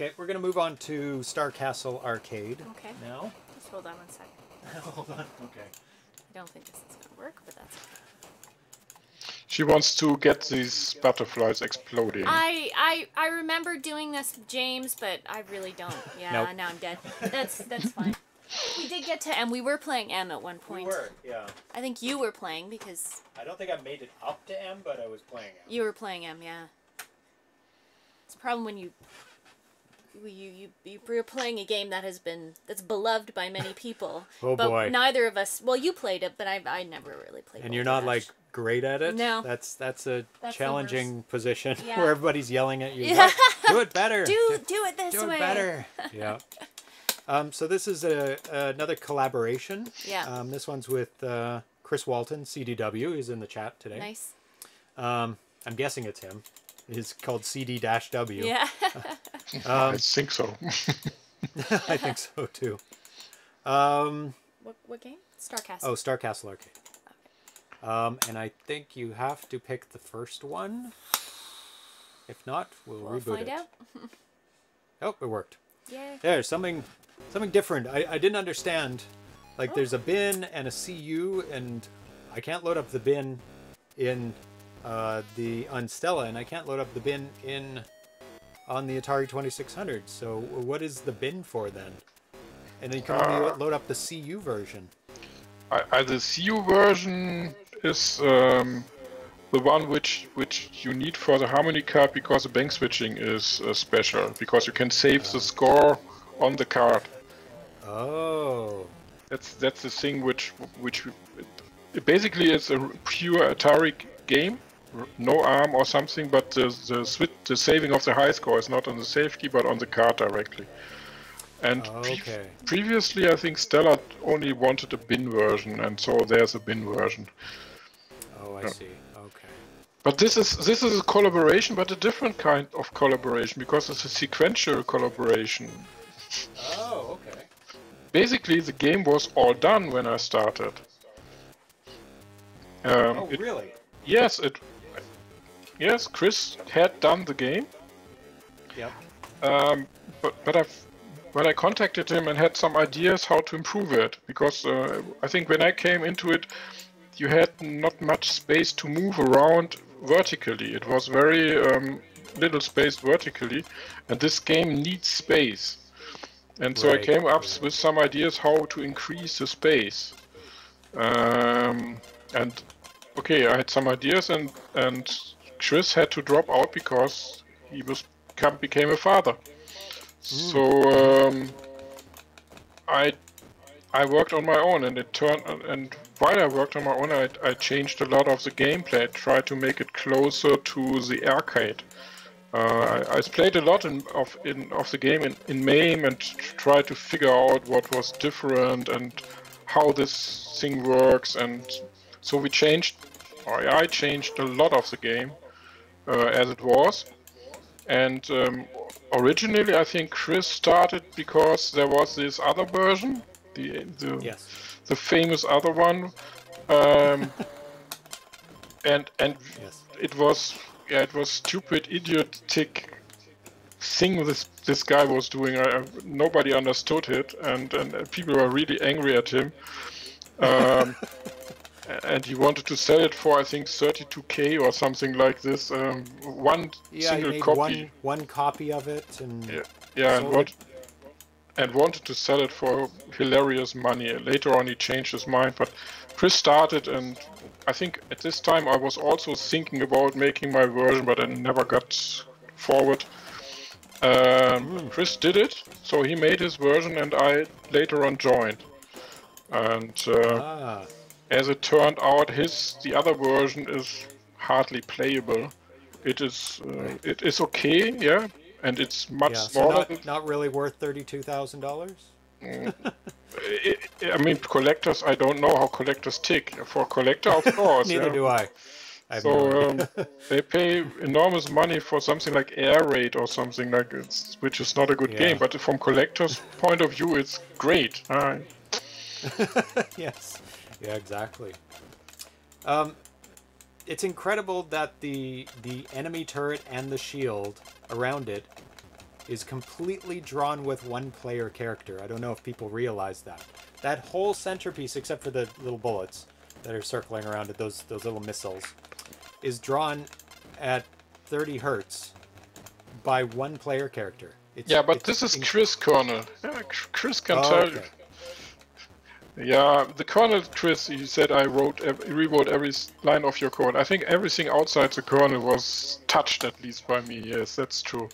Okay, we're going to move on to Star Castle Arcade okay. now. Just hold on one second. Hold on, okay. I don't think this is going to work, but that's okay. She wants to get these butterflies exploding. I, I, I remember doing this with James, but I really don't. Yeah, nope. Now I'm dead. That's that's fine. We did get to M. We were playing M at one point. We were, yeah. I think you were playing because... I don't think I made it up to M, but I was playing M. You were playing M, yeah. It's a problem when you... You, you, you're playing a game that has been, that's beloved by many people. Oh but boy. Neither of us, well, you played it, but I, I never really played it. And you're not, like, great at it? No. That's, that's a that's challenging position yeah. where everybody's yelling at you. Yeah. Do it better. Do, do, do it this do way. Do it better. Yeah. Um, so this is a, another collaboration. Yeah. Um, this one's with uh, Chris Walton, C D W. He's in the chat today. Nice. Um, I'm guessing it's him. It's called C D W. Yeah. um, I think so. I think so too. Um, what, what game? Star Castle. Oh, Star Castle Arcade. Okay. Um, and I think you have to pick the first one. If not, we'll, we'll reboot find it. Out. Oh, it worked. Yeah. There's something, something different. I, I didn't understand. Like, oh. There's a bin and a C U, and I can't load up the bin in. Uh, the on Stella, and I can't load up the bin in on the Atari twenty-six hundred. So what is the bin for then? And then you can only uh, load up the C U version. I, I, the C U version is um, the one which which you need for the Harmony card, because the bank switching is uh, special, because you can save uh, the score on the card. Oh. That's that's the thing which which it, basically it's a pure Atari game. No arm or something, but the the, switch, the saving of the high score is not on the save key, but on the card directly. And okay. pre previously, I think Stella only wanted a bin version, and so there's a bin version. Oh, I yeah. see. Okay. But this is this is a collaboration, but a different kind of collaboration, because it's a sequential collaboration. Oh, okay. Basically, the game was all done when I started. Um, oh, really? It, Yes, it. Yes, Chris had done the game. Yeah. Um, but but I, but I contacted him and had some ideas how to improve it, because uh, I think when I came into it, you had not much space to move around vertically. It was very um, little space vertically, and this game needs space. And so right. I came up with some ideas how to increase the space. Um, and okay, I had some ideas, and and Chris had to drop out because he was became a father. Mm. So um, I I worked on my own, and it turned. And while I worked on my own, I I changed a lot of the gameplay, tried to make it closer to the arcade. Uh, I, I played a lot in, of in of the game in, in MAME and tried to figure out what was different and how this thing works, and so we changed, or I changed a lot of the game uh, as it was. And um, originally, I think Chris started because there was this other version, the the, yes. the famous other one, um, and and yes. it was. Yeah, it was stupid, idiotic thing this this guy was doing. I, nobody understood it, and, and people were really angry at him. Um, and he wanted to sell it for, I think, thirty-two K or something like this. Um, one yeah, single made copy. One, one copy of it. And yeah, yeah and, want, and wanted to sell it for hilarious money. Later on, he changed his mind, but Chris started, and I think at this time I was also thinking about making my version, but I never got forward. Um, Chris did it, so he made his version, and I later on joined. And uh, ah. as it turned out, his the other version is hardly playable. It is uh, it is okay, yeah, and it's much yeah, smaller. So not, not really worth thirty-two thousand dollars. I mean, collectors, I don't know how collectors tick. For a collector, of course. Neither yeah. do I. I've so um, they pay enormous money for something like Air Raid or something like it, which is not a good yeah. game. But from collectors' point of view, it's great. Uh, yes. Yeah, exactly. Um, it's incredible that the the enemy turret and the shield around it is completely drawn with one player character. I don't know if people realize that. That whole centerpiece, except for the little bullets that are circling around it, those those little missiles, is drawn at thirty hertz by one player character. It's, yeah, but it's this is Chris Cornell. Yeah, Chris can oh, tell okay. you. Yeah, the Cornell Chris, he said, I wrote, every, rewrote every line of your code. I think everything outside the kernel was touched, at least by me. Yes, that's true.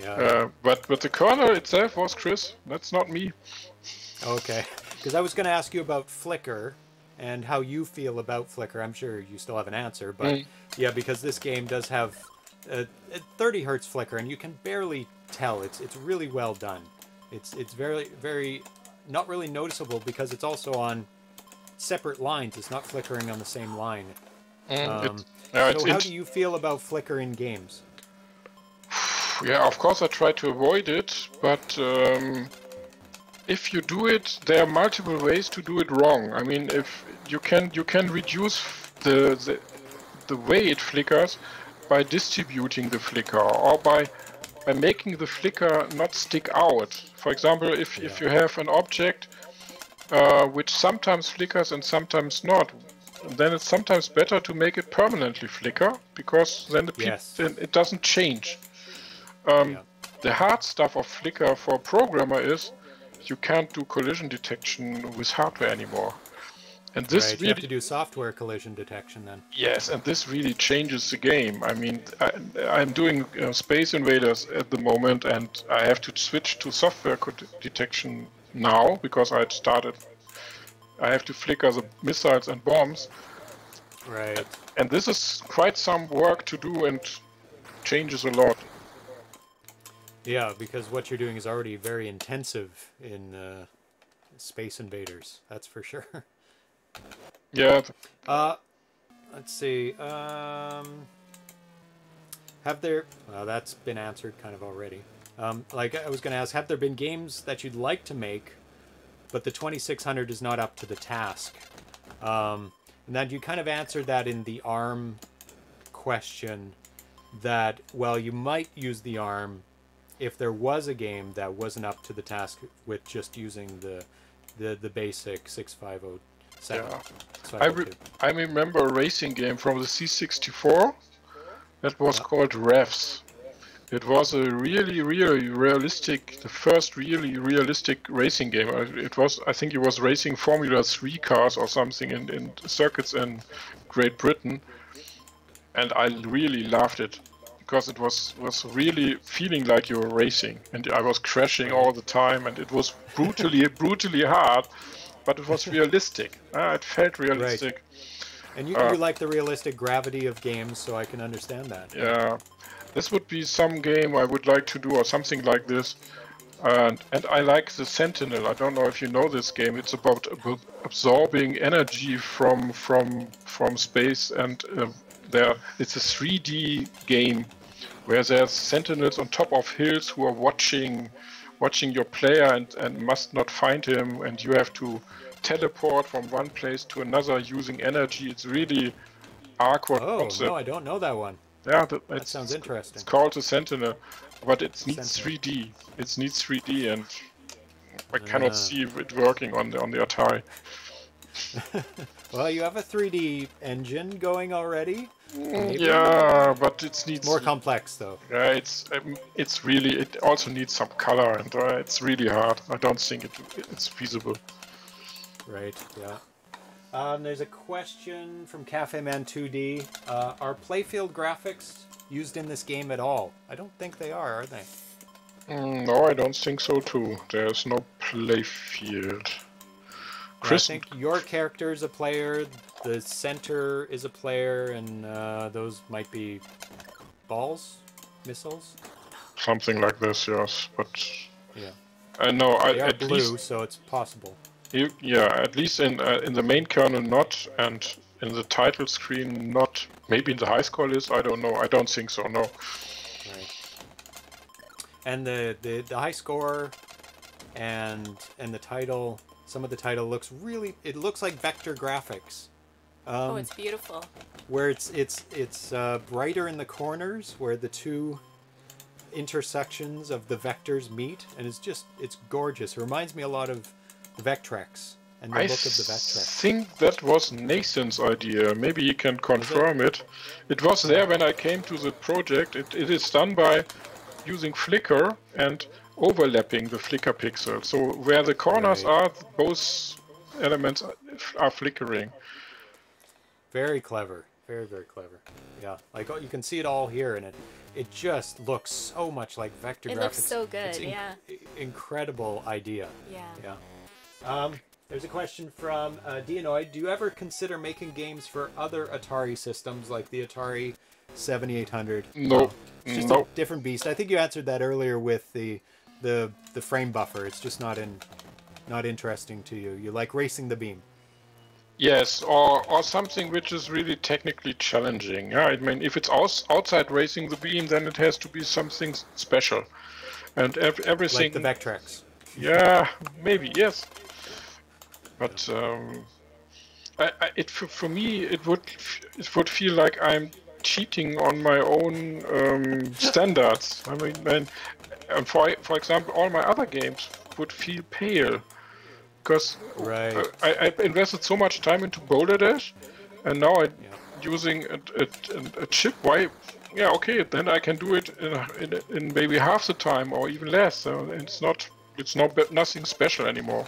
Yeah. Uh, but but the kernel itself was Chris. That's not me. Okay, because I was going to ask you about Flickr and how you feel about Flickr. I'm sure you still have an answer, but mm. yeah, because this game does have a, a thirty hertz Flickr, and you can barely tell. It's it's really well done. It's it's very very not really noticeable because it's also on separate lines. It's not flickering on the same line. Mm, um, it, no, so it's, how do you feel about Flickr in games? Yeah, of course I try to avoid it, but um, if you do it, there are multiple ways to do it wrong. I mean, if you can you can reduce the the, the way it flickers by distributing the flicker, or by by making the flicker not stick out. For example, if yeah. if you have an object uh, which sometimes flickers and sometimes not, then it's sometimes better to make it permanently flicker, because then the yes. then it doesn't change. Um, yeah. The hard stuff of Flickr for a programmer is you can't do collision detection with hardware anymore, and this right. really, you have to do software collision detection then. Yes, and this really changes the game. I mean, I, I'm doing uh, Space Invaders at the moment, and I have to switch to software detection now because I had started. I have to flicker the missiles and bombs. Right. And, and this is quite some work to do, and changes a lot. Yeah, because what you're doing is already very intensive in uh, Space Invaders, that's for sure. Yeah. Uh, let's see. Um, have there... Well, that's been answered kind of already. Um, like I was going to ask, have there been games that you'd like to make, but the twenty-six hundred is not up to the task? Um, and then you kind of answered that in the ARM question, that, well, you might use the ARM if there was a game that wasn't up to the task with just using the the, the basic six five zero Second. Yeah. Second I, re two. I remember a racing game from the C sixty-four that was yeah. called Revs. It was a really, really realistic, the first really realistic racing game. It was, I think, it was racing Formula three cars or something in, in circuits in Great Britain, and I really loved it because it was was really feeling like you were racing, and I was crashing all the time, and it was brutally, brutally hard, but it was realistic. Uh, it felt realistic. Right. And you, uh, you like the realistic gravity of games, so I can understand that. Yeah. This would be some game I would like to do, or something like this. And, and I like the Sentinel. I don't know if you know this game. It's about ab absorbing energy from from from space, and uh, there it's a three D game where there's sentinels on top of hills who are watching watching your player and and must not find him, and you have to teleport from one place to another using energy. It's really awkward. Oh concept. No, I don't know that one. Yeah, the, that it's, sounds interesting. It's called the Sentinel, but it needs Sentinel. three D. It needs three D, and I cannot uh. see it working on the on the Atari. Well, you have a three D engine going already. Mm, yeah, but it needs more complex though. Yeah, it's um, it's really it also needs some color, and uh, it's really hard. I don't think it it's feasible. Right. Yeah. Um, there's a question from Cafe Man two D. Uh, are playfield graphics used in this game at all? I don't think they are, are they? Mm, no, I don't think so, too. There's no playfield. Chris... I think your character is a player, the center is a player, and uh, those might be balls? Missiles? Something like this, yes. But... Yeah. Uh, no, I, at blue, least... so it's possible. You, yeah, at least in uh, in the main kernel not, and in the title screen not. Maybe in the high score list, I don't know. I don't think so. No. Right. And the, the the high score, and and the title. Some of the title looks really. It looks like vector graphics. Um, oh, it's beautiful. Where it's it's it's uh, brighter in the corners where the two intersections of the vectors meet, and it's just it's gorgeous. It reminds me a lot of Vectrex and the I book of the Vectrex. I think that was Nathan's idea. Maybe he can confirm it? it. It was there when I came to the project. It, it is done by using Flickr and overlapping the Flickr pixel. So where the corners right. are, both elements are flickering. Very clever. Very, very clever. Yeah, like oh, you can see it all here, and it it just looks so much like vector it graphics. It looks so good. It's yeah. Incredible idea. Yeah. Yeah. Um, there's a question from uh, Deanoid. Do you ever consider making games for other Atari systems like the Atari seventy-eight hundred? No, no. It's just no. a different beast. I think you answered that earlier with the the the frame buffer. It's just not in not interesting to you. You like racing the beam. Yes, or or something which is really technically challenging. Yeah, I mean, if it's outside racing the beam, then it has to be something special, and ev everything. Like the Vectrex. Yeah, maybe yes. But um, I, I, it for, for me it would it would feel like I'm cheating on my own um, standards. I mean, and, and for for example, all my other games would feel pale because right. uh, I, I invested so much time into Boulder Dash, and now I'm yeah. using a, a, a chip. Why? Yeah, okay, then I can do it in, in in maybe half the time or even less. So it's not it's not nothing special anymore.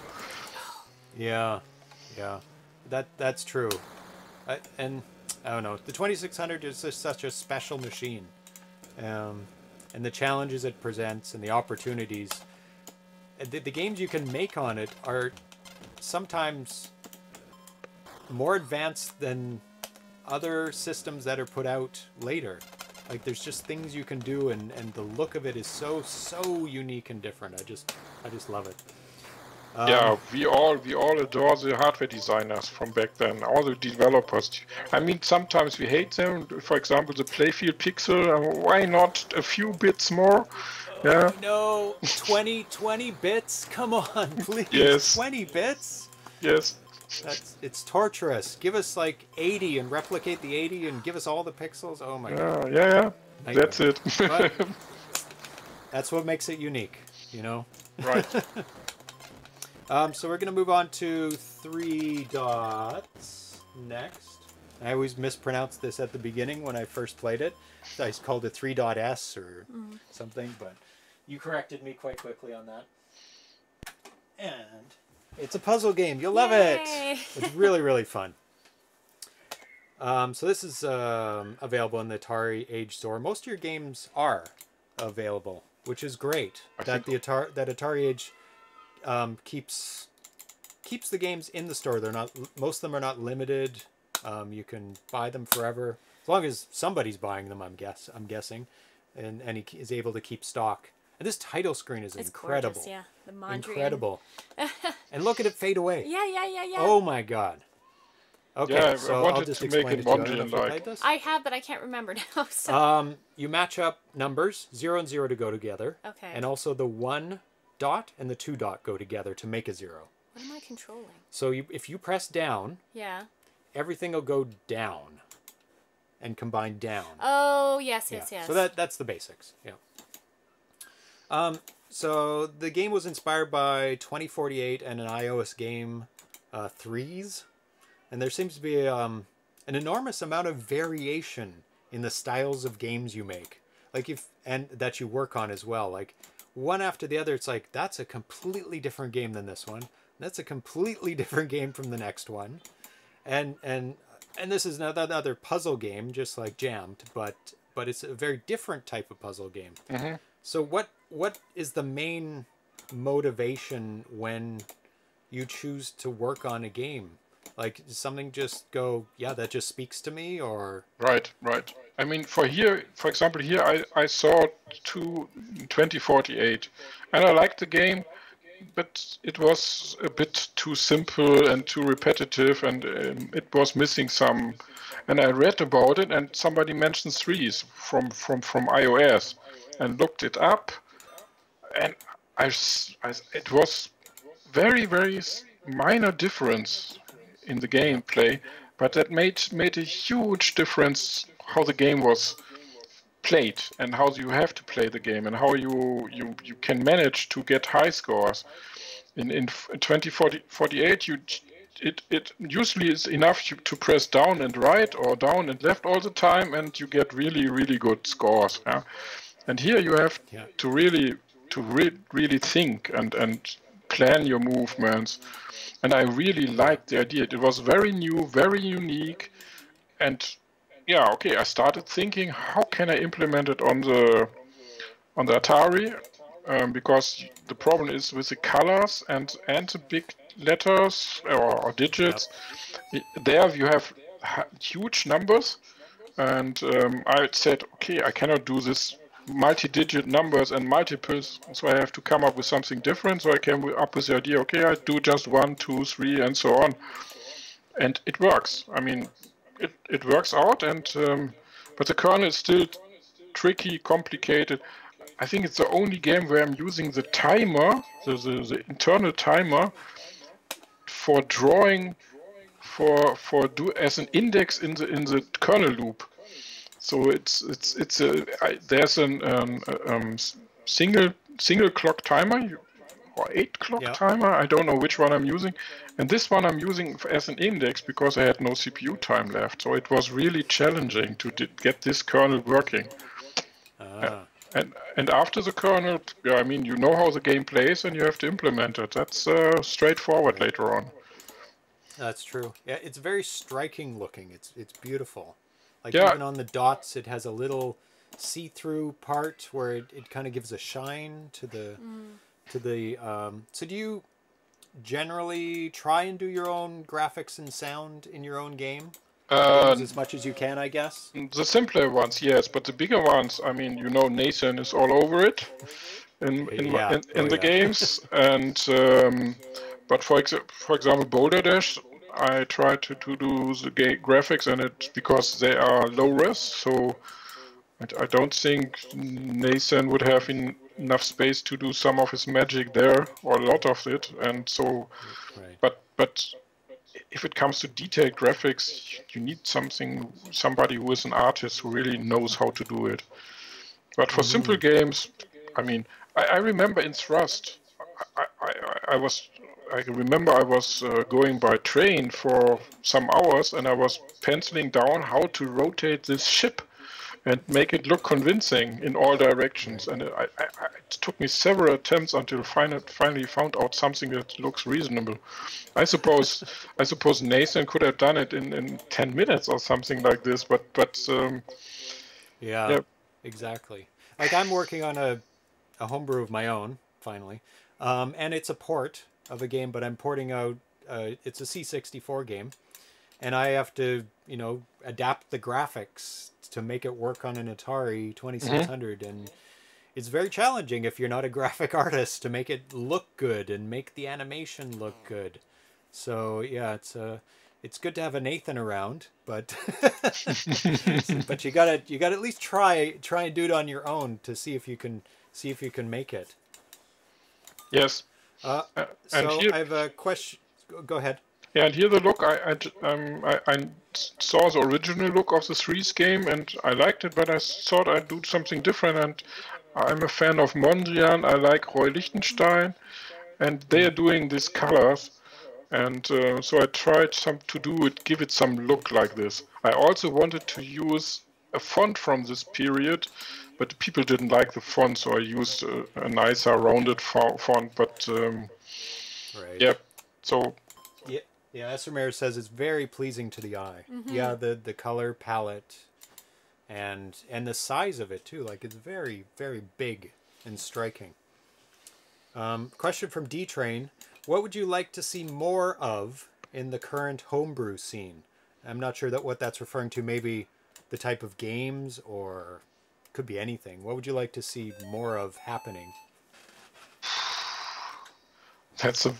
Yeah, yeah, that that's true. I, and I don't know, the twenty-six hundred is just such a special machine, um, and the challenges it presents and the opportunities. The, the games you can make on it are sometimes more advanced than other systems that are put out later. Like there's just things you can do, and and the look of it is so so unique and different. I just I just love it. Um, yeah, we all we all adore the hardware designers from back then, all the developers. I mean, sometimes we hate them. For example, the Playfield Pixel. Why not a few bits more? Yeah. Oh, no, twenty, twenty bits. Come on, please. Yes. twenty bits. Yes. That's it's torturous. Give us like eighty and replicate the eighty and give us all the pixels. Oh my yeah, god. Yeah, yeah. Nightmare. That's it. But that's what makes it unique, you know. Right. Um, so we're going to move on to three dots next. I always mispronounced this at the beginning when I first played it. I called it three dot S or mm. something, but you corrected me quite quickly on that. And it's a puzzle game. You'll love Yay. it. It's really, really fun. Um, so this is um, available in the Atari Age store. Most of your games are available, which is great. I that the Atari that Atari Age um, keeps keeps the games in the store. They're not most of them are not limited. Um, you can buy them forever as long as somebody's buying them. I'm guess I'm guessing, and and he is able to keep stock. And this title screen is it's incredible. Gorgeous, yeah, the Mondrian. Incredible. And look at it fade away. Yeah, yeah, yeah, yeah. Oh my God. Okay, yeah, so I'll just explain it to you. Like this. I have, but I can't remember now. So. Um, you match up numbers, zero and zero to go together. Okay. And also the one dot and the two dot go together to make a zero. What am I controlling? So you, if you press down, yeah, everything will go down and combine down. Oh, yes, yes, yeah. yes. So that that's the basics, yeah. Um, so the game was inspired by twenty forty-eight and an iOS game, uh, Threes. And there seems to be um, an enormous amount of variation in the styles of games you make, like if and that you work on as well. Like one after the other, it's like that's a completely different game than this one. That's a completely different game from the next one, and and and this is another, another puzzle game, just like Jammed, but but it's a very different type of puzzle game. Mm-hmm. So what what is the main motivation when you choose to work on a game? Like, something just go, yeah, that just speaks to me, or... Right, right. I mean, for here, for example, here I, I saw two, twenty forty-eight, and I liked the game, but it was a bit too simple and too repetitive, and um, it was missing some. And I read about it, and somebody mentioned Threes from, from, from iOS, and looked it up, and I, I, it was very, very minor difference in the gameplay, but that made made a huge difference how the game was played and how you have to play the game and how you you, you can manage to get high scores. In in twenty forty-eight, you it it usually is enough to press down and right or down and left all the time, and you get really really good scores. Yeah? And here you have yeah. to really to re really think and and plan your movements. And I really liked the idea. It was very new, very unique. And yeah, okay, I started thinking, how can I implement it on the on the Atari? Um, because the problem is with the colors and, and the big letters or, or digits. Yep. There you have huge numbers. And um, I said, okay, I cannot do this multi-digit numbers and multiples, so I have to come up with something different. So I came up with the idea, okay, I do just one, two, three, and so on, and it works. I mean, it it works out, and um, but the kernel is still tricky, complicated. I think it's the only game where I'm using the timer, the the, the internal timer, for drawing, for for do as an index in the in the kernel loop. So it's it's it's a I, there's an um, um, single single clock timer or eight clock yeah. timer. I don't know which one I'm using, and this one I'm using as an index because I had no C P U time left. So it was really challenging to get this kernel working. Ah. And and after the kernel, yeah, I mean you know how the game plays and you have to implement it. That's uh, straightforward later on. That's true. Yeah, it's very striking looking. It's it's beautiful. Like yeah. even on the dots, it has a little see-through part where it, it kind of gives a shine to the, mm. to the, um, so do you generally try and do your own graphics and sound in your own game? Uh, as much as you can, I guess? The simpler ones, yes, but the bigger ones, I mean, you know, Nathan is all over it in, in, yeah. in, in oh, the yeah. games. And, um, but for, ex for example, Boulder Dash, I try to, to do the graphics and it because they are low res, so I don't think Nathan would have in, enough space to do some of his magic there or a lot of it. And so, right. but but if it comes to detailed graphics, you need something somebody who is an artist who really knows how to do it. But for mm-hmm. simple games, I mean, I, I remember in Thrust, I I, I, I was. I remember I was uh, going by train for some hours, and I was penciling down how to rotate this ship and make it look convincing in all directions. And I, I, it took me several attempts until final, finally found out something that looks reasonable. I suppose I suppose Nathan could have done it in, in ten minutes or something like this. But but um, yeah, yeah, exactly. Like I'm working on a a homebrew of my own finally, um, and it's a port of a game, but I'm porting out. Uh, it's a C sixty-four game, and I have to you know adapt the graphics to make it work on an Atari twenty-six hundred, mm-hmm. and it's very challenging if you're not a graphic artist to make it look good and make the animation look good. So yeah, it's a it's good to have a Nathan around, but but you gotta you gotta at least try try and do it on your own to see if you can see if you can make it. Yes. Uh, uh, so here, I have a question. Go ahead. Yeah, and here the look, I, I, um, I, I saw the original look of the Threes game and I liked it, but I thought I'd do something different. And I'm a fan of Mondrian, I like Roy Lichtenstein, and they are doing these colors. And uh, so I tried some to do it, give it some look like this. I also wanted to use a font from this period, but people didn't like the font, so I used a, a nicer rounded fo font. But um, right. yeah, so yeah, yeah. Essermeyer says it's very pleasing to the eye. Mm-hmm. Yeah, the the color palette, and and the size of it too. Like it's very very big and striking. Um, question from D Train: what would you like to see more of in the current homebrew scene? I'm not sure that what that's referring to. Maybe the type of games or. Could be anything. What would you like to see more of happening? That's a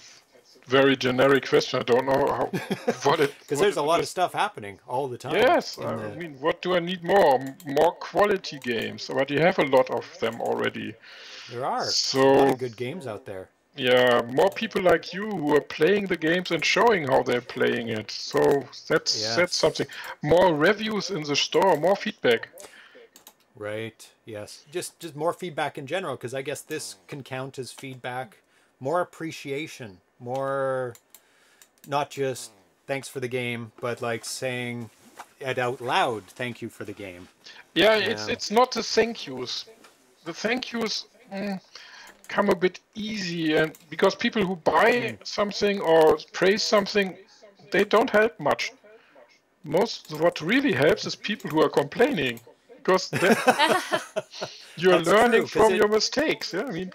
very generic question. I don't know how, what it. Because there's a lot of stuff happening all the time. Yes, I the... mean, what do I need more? More quality games, but you have a lot of them already. There are so a lot of good games out there. Yeah, more people like you who are playing the games and showing how they're playing it. So that's yes. that's something. More reviews in the store. More feedback. Right. Yes. Just just more feedback in general, because I guess this can count as feedback. More appreciation. More, not just thanks for the game, but like saying it out loud, thank you for the game. Yeah, yeah. it's it's not the thank yous. The thank yous mm, come a bit easy, and because people who buy mm. something or praise something, they don't help much. Most of what really helps is people who are complaining. Because you're That's learning true, from it, your mistakes. Yeah, I mean,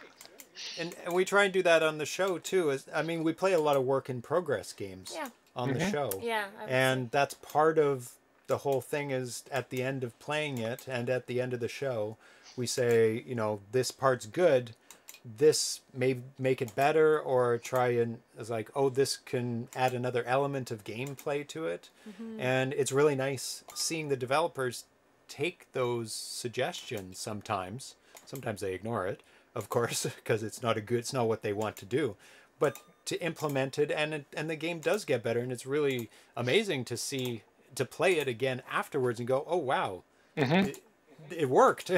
and, and we try and do that on the show too. Is I mean, we play a lot of work in progress games yeah. on mm-hmm. the show. Yeah, and that's part of the whole thing. Is at the end of playing it, and at the end of the show, we say, you know, this part's good. This may make it better, or try and is like, oh, this can add another element of gameplay to it. Mm-hmm. And it's really nice seeing the developers take those suggestions. Sometimes sometimes they ignore it, of course, because it's not a good it's not what they want to do, but to implement it, and it, and the game does get better, and it's really amazing to see, to play it again afterwards and go, oh wow, mm-hmm. it, it worked.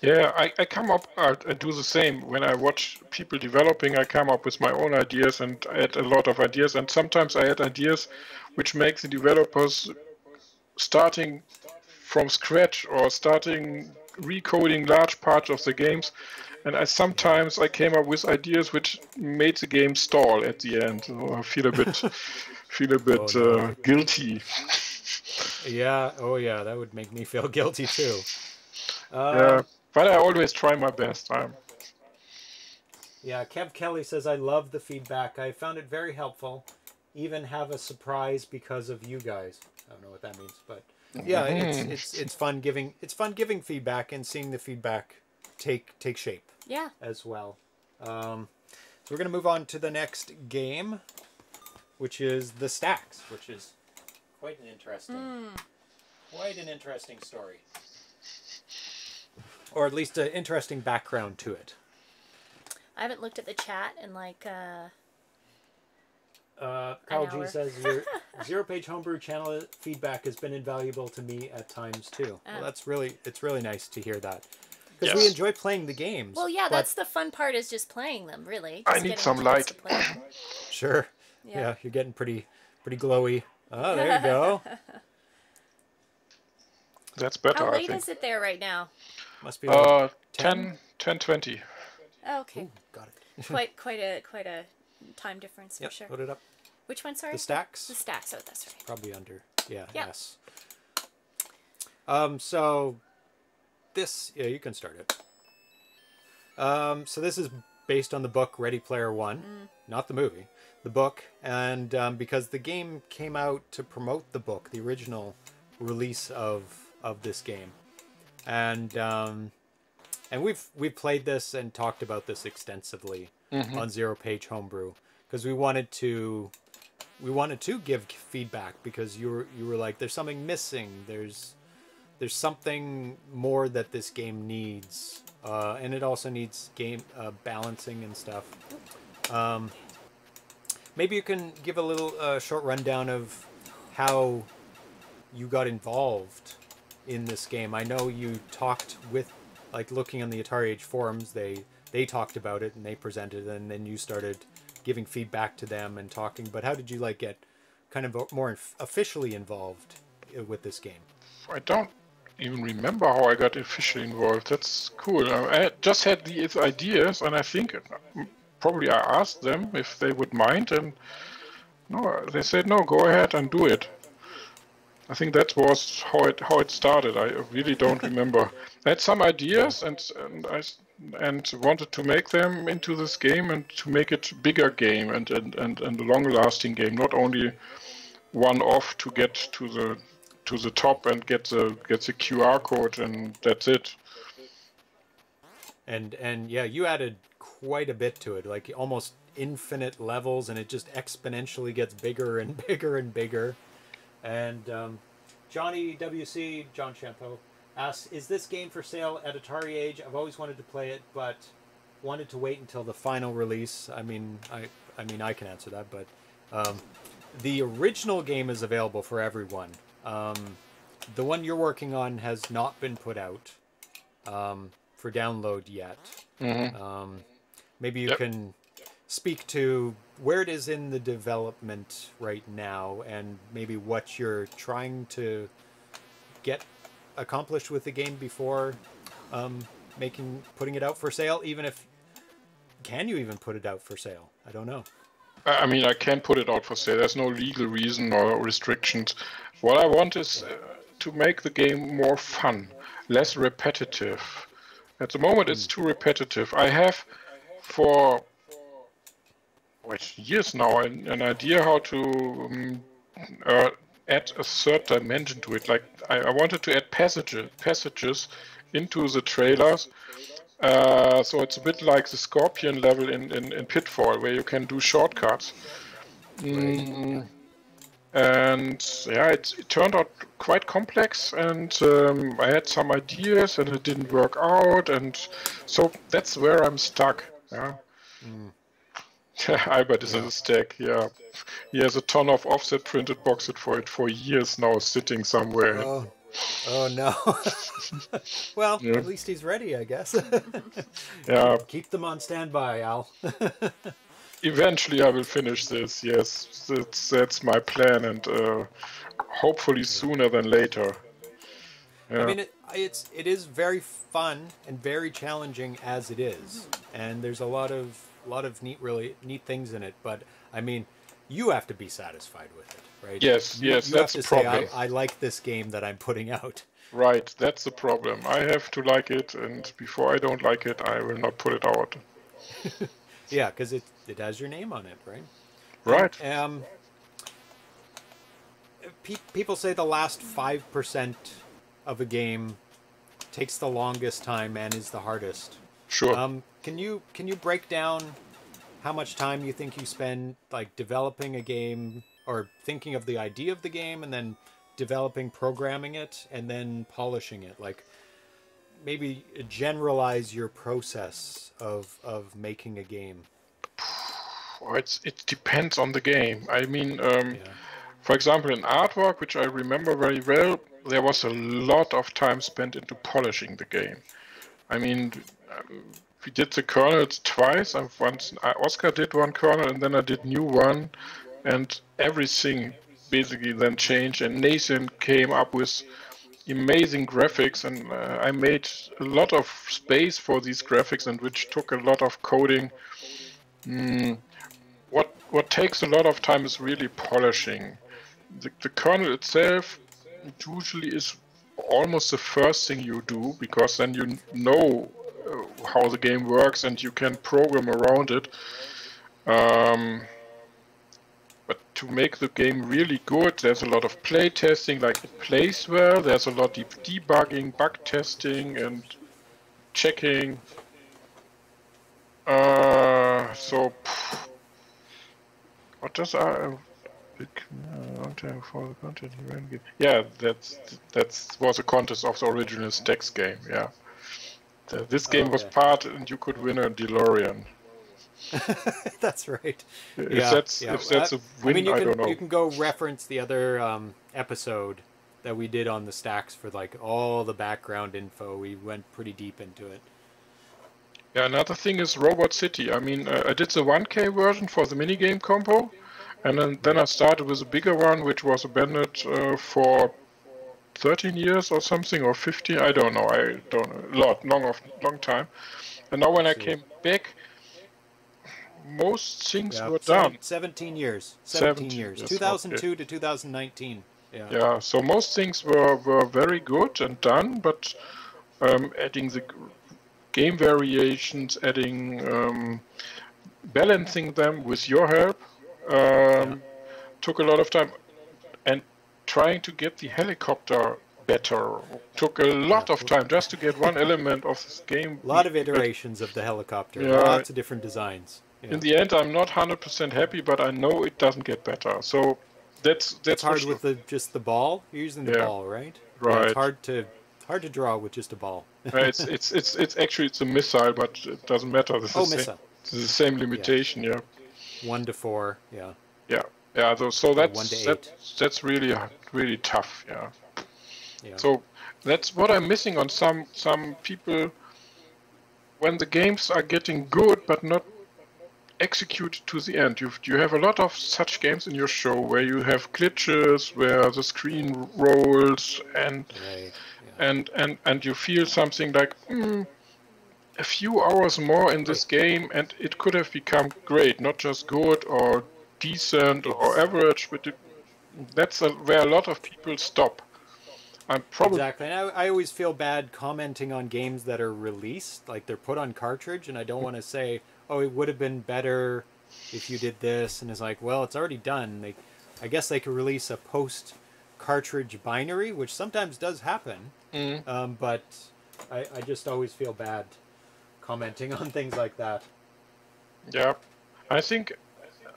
Yeah, I, I come up uh, and do the same. When I watch people developing, I come up with my own ideas and add a lot of ideas, and sometimes I add ideas which make the developers starting from scratch or starting recoding large parts of the games, and I sometimes I came up with ideas which made the game stall at the end. So I feel a bit feel a bit oh, uh, no. guilty. Yeah, oh yeah, that would make me feel guilty too. Uh, yeah, but I always try my best. I'm... Yeah, Kev Kelly says, I love the feedback. I found it very helpful. Even have a surprise because of you guys. I don't know what that means, but yeah, it's, it's it's fun giving it's fun giving feedback and seeing the feedback take take shape. Yeah. As well. Um, so we're gonna move on to the next game, which is the Stacks, which is quite an interesting, mm. quite an interesting story, or at least an interesting background to it. I haven't looked at the chat in like. Uh... Uh, Kyle G says your Zero Page Homebrew channel feedback has been invaluable to me at times too. Um, well, that's really it's really nice to hear that, because yes. we enjoy playing the games. Well, yeah, that's the fun part, is just playing them. Really, just I need some light. sure. Yeah, yeah you're getting pretty pretty glowy. Oh, there you go. That's better. How late I think. is it there right now? Must be like uh, ten, ten twenty. Okay. Ooh, got it. quite quite a quite a time difference for yep, sure. Load it up. Which one, sorry? The stacks. The stacks. Oh, that's right. Probably under. Yeah. Yep. Yes. Um. So, this. Yeah, you can start it. Um. So this is based on the book Ready Player One, mm. not the movie, the book, and um, because the game came out to promote the book, the original release of of this game, and um, and we've we've played this and talked about this extensively mm-hmm. on Zero Page Homebrew, because we wanted to we wanted to give feedback, because you were you were like, there's something missing, there's there's something more that this game needs, uh, and it also needs game uh, balancing and stuff. Um, maybe you can give a little uh, short rundown of how you got involved in this game. I know you talked with, like, looking on the Atari Age forums, they they talked about it and they presented it, and then you started giving feedback to them and talking. But how did you like get kind of more officially involved with this game? I don't even remember how I got officially involved. That's cool. I just had these ideas, and I think probably I asked them if they would mind, and no, they said no, go ahead and do it. I think that was how it how it started. I really don't remember. I had some ideas, and and I and wanted to make them into this game, and to make it bigger game and and and, and a long-lasting game, not only one-off to get to the to the top and get the get the Q R code and that's it. And and yeah, you added quite a bit to it, like almost infinite levels, and it just exponentially gets bigger and bigger and bigger. And um, Johnny W C, John Champeau, asks, is this game for sale at Atari Age? I've always wanted to play it, but wanted to wait until the final release. I mean, I, I mean, I can answer that, but um, the original game is available for everyone. Um, the one you're working on has not been put out um, for download yet. Mm-hmm. um, maybe you yep. can speak to where it is in the development right now, and maybe what you're trying to get accomplished with the game before um, making putting it out for sale. Even if, can you even put it out for sale? I don't know. I mean, I can put it out for sale. There's no legal reason or restrictions. What I want is uh, to make the game more fun, less repetitive. At the moment, mm. it's too repetitive. I have for years now an, an idea how to um, uh, add a third dimension to it. Like I, I wanted to add passages passages into the trailers, uh, so it's a bit like the Scorpion level in, in, in Pitfall, where you can do shortcuts. Mm, and yeah, it, it turned out quite complex, and um, I had some ideas and it didn't work out, and so that's where I'm stuck. Yeah. Mm. Albert is yeah. in a stack, yeah. He has a ton of offset printed boxes for it for years now, sitting somewhere. Oh, oh no. Well, yeah. at least he's ready, I guess. Yeah. Keep them on standby, Al. Eventually I will finish this, yes. That's, that's my plan, and uh, hopefully sooner than later. Yeah. I mean, it, it's, it is very fun and very challenging as it is, and there's a lot of A lot of neat, really neat things in it, but I mean, you have to be satisfied with it, right? Yes, you, yes, you that's the problem. Say, I, I like this game that I'm putting out. Right, that's the problem. I have to like it, and before I don't like it, I will not put it out. Yeah, because it it has your name on it, right? Right. And, um, pe people say the last five percent of a game takes the longest time and is the hardest. Sure. Um, can you can you break down how much time you think you spend like developing a game, or thinking of the idea of the game, and then developing, programming it, and then polishing it? Like, maybe generalize your process of of making a game. Well, it's it depends on the game. I mean, um, yeah. for example, in Aardvark, which I remember very well, there was a lot of time spent into polishing the game. I mean, um, we did the kernels twice. And once Oscar did one kernel, and then I did new one, and everything basically then changed. And Nathan came up with amazing graphics, and uh, I made a lot of space for these graphics, and which took a lot of coding. Mm. What what takes a lot of time is really polishing. The, the kernel itself usually is almost the first thing you do, because then you know uh, how the game works and you can program around it. Um, but to make the game really good, there's a lot of play testing, like it plays well. There's a lot of debugging, bug testing, and checking. Uh, so, pff, what does I? Long time for the content event. Yeah, that's that's was a contest of the original Stax game. Yeah, the, this game oh, was yeah. part, and you could win a DeLorean. That's right. If yeah, that's yeah. if that's a win, I mean, you I can, don't know. You can go reference the other um, episode that we did on the Stax for like all the background info. We went pretty deep into it. Yeah, another thing is Robot City. I mean, uh, I did the one K version for the minigame compo. And then, then I started with a bigger one, which was abandoned uh, for thirteen years or something, or fifteen. I don't know. I don't know. A lot, long of long time. And now when I came back, most things yeah, were done. seventeen years. seventeen, seventeen years. Yes, two thousand two okay. to two thousand nineteen. Yeah. Yeah. So most things were were very good and done, but um, adding the game variations, adding um, balancing them with your help. Um, yeah. Took a lot of time, and trying to get the helicopter better took a lot yeah. of time just to get one element of this game. A lot of iterations of the helicopter, yeah. lots of different designs. Yeah. In the end, I'm not one hundred percent happy, but I know it doesn't get better. So that's that's it's hard with the, just the ball. You're using the yeah. ball, right? Right. Yeah, it's hard to hard to draw with just a ball. it's it's it's it's actually it's a missile, but it doesn't matter. This oh, is missile. Same, it's the same limitation, yeah. yeah. One to four, yeah. Yeah, yeah. So, so that's that, that's really really tough, yeah. yeah. So that's what I'm missing on some some people. When the games are getting good but not executed to the end, you you have a lot of such games in your show where you have glitches, where the screen rolls, and right, yeah. and and and you feel something like. Mm, a few hours more in this game and it could have become great, not just good or decent or average, but it, that's a, where a lot of people stop. I'm probably exactly and I, I always feel bad commenting on games that are released, like they're put on cartridge, and I don't want to say, oh, it would have been better if you did this, and it's like, well, it's already done. They, I guess they could release a post cartridge binary, which sometimes does happen. Mm. um, but I, I just always feel bad commenting on things like that. Yeah, I think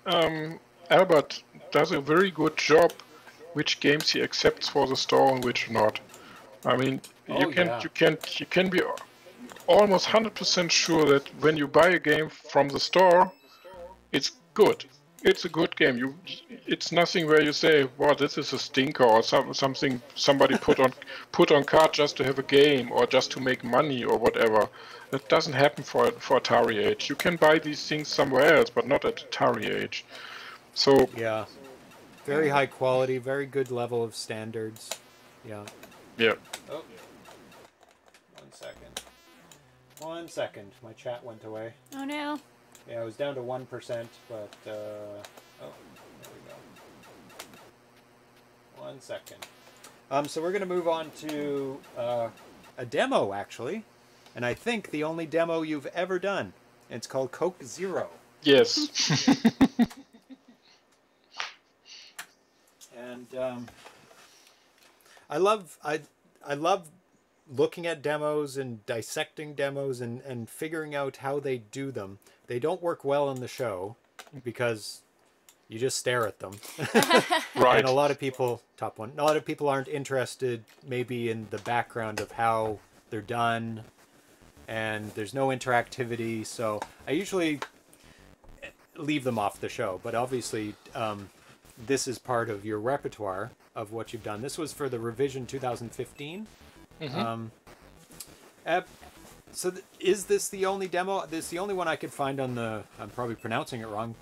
um, Albert does a very good job which games he accepts for the store and which not. I mean, oh, you can yeah. you can you can be almost one hundred percent sure that when you buy a game from the store, it's good. It's a good game. You, it's nothing where you say, "Wow, this is a stinker," or some, something somebody put on put on card just to have a game or just to make money or whatever. That doesn't happen for for Atari Age. You can buy these things somewhere else, but not at Atari Age. So yeah, very high quality, very good level of standards. Yeah. Yeah. Oh, one second. One second. My chat went away. Oh no. Yeah, it was down to one percent, but uh, oh, there we go. One second. Um, so we're gonna move on to uh, a demo actually, and I think the only demo you've ever done. It's called Coke Zero. Yes. And um, I love I I love. looking at demos and dissecting demos and, and figuring out how they do them. They don't work well in the show because you just stare at them. Right. And a lot of people, top one, a lot of people aren't interested maybe in the background of how they're done, and there's no interactivity. So I usually leave them off the show, but obviously um, this is part of your repertoire of what you've done. This was for the revision two thousand fifteen. Mm-hmm. Um, Ab, So th is this the only demo? This is the only one I could find on the, I'm probably pronouncing it wrong,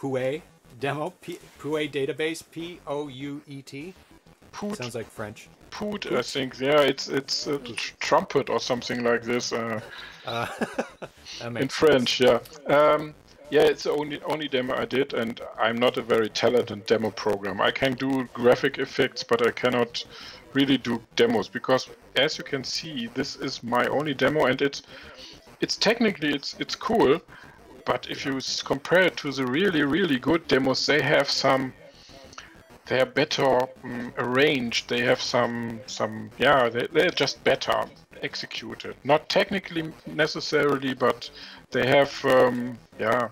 P O U E T demo, P P O U E T database, P O U E T. Poot. Sounds like French. Poot, Poot, I think. Yeah, it's it's a trumpet or something like this. Uh, uh, in French, sense. yeah. Um, yeah, it's the only only demo I did, and I'm not a very talented demo programmer. I can do graphic effects, but I cannot really do demos, because as you can see, this is my only demo, and it's it's technically it's it's cool, but if you compare it to the really really good demos, they have some they are better um, arranged. They have some some yeah they they're just better executed. Not technically necessarily, but they have um, yeah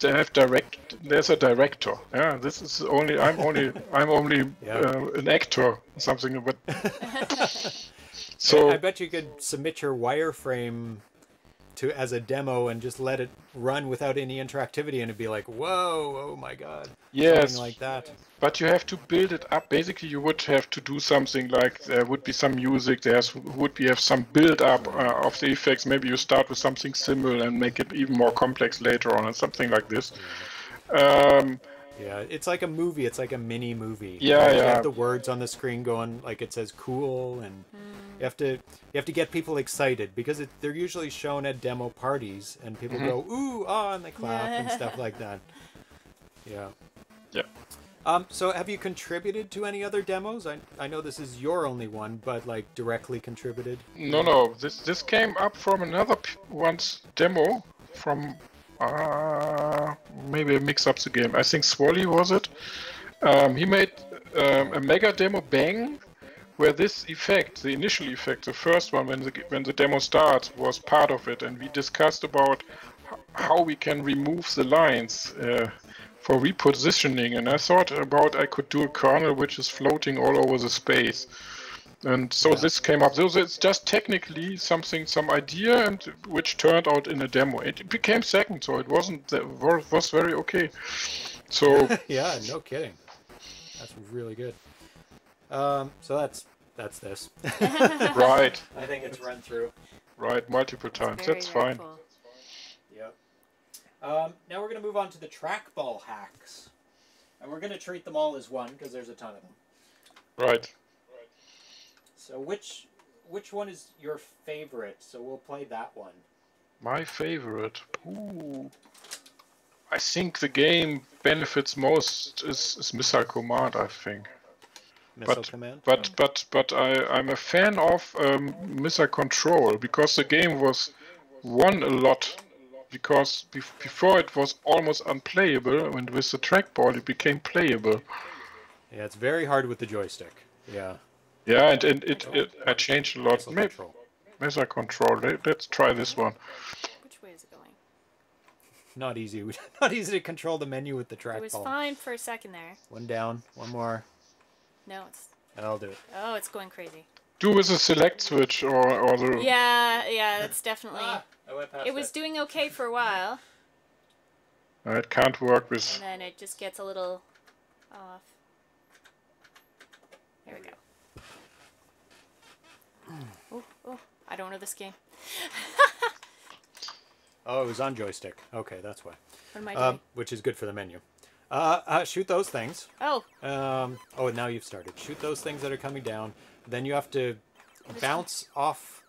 they have direct. There's a director. Yeah, this is only. I'm only. I'm only yeah. uh, an actor. Something. But so I bet you could submit your wireframe to as a demo and just let it run without any interactivity, and it'd be like, whoa, oh my god. Yes. Something like that. But you have to build it up. Basically, you would have to do something like there would be some music. There would be have some build up uh, of the effects. Maybe you start with something simple and make it even more complex later on, and something like this. Um, yeah, it's like a movie. It's like a mini movie. Yeah, you yeah. have the words on the screen going like it says "cool," and you have to you have to get people excited, because it, they're usually shown at demo parties, and people mm-hmm. go "ooh ah" and they clap and stuff like that. Yeah. Yeah. Um, so, have you contributed to any other demos? I I know this is your only one, but like directly contributed? No, no. This this came up from another p one's demo from. Uh, maybe I mix up the game. I think Swally was it. Um, he made um, a mega demo bang, where this effect, the initial effect, the first one when the when the demo starts, was part of it, and we discussed about how we can remove the lines uh, for repositioning. And I thought about I could do a kernel which is floating all over the space. And so yeah. this came up. So it's just technically something, some idea, and which turned out in a demo. It became second, so it wasn't that was very okay. So yeah, no kidding. That's really good. Um, so that's that's this. Right. I think it's run through. Right, multiple times. That's fine. Helpful. Yep. Um, now we're gonna move on to the trackball hacks, and we're gonna treat them all as one because there's a ton of them. Right. So which which one is your favorite? So we'll play that one. My favorite? Ooh. I think the game benefits most is, is Missile Command, I think. Missile but, Command? But, but, but I, I'm a fan of um, Missile Control, because the game was won a lot. Because be before it was almost unplayable, and with the trackball it became playable. Yeah, it's very hard with the joystick. Yeah. Yeah, and, and it, it, it I changed a lot. Missile Maybe, control. Missile control. Let, let's try this one. Which way is it going? Not easy. Not easy to control the menu with the trackball. It was ball. fine for a second there. One down. One more. No, it's... I'll do it. Oh, it's going crazy. Do with the select switch or, or the... Yeah, yeah, that's definitely... Ah, I went past it was that. doing okay for a while. No, it can't work with... And then it just gets a little off. There we go. Oh, oh, I don't know this game. Oh, it was on joystick. Okay, that's why. What am I doing? Um, which is good for the menu. Uh, uh, shoot those things. Oh. Um, oh, now you've started. Shoot those things that are coming down. Then you have to bounce off.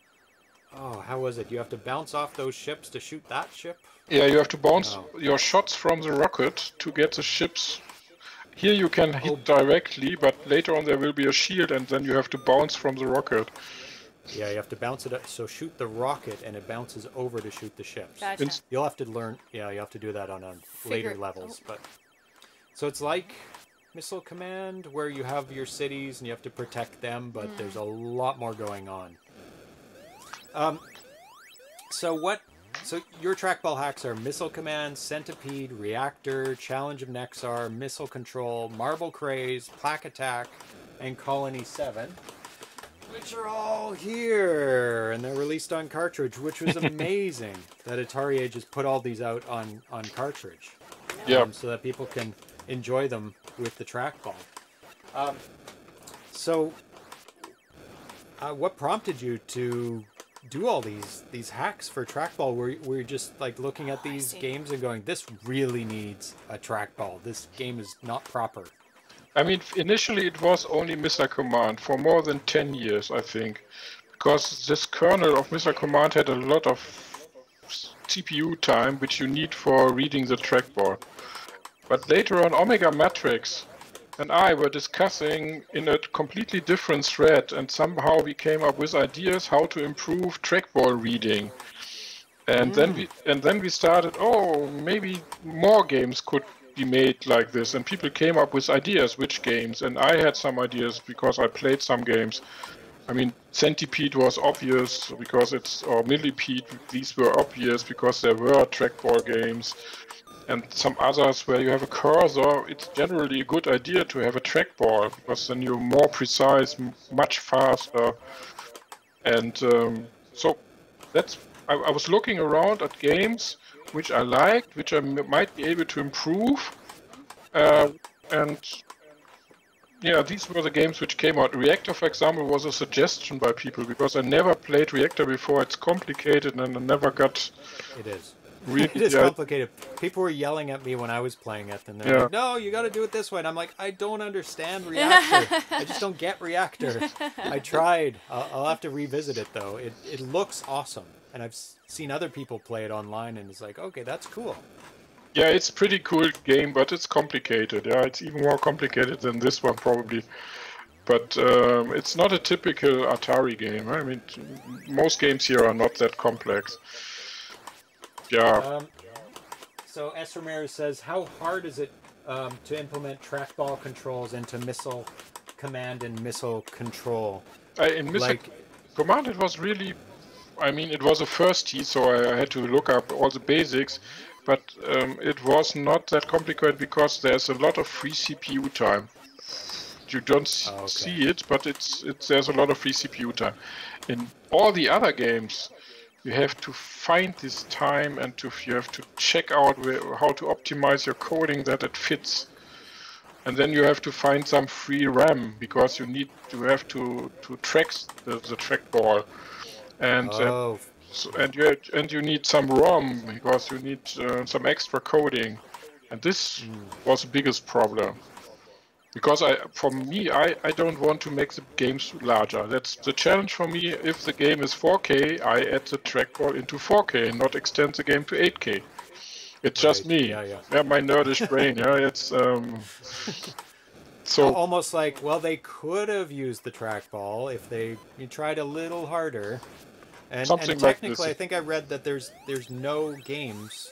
Oh, how was it? You have to bounce off those ships to shoot that ship? Yeah, you have to bounce oh. your shots from the rocket to get the ships. Here you can hit oh. directly, but later on there will be a shield, and then you have to bounce from the rocket. Yeah, you have to bounce it up. So shoot the rocket, and it bounces over to shoot the ships. Gotcha. You'll have to learn. Yeah, you have to do that on, on later Figure. levels. Oh. But so it's like Missile Command, where you have your cities and you have to protect them, but mm. there's a lot more going on. Um. So what? So your trackball hacks are Missile Command, Centipede, Reactor, Challenge of Nexar, Missile Control, Marble Craze, Plaque Attack, and Colony seven. Which are all here, and they're released on cartridge, which was amazing that Atari Age has put all these out on, on cartridge. Yeah. Um, so that people can enjoy them with the trackball. Um, so, uh, what prompted you to do all these these hacks for trackball where we're just like looking at these games and going, this really needs a trackball. This game is not proper. I mean, initially it was only Missile Command for more than ten years, I think, because this kernel of Missile Command had a lot of C P U time, which you need for reading the trackball. But later on, Omega Matrix and I were discussing in a completely different thread, and somehow we came up with ideas how to improve trackball reading. And mm. then we and then we started, oh, maybe more games could be made like this, and people came up with ideas, which games, and I had some ideas because I played some games. I mean, Centipede was obvious because it's, or Millipede, these were obvious because there were trackball games. And some others where you have a cursor, it's generally a good idea to have a trackball, because then you're more precise, much faster. And um, so that's, I, I was looking around at games which I liked, which I m might be able to improve. Uh, and yeah, these were the games which came out. Reactor, for example, was a suggestion by people, because I never played Reactor before. It's complicated and I never got... It is. Really, it is yeah. complicated. People were yelling at me when I was playing it, and they're yeah. like, "No, you got to do it this way." And I'm like, "I don't understand Reactor. I just don't get Reactor. I tried. I'll, I'll have to revisit it though. It it looks awesome, and I've seen other people play it online, and it's like, okay, that's cool." Yeah, it's a pretty cool game, but it's complicated. Yeah, it's even more complicated than this one probably. But um, it's not a typical Atari game. I mean, most games here are not that complex. Yeah. Um, so S. Ramirez says, how hard is it um, to implement trackball controls into Missile Command and Missile Control? I, in Missile like, Command it was really, I mean, it was a first-tee, so I, I had to look up all the basics, but um, it was not that complicated because there's a lot of free C P U time. You don't okay. see it, but it's, it's there's a lot of free C P U time. In all the other games, you have to find this time, and to, you have to check out where, how to optimize your coding that it fits. And then you have to find some free RAM, because you need to have to, to track the, the trackball. And, oh. uh, so, and, you have, and you need some ROM, because you need uh, some extra coding. And this mm. was the biggest problem. Because I, for me, I, I don't want to make the games larger. That's the challenge for me. If the game is four K, I add the trackball into four K and not extend the game to eight K. It's just right. me. Yeah, yeah. yeah, my nerdish brain. Yeah, it's um. So well, almost like, well, they could have used the trackball if they you tried a little harder. And, something and technically, like I think I read that there's there's no games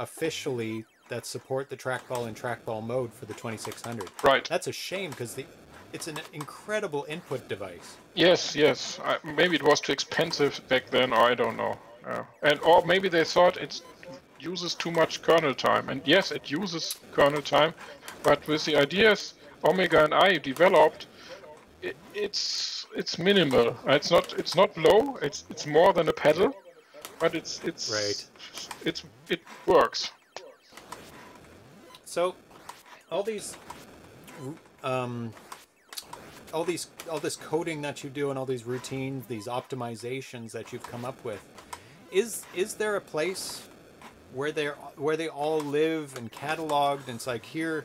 officially that support the trackball and trackball mode for the twenty-six hundred. Right. That's a shame, because the it's an incredible input device. Yes, yes. I, maybe it was too expensive back then, or I don't know. Yeah. And or maybe they thought it uses too much kernel time. And yes, it uses kernel time, but with the ideas Omega and I developed, it, it's it's minimal. It's not it's not low. It's it's more than a pedal, but it's it's right. It's it works. So, all these, um, all these, all this coding that you do, and all these routines, these optimizations that you've come up with, is is there a place where they're where they all live and cataloged? And it's like, here,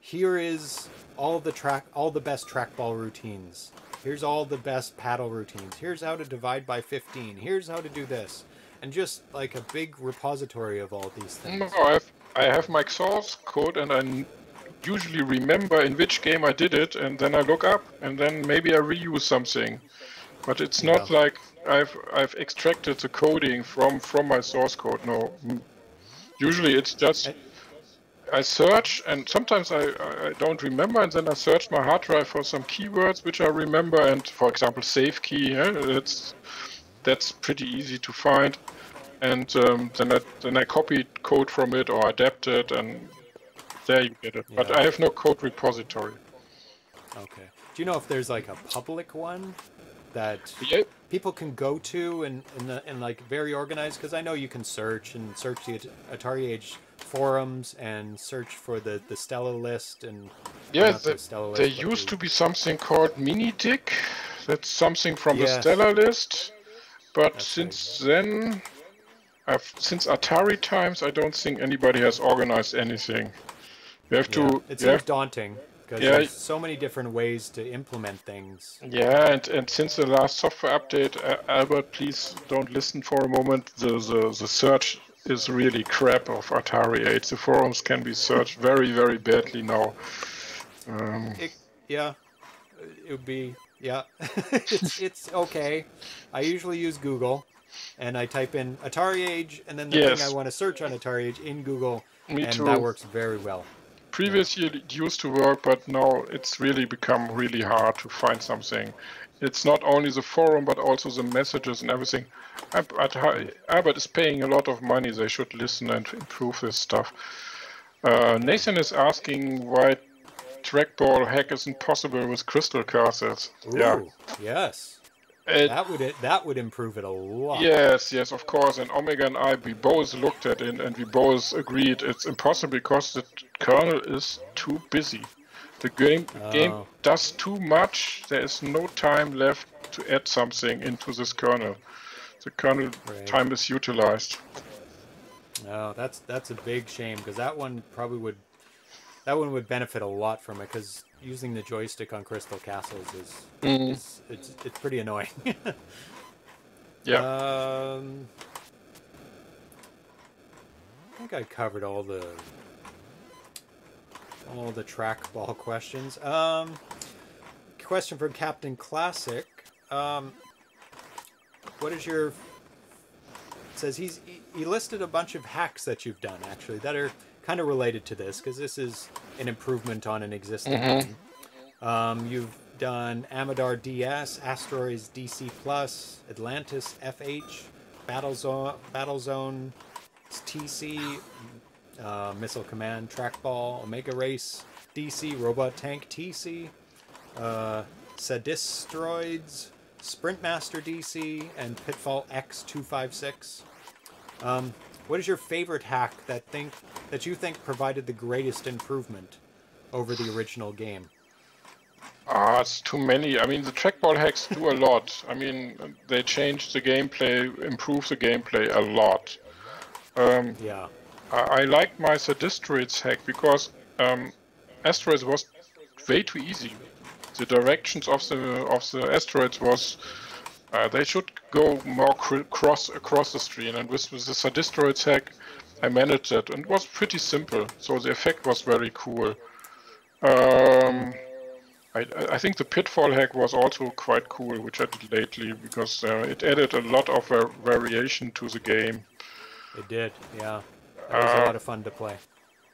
here is all the track, all the best trackball routines. Here's all the best paddle routines. Here's how to divide by fifteen. Here's how to do this, and just like a big repository of all these things. No, I've I have my source code, and I usually remember in which game I did it, and then I look up, and then maybe I reuse something. But it's not yeah. like I've I've extracted the coding from from my source code. No, usually it's just I search, and sometimes I I don't remember, and then I search my hard drive for some keywords which I remember, and for example, save key. Yeah, that's that's pretty easy to find. And um, then, I, then I copied code from it or adapted, and there you get it. Yeah. But I have no code repository. Okay. Do you know if there's like a public one that yeah. people can go to and, and, the, and like very organized? Because I know you can search and search the Atari Age forums and search for the, the Stella list. And yeah, the, the Stella list, there used the... to be something called Minitic. That's something from yes. the Stella list. But okay, since yeah. then, I've, since Atari times, I don't think anybody has organized anything. You have yeah. to. It's you have, daunting because yeah, there's so many different ways to implement things. Yeah, and, and since the last software update, uh, Albert, please don't listen for a moment. The the, the search is really crap of Atari Age. The forums can be searched very, very badly now. Um, it, yeah, it would be, yeah, it's, it's okay. I usually use Google, and I type in Atari Age, and then the yes. thing I want to search on Atari Age in Google, Me and too. that works very well. Previously yeah. it used to work, but now it's really become really hard to find something. It's not only the forum, but also the messages and everything. Albert is paying a lot of money. They should listen and improve this stuff. Uh, Nathan is asking why trackball hack isn't possible with crystal castles. Ooh, yeah. Yes. It, that would it, that would improve it a lot. Yes, yes, of course. And Omega and I, we both looked at it and we both agreed it's impossible because the kernel is too busy. The game oh. game does too much. There is no time left to add something into this kernel. The kernel right. time is utilized. No, that's that's a big shame because that one probably would that one would benefit a lot from it because using the joystick on Crystal Castles is mm. it's, it's it's pretty annoying. yeah. Um, I think I covered all the. All the trackball questions. Um, question from Captain Classic. Um, what is your? It says he's he listed a bunch of hacks that you've done actually that are kind of related to this because this is an improvement on an existing mm-hmm. one. Um, you've done Amadar D S, Asteroids D C Plus, Atlantis F H, Battle Zone, Battle Zone T C. Uh, Missile Command, Trackball, Omega Race, D C, Robot Tank, T C, uh, Sadistroids, Sprintmaster D C, and Pitfall X two fifty-six. Um, what is your favorite hack that think that you think provided the greatest improvement over the original game? Ah, it's too many. I mean, the trackball hacks do a lot. I mean, they changed the gameplay, improved the gameplay a lot. Um, yeah. I like my Sadistroids hack because um, Asteroids was way too easy. The directions of the of the Asteroids was uh, they should go more cr cross across the screen, and with, with the Sadistroids hack, I managed that, and it was pretty simple. So the effect was very cool. Um, I, I think the Pitfall hack was also quite cool, which I did lately because uh, it added a lot of uh, variation to the game. It did, yeah. That was a lot of fun to play. Uh,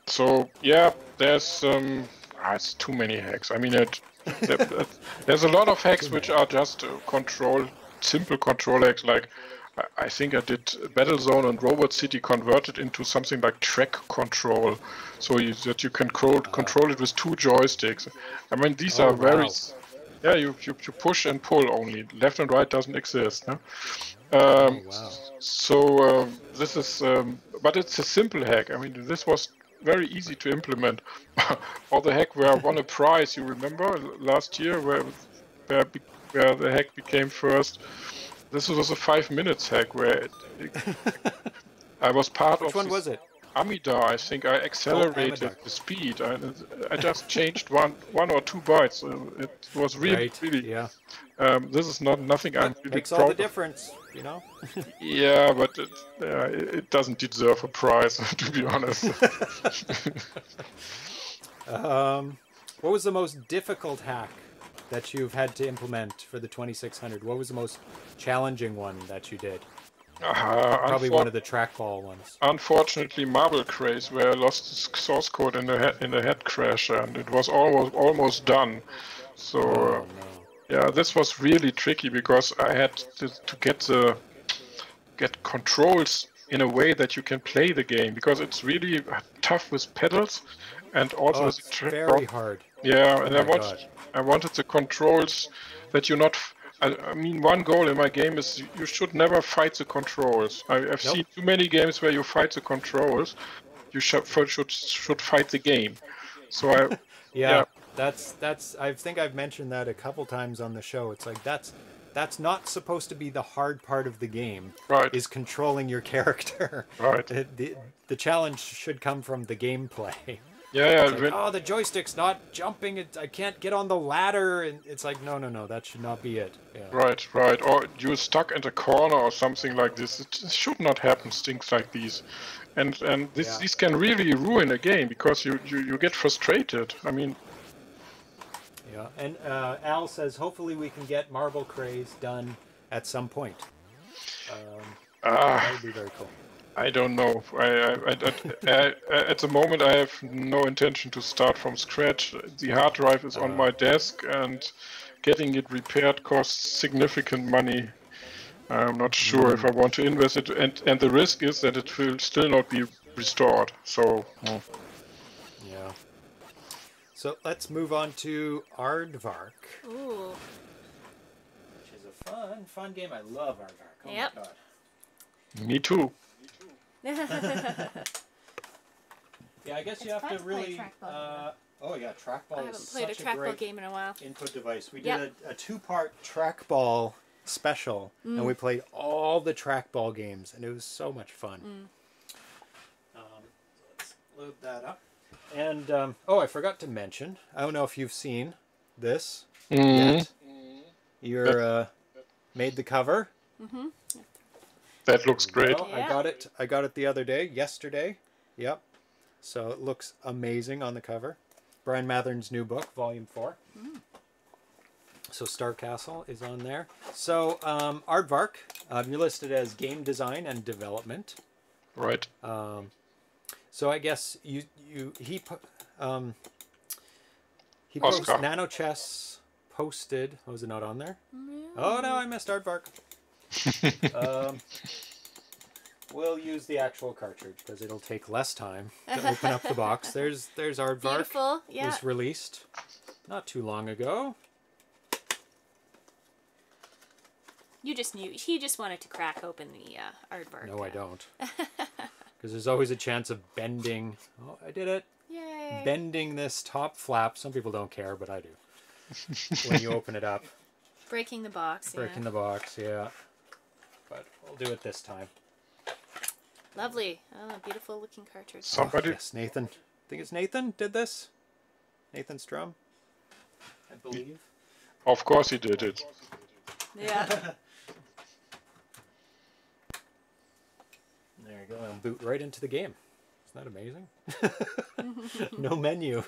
so yeah, there's um, ah, it's too many hacks. I mean, it, there, it, there's a lot of hacks which are just uh, control, simple control hacks. Like I, I think I did Battle Zone and Robot City converted into something like track control, so you, that you can co control it with two joysticks. I mean, these oh, are very, wow. yeah, you, you you push and pull only. Left and right doesn't exist. No? Um, oh, wow. So uh, this is, um, but it's a simple hack. I mean, this was very easy to implement. Or the hack where I won a prize, you remember last year, where where, be, where the hack became first. This was a five minutes hack where it, it, I was part Which of. Which one was it? Amida, I think I accelerated oh, the speed. I, I just changed one one or two bytes. It was really, right. really. Yeah. Um, this is not nothing. That I'm really makes proud all the difference, of. you know. yeah, but it, uh, it doesn't deserve a prize, to be honest. um, what was the most difficult hack that you've had to implement for the twenty-six hundred? What was the most challenging one that you did? Uh, Probably one of the trackball ones. Unfortunately, Marble Craze, where I lost the source code in the in the head crash, and it was almost almost done. So, oh, no. yeah, this was really tricky because I had to, to get the get controls in a way that you can play the game because it's really tough with pedals, and also oh, it's with very hard. Yeah, oh, and I wanted God. I wanted the controls that you're not. I mean, one goal in my game is you should never fight the controls. I, I've nope. seen too many games where you fight the controls. You should should, should fight the game. So I, yeah, yeah, that's that's. I think I've mentioned that a couple times on the show. It's like that's that's not supposed to be the hard part of the game. Right. Is controlling your character. Right. The, the, the challenge should come from the gameplay. Yeah, yeah. Like, oh, the joystick's not jumping. It, I can't get on the ladder. And it's like, no, no, no, that should not be it. Yeah. Right, right. Or you're stuck in the corner or something like this. It should not happen, things like these. And and this, yeah. these can really ruin a game because you, you, you get frustrated. I mean... Yeah, and uh, Al says, hopefully we can get Marble Craze done at some point. Um, uh, that would be very cool. I don't know. I, I, I, I, I, at the moment, I have no intention to start from scratch. The hard drive is uh, on my desk, and getting it repaired costs significant money. I'm not sure mm. if I want to invest it, and, and the risk is that it will still not be restored. So, oh. yeah. So let's move on to Aardvark. Ooh. Which is a fun, fun game. I love Aardvark. Oh yep. my God. Me too. yeah, I guess it's you have to, to really. Uh, oh yeah, trackball. I haven't is played such a trackball a game in a while. Input device. We yep. did a, a two-part trackball special, mm. and we played all the trackball games, and it was so much fun. Mm. Um, so let's load that up. And um, oh, I forgot to mention. I don't know if you've seen this mm. yet. Mm. You're uh, made the cover. Mm-hmm. That looks great. Well, yeah. I got it. I got it the other day, yesterday. Yep. So it looks amazing on the cover. Brian Mathern's new book, Volume Four. Mm. So Star Castle is on there. So um, Aardvark, um, you're listed as game design and development. Right. Um, so I guess you you he um, he posts NanoChess posted. Oh, is it not on there? Mm. Oh no, I missed Aardvark. um, we'll use the actual cartridge because it'll take less time to open up the box. There's there's Aardvark. Beautiful, yeah. It was released not too long ago. You just knew he just wanted to crack open the uh, Aardvark. No, I don't. Because there's always a chance of bending. Oh, I did it! Yay! Bending this top flap. Some people don't care, but I do. When you open it up. Breaking the box. Breaking yeah. the box, yeah. But we'll do it this time. Lovely. Oh, beautiful looking cartridge. Somebody. Oh, yes, Nathan. I think it's Nathan did this. Nathan Strum, I believe. Of course he did it. Yeah. There you go. I'll boot right into the game. Isn't that amazing? No menu.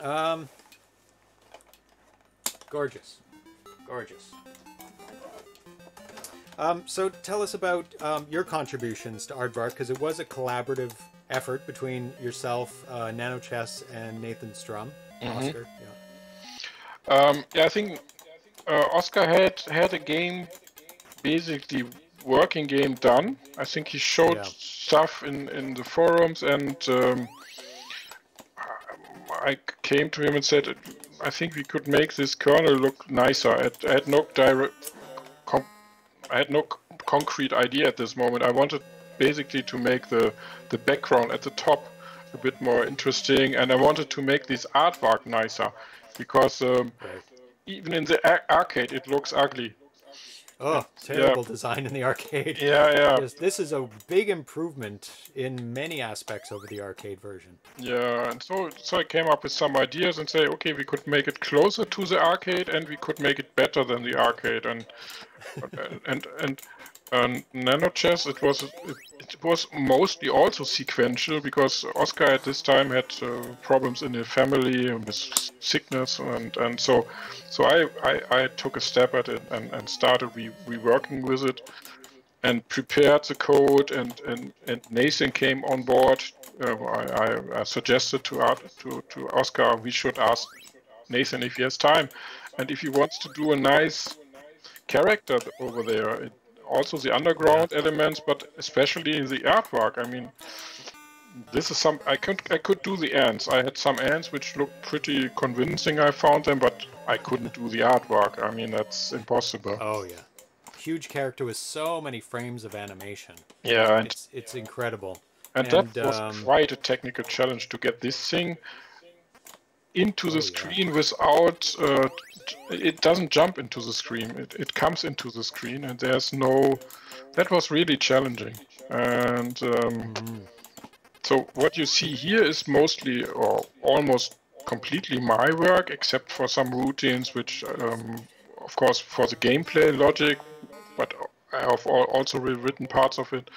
Um, gorgeous. Gorgeous. Um, so tell us about um, your contributions to Aardvark, because it was a collaborative effort between yourself, uh, NanoChess, and Nathan Strum, mm-hmm. Oscar. Yeah. Um, yeah, I think uh, Oscar had had a game, basically working game done. I think he showed yeah. stuff in, in the forums, and um, I came to him and said, I think we could make this kernel look nicer. I had, I had no direct... I had no concrete idea at this moment. I wanted basically to make the, the background at the top a bit more interesting, and I wanted to make this Aardvark nicer, because um, right. even in the ar arcade it looks ugly. Oh, terrible yeah. design in the arcade. Yeah, yeah. Because this is a big improvement in many aspects over the arcade version. Yeah, and so, so I came up with some ideas and say, okay, we could make it closer to the arcade, and we could make it better than the arcade. And and and, and, and NanoChess, it was it, it was mostly also sequential, because Oscar at this time had uh, problems in his family with sickness, and and so so I I, I took a step at it and, and started re reworking with it, and prepared the code, and and, and Nathan came on board. Uh, I, I suggested to Art, to to Oscar we should ask Nathan if he has time, and if he wants to do a nice character over there. It, also the underground yeah. elements, but especially the Aardvark. I mean, this is some. I could I could do the ants. I had some ants which looked pretty convincing. I found them, but I couldn't do the Aardvark. I mean, that's impossible. Oh yeah, huge character with so many frames of animation. Yeah, and, it's it's yeah. incredible. And, and that um, was quite a technical challenge to get this thing into the oh, screen yeah. without uh, it doesn't jump into the screen, it, it comes into the screen, and there's no that was really challenging. And um, mm-hmm. so what you see here is mostly or almost completely my work, except for some routines which um, of course for the gameplay logic, but I have also rewritten parts of it.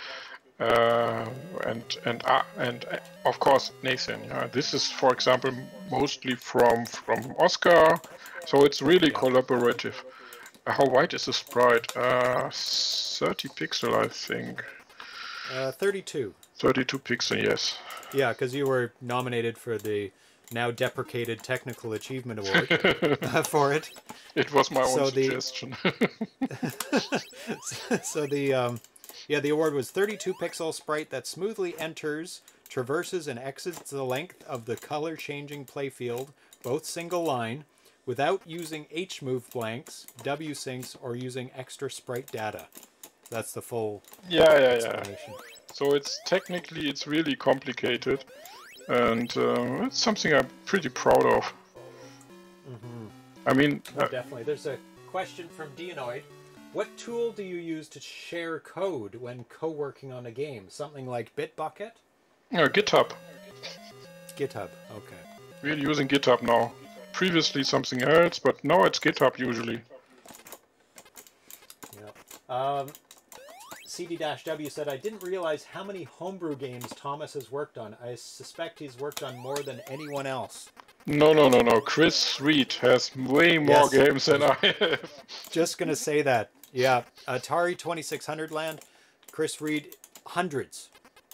Uh, and and uh, and uh, of course Nathan. Uh, this is, for example, mostly from from Oscar, so it's really collaborative. Uh, how wide is the sprite? Uh, thirty pixel, I think. Uh, thirty-two. Thirty-two pixel, yes. Yeah, because you were nominated for the now deprecated Technical Achievement Award uh, for it. It was my own so suggestion. The... so, so the. Um... Yeah, the award was thirty-two pixel sprite that smoothly enters, traverses, and exits the length of the color-changing playfield, both single-line, without using H-move blanks, W-syncs, or using extra sprite data. That's the full yeah, yeah, explanation. Yeah. So it's technically, it's really complicated, and uh, it's something I'm pretty proud of. Mm-hmm. I mean... Well, uh, definitely. There's a question from Deanoid. What tool do you use to share code when co-working on a game? Something like Bitbucket? No, GitHub. GitHub, okay. We're using GitHub now. Previously something else, but now it's GitHub usually. Yeah. Um, C D W said, I didn't realize how many homebrew games Thomas has worked on. I suspect he's worked on more than anyone else. No, no, no, no. Chris Reed has way more yes. games than I have. Just going to say that. Yeah, Atari twenty-six hundred land, Chris Reed, hundreds.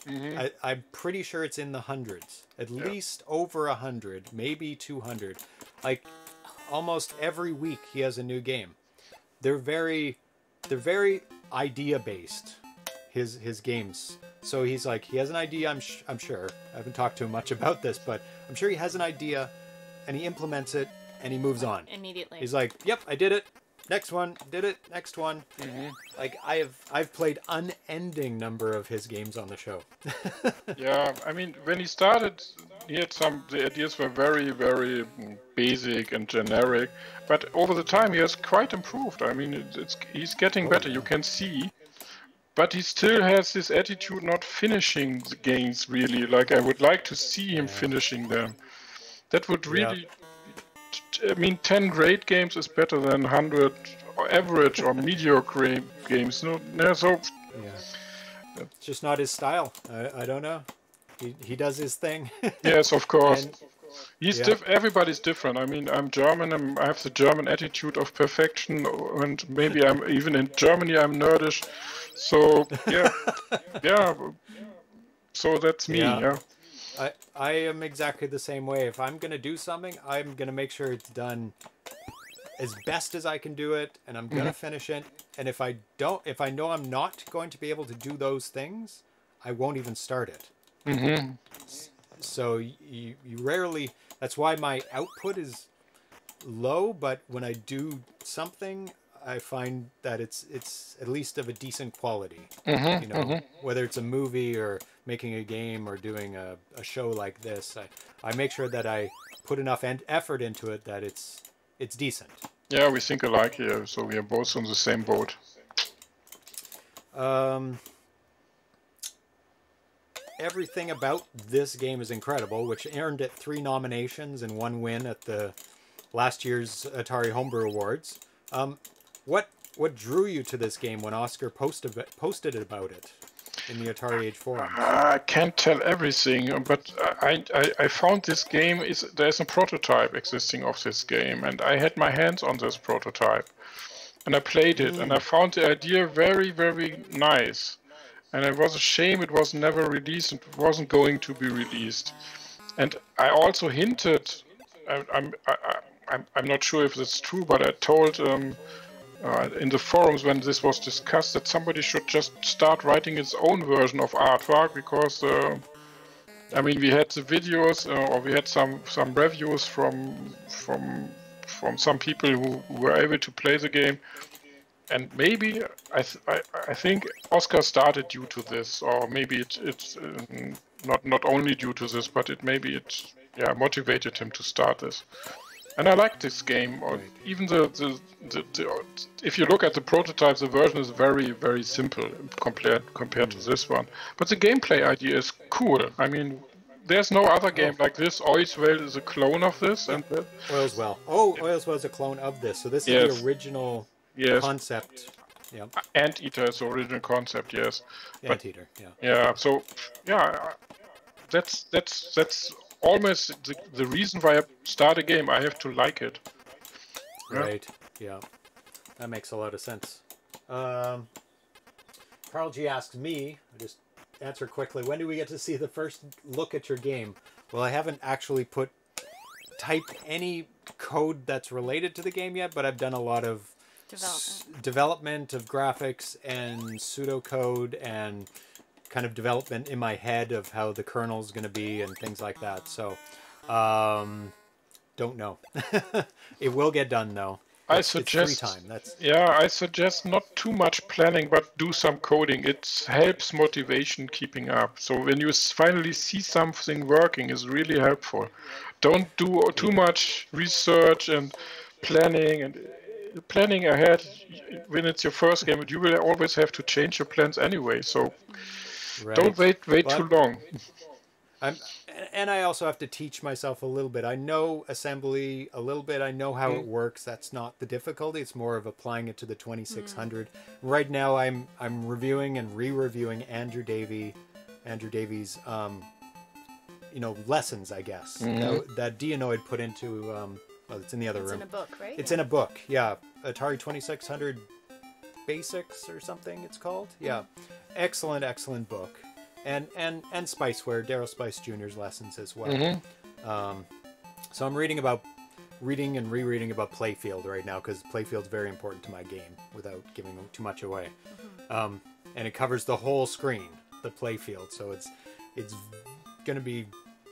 Mm-hmm. I, I'm pretty sure it's in the hundreds. At yeah. least over one hundred, maybe two hundred. Like, almost every week he has a new game. They're very, they're very idea-based, his his games. So he's like, he has an idea, I'm, sh I'm sure. I haven't talked to him much about this, but I'm sure he has an idea, and he implements it, and he moves on. Immediately. He's like, yep, I did it. Next one, did it, next one. Mm-hmm. Like, I have, I've played unending number of his games on the show. Yeah, I mean, when he started, he had some, the ideas were very, very basic and generic, but over the time he has quite improved. I mean, it's, it's he's getting oh, better, yeah. you can see, but he still has this attitude not finishing the games, really. Like, I would like to see him yeah. finishing them. That would really... Yeah. I mean, ten great games is better than one hundred average or mediocre games. No, no, so yeah. It's just not his style. I, I don't know. He, he does his thing. Yes, of course. And, He's yeah. diff everybody's different. I mean, I'm German. I'm, I have the German attitude of perfection, and maybe I'm even in Germany. I'm nerdish. So yeah, yeah. So that's me. Yeah. yeah. I, I am exactly the same way. If I'm going to do something, I'm going to make sure it's done as best as I can do it, and I'm going to mm-hmm. finish it. And if I don't, if I know I'm not going to be able to do those things, I won't even start it. Mm-hmm. So you, you rarely, that's why my output is low, but when I do something, I find that it's it's at least of a decent quality, mm-hmm, you know, mm-hmm. whether it's a movie or making a game or doing a, a show like this. I, I make sure that I put enough en effort into it that it's it's decent. Yeah, we think alike here, so we are both on the same boat. Um, everything about this game is incredible, which earned it three nominations and one win at the last year's Atari Homebrew Awards. Um, What what drew you to this game when Oscar posted posted about it in the Atari Age forum? I can't tell everything, but I, I, I found this game is there's a prototype existing of this game, and I had my hands on this prototype, and I played it, mm. and I found the idea very very nice, and it was a shame it was never released and wasn't going to be released, and I also hinted, I, I'm I, I'm I'm not sure if that's true, but I told. Um, Uh, in the forums when this was discussed that somebody should just start writing its own version of Aardvark, because uh, I mean we had the videos uh, or we had some some reviews from from from some people who were able to play the game, and maybe I th I, I think Oscar started due to this, or maybe it, it's um, not not only due to this, but it maybe it yeah, motivated him to start this. And I like this game. Or even the, the, the, the if you look at the prototype, the version is very, very simple compared compared to this one. But the gameplay idea is cool. I mean, there's no other game like this. Oilswell is a clone of this, and uh, Oilswell. Oh, Oilswell is a clone of this. So this is yes. the original yes. concept. Yeah. Anteater is the original concept. Yes. Anteater. Yeah. Yeah. So, yeah, that's that's that's. almost the, the reason why I start a game. I have to like it. Yeah? Right, yeah. That makes a lot of sense. Um, Carl G asks me, I just answer quickly, when do we get to see the first look at your game? Well, I haven't actually put typed any code that's related to the game yet, but I've done a lot of development, s development of graphics and pseudocode and kind of development in my head of how the kernel is going to be and things like that. So, um, don't know. It will get done though. I it's, suggest. It's free time. That's... Yeah, I suggest not too much planning, but do some coding. It helps motivation keeping up. So when you finally see something working, is really helpful. Don't do too much research and planning and. Planning ahead when it's your first game, you will always have to change your plans anyway. So right. don't wait, wait but too long. I'm, and I also have to teach myself a little bit. I know assembly a little bit. I know how mm. it works. That's not the difficulty. It's more of applying it to the twenty-six hundred. Mm. Right now, I'm I'm reviewing and re-reviewing Andrew Davie, Andrew Davie's, um, you know, lessons. I guess mm. that, that Dianoid put into. Um, Oh, it's in the other room. It's in a book, right? It's yeah. in a book, yeah. Atari twenty-six hundred Basics or something it's called. Yeah. Excellent, excellent book. And and, and Spiceware, Daryl Spice Junior's lessons as well. Mm-hmm. um, so I'm reading about, reading and rereading about Playfield right now because Playfield's very important to my game without giving too much away. Mm-hmm. um, and it covers the whole screen, the Playfield. So it's, it's going to be...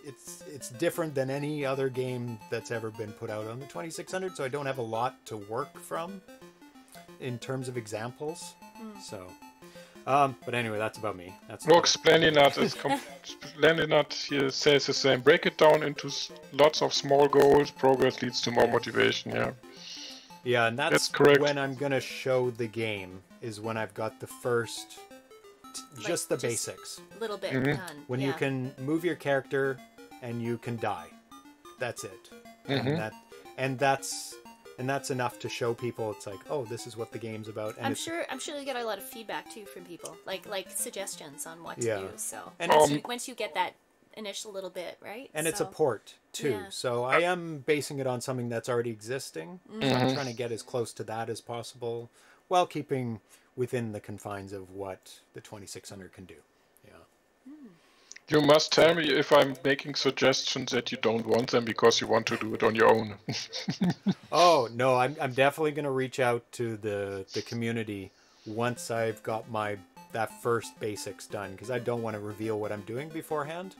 It's it's different than any other game that's ever been put out on the twenty-six hundred, so I don't have a lot to work from in terms of examples. Mm. So, um, but anyway, that's about me. That's look, Splendinat is Splendinat here says the same. Break it down into lots of small goals. Progress leads to more motivation. Yeah. Yeah, and that's, that's correct. When I'm gonna show the game is when I've got the first. Like just the just basics. Little bit mm-hmm. done. When yeah. you can move your character and you can die. That's it. Mm-hmm. And that and that's and that's enough to show people it's like, oh, this is what the game's about. And I'm sure I'm sure you get a lot of feedback too from people. Like like suggestions on what yeah. to do. So and once, um, you, once you get that initial little bit, right? And so, it's a port too. Yeah. So I am basing it on something that's already existing. Mm-hmm. So I'm trying to get as close to that as possible while keeping within the confines of what the twenty-six hundred can do. Yeah. You must tell me if I'm making suggestions that you don't want them because you want to do it on your own. Oh, no, I'm, I'm definitely going to reach out to the, the community once I've got my that first basics done, because I don't want to reveal what I'm doing beforehand.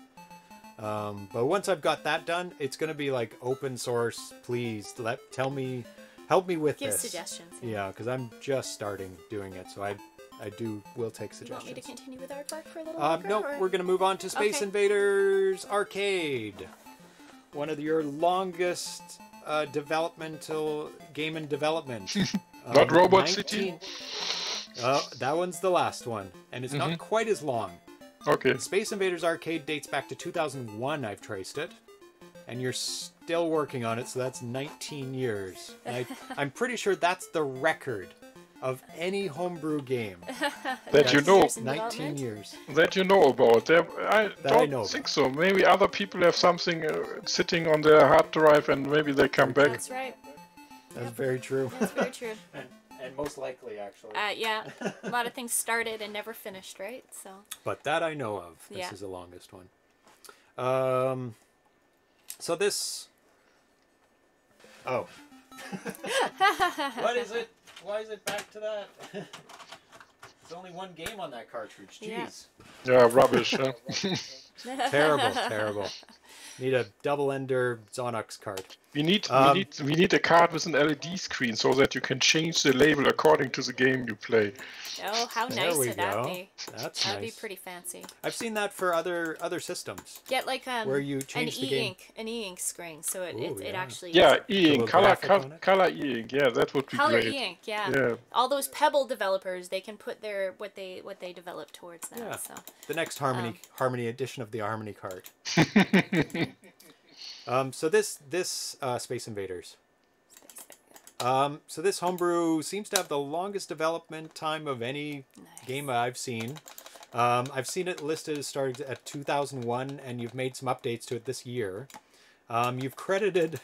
Um, but once I've got that done, it's going to be like open source. Please let tell me... Help me with Give this. Give suggestions. Yeah, because I'm just starting doing it, so I, I do will take suggestions. You want me to continue with Aardvark for a little um, longer? No, or... we're going to move on to Space okay. Invaders Arcade, one of your longest uh, developmental game in development. um, not Robot nineteen... City. Uh, that one's the last one, and it's mm-hmm. not quite as long. Okay. Space Invaders Arcade dates back to two thousand one. I've traced it, and you're. Still working on it, so that's nineteen years. I, I'm pretty sure that's the record of any homebrew game that you know. nineteen years that you know about. There, I that don't I know think about. So. Maybe other people have something uh, sitting on their hard drive, and maybe they come back. That's right. That's yep. very true. That's very true. and, and most likely, actually. Uh, yeah, a lot of things started and never finished, right? So. But that I know of. This yeah. is the longest one. Um. So this. Oh. What is it? Why is it back to that? There's only one game on that cartridge. Jeez. Yeah, yeah rubbish. Huh? Terrible, terrible. Need a double-ender Zonux card. We need, um, we need we need a card with an L E D screen so that you can change the label according to the game you play. Oh, how nice would that be? That's That'd nice. be pretty fancy. I've seen that for other other systems. Get like um, where you change an the e-ink, game. an e-ink screen, so it Ooh, it, yeah. it actually yeah e-ink color color, color e-ink yeah that would be color great. Color e-ink yeah. yeah. All those Pebble developers, they can put their what they what they develop towards that. Yeah. So the next Harmony um, Harmony edition of the Harmony card. Um, so this this uh, Space Invaders. Um, so this homebrew seems to have the longest development time of any nice. game I've seen. Um, I've seen it listed as started at two thousand one, and you've made some updates to it this year. Um, you've credited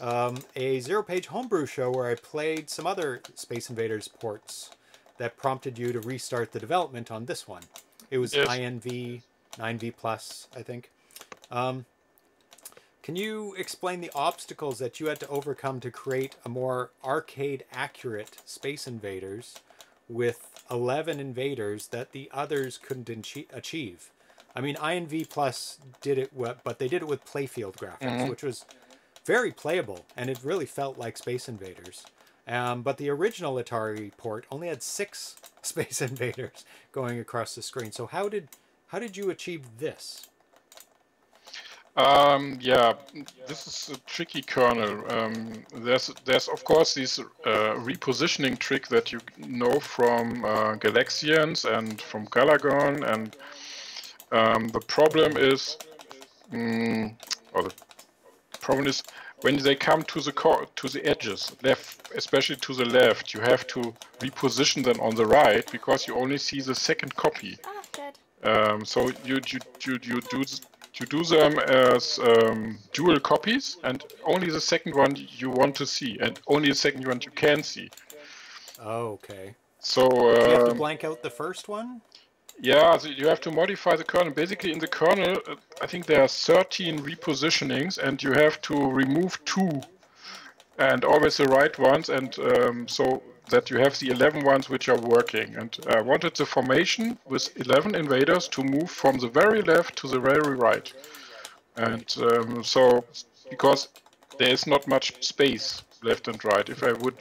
um, a Zero Page Homebrew show where I played some other Space Invaders ports that prompted you to restart the development on this one. It was yes. I N V, nine V plus, I think. Um, Can you explain the obstacles that you had to overcome to create a more arcade-accurate Space Invaders with eleven invaders that the others couldn't achieve? I mean, I N V Plus did it, but they did it with playfield graphics, mm-hmm. which was very playable, and it really felt like Space Invaders. Um, but the original Atari port only had six Space Invaders going across the screen. So how did, how did you achieve this? Um, yeah, this is a tricky kernel. Um, there's, there's of course this uh, repositioning trick that you know from uh, Galaxians and from Galagon, and um, the problem is, um, or the problem is when they come to the core, to the edges, left, especially to the left, you have to reposition them on the right because you only see the second copy. Oh, good. Um, so you you you you do. You do them as um, dual copies, and only the second one you want to see, and only the second one you can see. Oh, okay. So um, you have to blank out the first one? Yeah, so you have to modify the kernel. Basically, in the kernel, I think there are thirteen repositionings, and you have to remove two, and always the right ones, and um, so that you have the eleven ones which are working. And I wanted the formation with eleven invaders to move from the very left to the very right. And um, so, because there is not much space left and right. If I would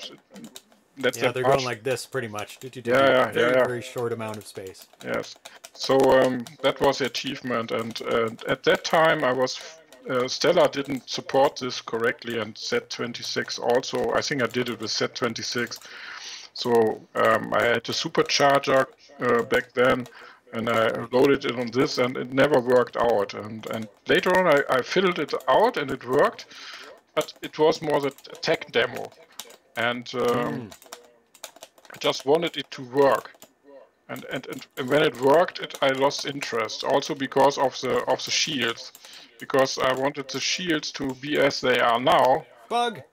let yeah, them they're march. going like this pretty much. Did you do yeah, a very, yeah. very short amount of space? Yes. So um, that was the achievement. And uh, at that time, I was uh, Stella didn't support this correctly, and Z twenty-six also. I think I did it with Z twenty-six. So um, I had a supercharger uh, back then, and I loaded it on this, and it never worked out. And, and later on, I, I fiddled it out, and it worked, but it was more the tech demo. And um, mm. I just wanted it to work. And, and, and when it worked, it, I lost interest, also because of the, of the shields, because I wanted the shields to be as they are now. Bug!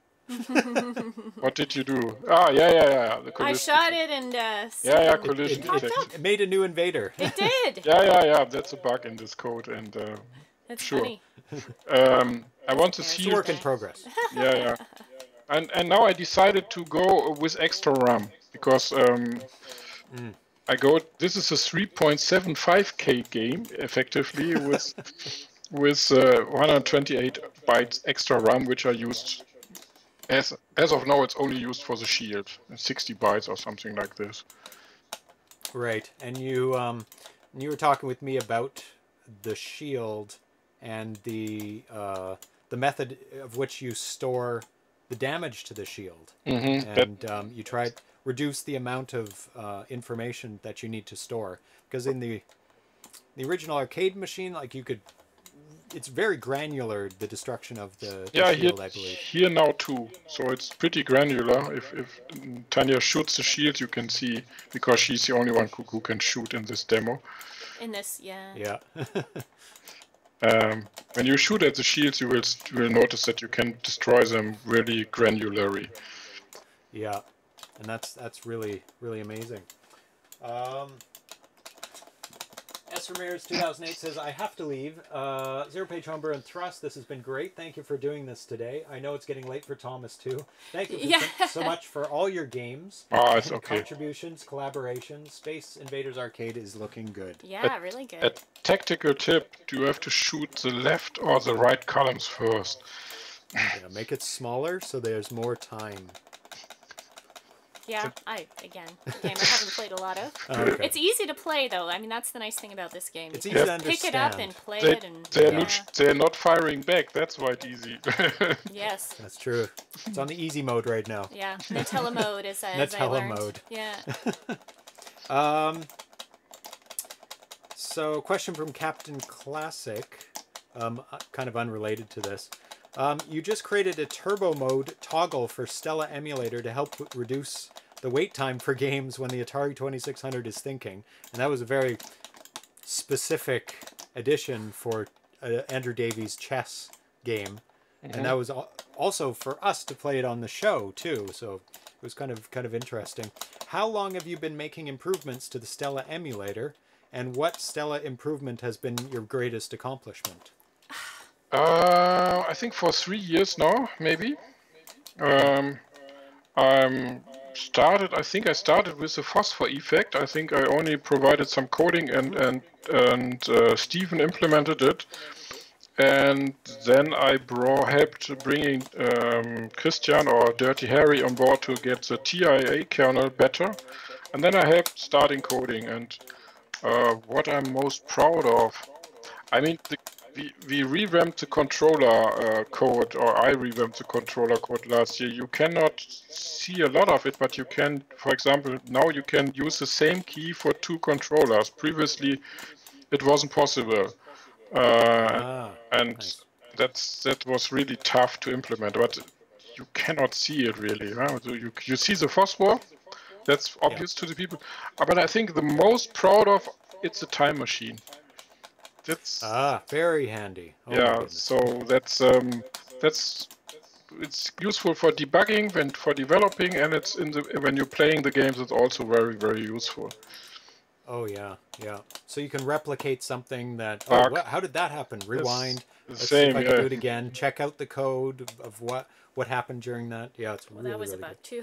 What did you do? Ah, yeah, yeah, yeah. The collision. I shot it and uh, yeah, yeah, collision. It, it, it, it made a new invader. It did. Yeah, yeah, yeah. That's a bug in this code, and uh, that's sure. Funny. Um, I want to see. It's a work in progress. Yeah, yeah. And and now I decided to go with extra RAM because um, mm. I go. This is a three point seven five K game, effectively with with uh, one hundred twenty-eight bytes extra RAM, which I used. As, as of now, it's only used for the shield, sixty bytes or something like this. Right, and you um, you were talking with me about the shield and the uh, the method of which you store the damage to the shield, mm-hmm. and that... um, you try to reduce the amount of uh, information that you need to store, because in the the original arcade machine, like you could. It's very granular, the destruction of the, the yeah, shield, here, I believe. Here now too. So it's pretty granular. If, if Tanya shoots the shield, you can see, because she's the only one who, who can shoot in this demo. In this, yeah. Yeah. um, when you shoot at the shields, you will, you will notice that you can destroy them really granularly. Yeah, and that's that's really, really amazing. Um, Alex Ramirez two thousand eight says, I have to leave. Uh, Zero Page Homebrew and Thrust, this has been great. Thank you for doing this today. I know it's getting late for Thomas, too. Thank you yeah. th so much for all your games. Oh, it's okay. Contributions, collaboration. Space Invaders Arcade is looking good. Yeah, a, really good. A tactical tip. Do you have to shoot the left or the right columns first? Yeah, make it smaller so there's more time. Yeah, I, again, a game I haven't played a lot of. Oh, okay. It's easy to play, though. I mean, that's the nice thing about this game. It's easy to understand. Pick it up and play they, it. And they're, yeah. not, they're not firing back. That's why it's easy. Yes. That's true. It's on the easy mode right now. Yeah, Nutella mode is as, as I learned. Nutella mode. Yeah. um, so, question from Captain Classic, um, kind of unrelated to this. Um, you just created a turbo mode toggle for Stella emulator to help reduce the wait time for games when the Atari twenty-six hundred is thinking. And that was a very specific addition for uh, Andrew Davie's chess game. Mm-hmm. And that was al also for us to play it on the show, too. So it was kind of, kind of interesting. How long have you been making improvements to the Stella emulator? And what Stella improvement has been your greatest accomplishment? Uh, I think for three years now, maybe. Um, I'm started. I think I started with the phosphor effect. I think I only provided some coding, and and and uh, Stephen implemented it. And then I brought, helped bringing um, Christian or Dirty Harry on board to get the T I A kernel better. And then I helped starting coding. And uh, what I'm most proud of, I mean. The, We, we revamped the controller uh, code, or I revamped the controller code last year. You cannot see a lot of it, but you can, for example, now you can use the same key for two controllers. Previously, it wasn't possible. Uh, ah, and nice. that's, that was really tough to implement, but you cannot see it really. Huh? So you, you see the phosphor, that's obvious yeah. to the people. But I think the most proud of, it's the time machine. It's, ah, very handy. Oh yeah, so that's um, that's it's useful for debugging and for developing, and it's in the when you're playing the games, it's also very very useful. Oh yeah, yeah. So you can replicate something that. Oh, well, how did that happen? Rewind. It's the same. See if I can yeah. do it again. Check out the code of what what happened during that. Yeah, it's well, really that was really a bug good. too.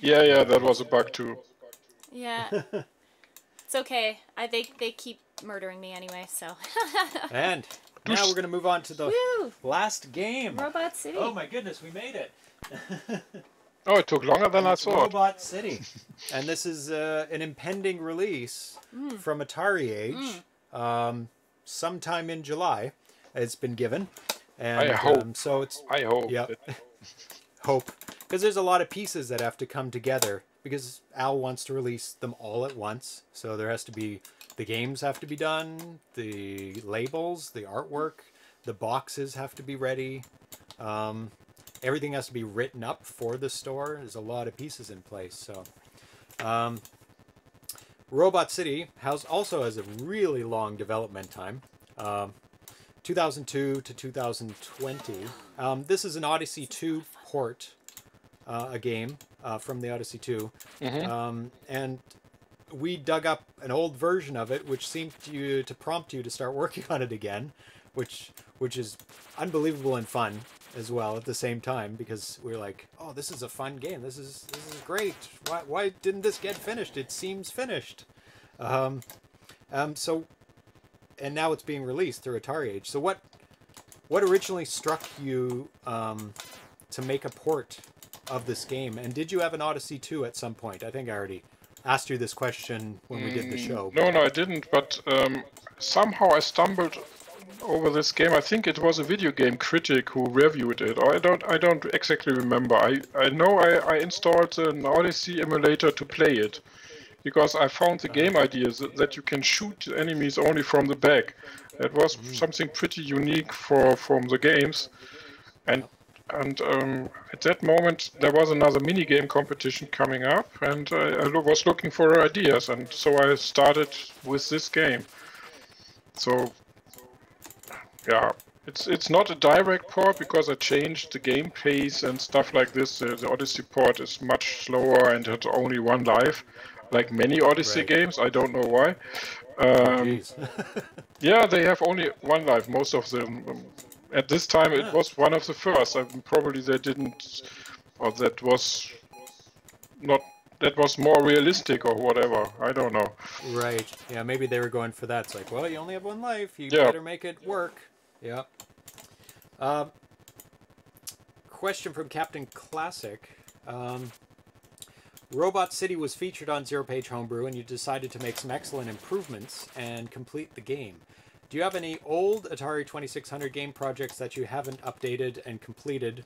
yeah, yeah, that was a bug too. Yeah. It's okay. I they they keep murdering me anyway, so. And now we're gonna move on to the Woo! last game. Robot City. Oh my goodness, we made it. Oh, it took longer than I thought. Robot City, and this is uh, an impending release mm. from Atari Age, mm. um, sometime in July. It's been given, and I hope. Um, so it's. I hope. Yeah. Hope, because there's a lot of pieces that have to come together. Because Al wants to release them all at once, so there has to be, the games have to be done, the labels, the artwork, the boxes have to be ready, um, everything has to be written up for the store. There's a lot of pieces in place, so. Um, Robot City has also has a really long development time, um, two thousand two to two thousand twenty. Um, this is an Odyssey two port, uh, a game. Uh, from the Odyssey two, mm-hmm. um, and we dug up an old version of it, which seemed to you, to prompt you to start working on it again, which which is unbelievable and fun as well at the same time, because we're like, oh, this is a fun game. This is this is great. Why why didn't this get finished? It seems finished. Um, um, so, and now it's being released through Atari Age. So what what originally struck you um, to make a port of this game, and did you have an Odyssey two at some point? I think I already asked you this question when we did the show. No, no, I didn't, but um, somehow I stumbled over this game. I think it was a video game critic who reviewed it. I don't, I don't exactly remember. I, I know I, I installed an Odyssey emulator to play it, because I found the game idea that you can shoot enemies only from the back. That was mm. something pretty unique for from the games, and. And um, at that moment, there was another minigame competition coming up, and I, I was looking for ideas, and so I started with this game. So, yeah, it's it's not a direct port, because I changed the game pace and stuff like this. Uh, the Odyssey port is much slower and had only one life, like many Odyssey right. games. I don't know why. Um, yeah, they have only one life, most of them. Um, at this time, it yeah. was one of the first. I mean, probably they didn't, or that was not, that was more realistic or whatever. I don't know. Right. Yeah, maybe they were going for that. It's like, well, you only have one life. You yeah. better make it work. Yeah. Um, question from Captain Classic. Um, Robot City was featured on Zero Page Homebrew, and you decided to make some excellent improvements and complete the game. Do you have any old Atari twenty-six hundred game projects that you haven't updated and completed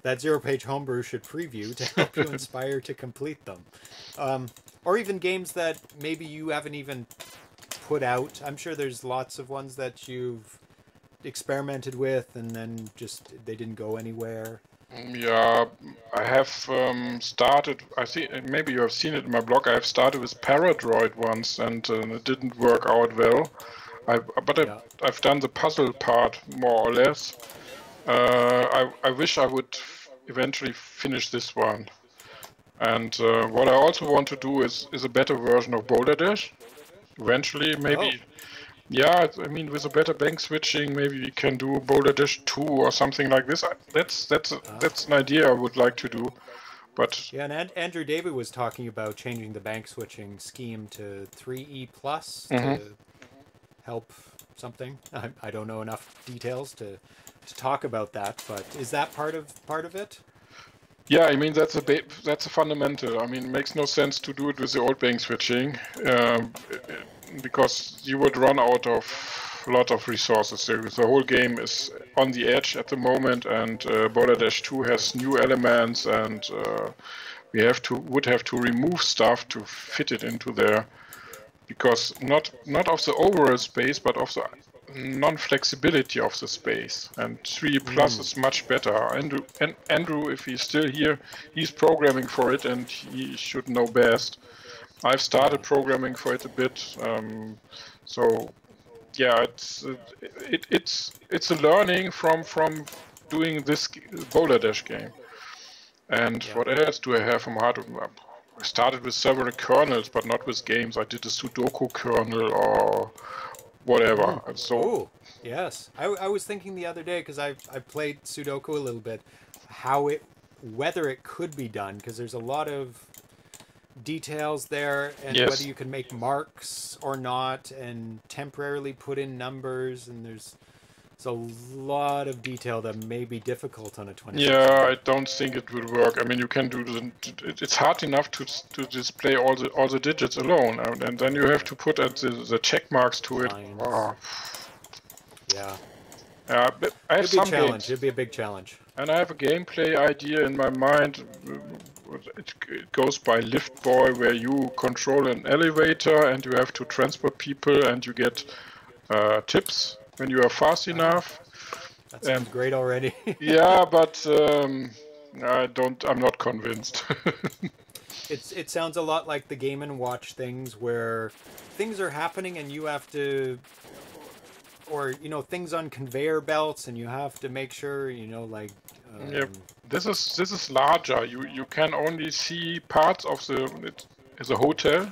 that Zero Page Homebrew should preview to help you inspire to complete them? Um, or even games that maybe you haven't even put out. I'm sure there's lots of ones that you've experimented with and then just they didn't go anywhere. Yeah, I have um, started, I see, maybe you have seen it in my blog, I have started with Paradroid once and uh, it didn't work out well. I, but I, yeah. I've done the puzzle part, more or less. Uh, I, I wish I would eventually finish this one. And uh, what I also want to do is, is a better version of Boulder Dash. Eventually, maybe... Oh. Yeah, I mean, with a better bank switching, maybe we can do Boulder Dash two or something like this. That's that's that's an idea I would like to do, but yeah. And Andrew Davie was talking about changing the bank switching scheme to three E plus mm-hmm. to help something. I, I don't know enough details to to talk about that, but is that part of part of it? Yeah, I mean, that's a ba that's a fundamental. I mean, it makes no sense to do it with the old bank switching. Um, it, because you would run out of a lot of resources. The whole game is on the edge at the moment, and uh, Boulder Dash two has new elements, and uh, we have to would have to remove stuff to fit it into there, because not not of the overall space, but of the non-flexibility of the space. And three plus mm. is much better. Andrew, and Andrew, if he's still here, he's programming for it, and he should know best. I've started programming for it a bit, um, so yeah, it's it, it's it's a learning from from doing this Boulder Dash game. And yeah. what else do I have from hardware? I started with several kernels, but not with games. I did a Sudoku kernel or whatever. Mm. So Ooh, yes, I, I was thinking the other day because I I played Sudoku a little bit, how it whether it could be done because there's a lot of details there, and yes. whether you can make marks or not and temporarily put in numbers, and there's, there's a lot of detail that may be difficult on a twenty. Yeah, I don't think it will work. I mean, you can do the, it's hard enough to to display all the all the digits alone, and then you have to put at the, the check marks to it. Oh. Yeah. Uh, but I have some challenge. It'd be a big challenge. And I have a gameplay idea in my mind. It, it goes by Lift Boy, where you control an elevator and you have to transport people, and you get uh, tips when you are fast enough. That sounds and, great already. Yeah, but um, I don't. I'm not convinced. it's it sounds a lot like the Game and Watch things, where things are happening and you have to, or you know, things on conveyor belts, and you have to make sure you know, like. Um, yeah. This is this is larger. You you can only see parts of the it is a hotel,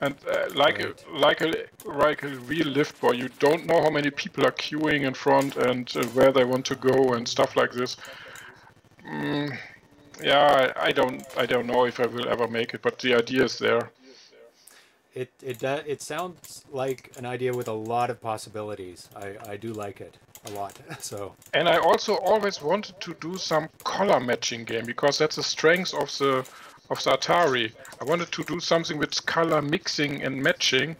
and uh, like right. a, like a like a real Lift Boy, you don't know how many people are queuing in front and uh, where they want to go and stuff like this. Mm, yeah, I, I don't I don't know if I will ever make it, but the idea is there. It it uh, it sounds like an idea with a lot of possibilities. I I do like it. A lot. So, and I also always wanted to do some color matching game, because that's the strength of the of the Atari. I wanted to do something with color mixing and matching.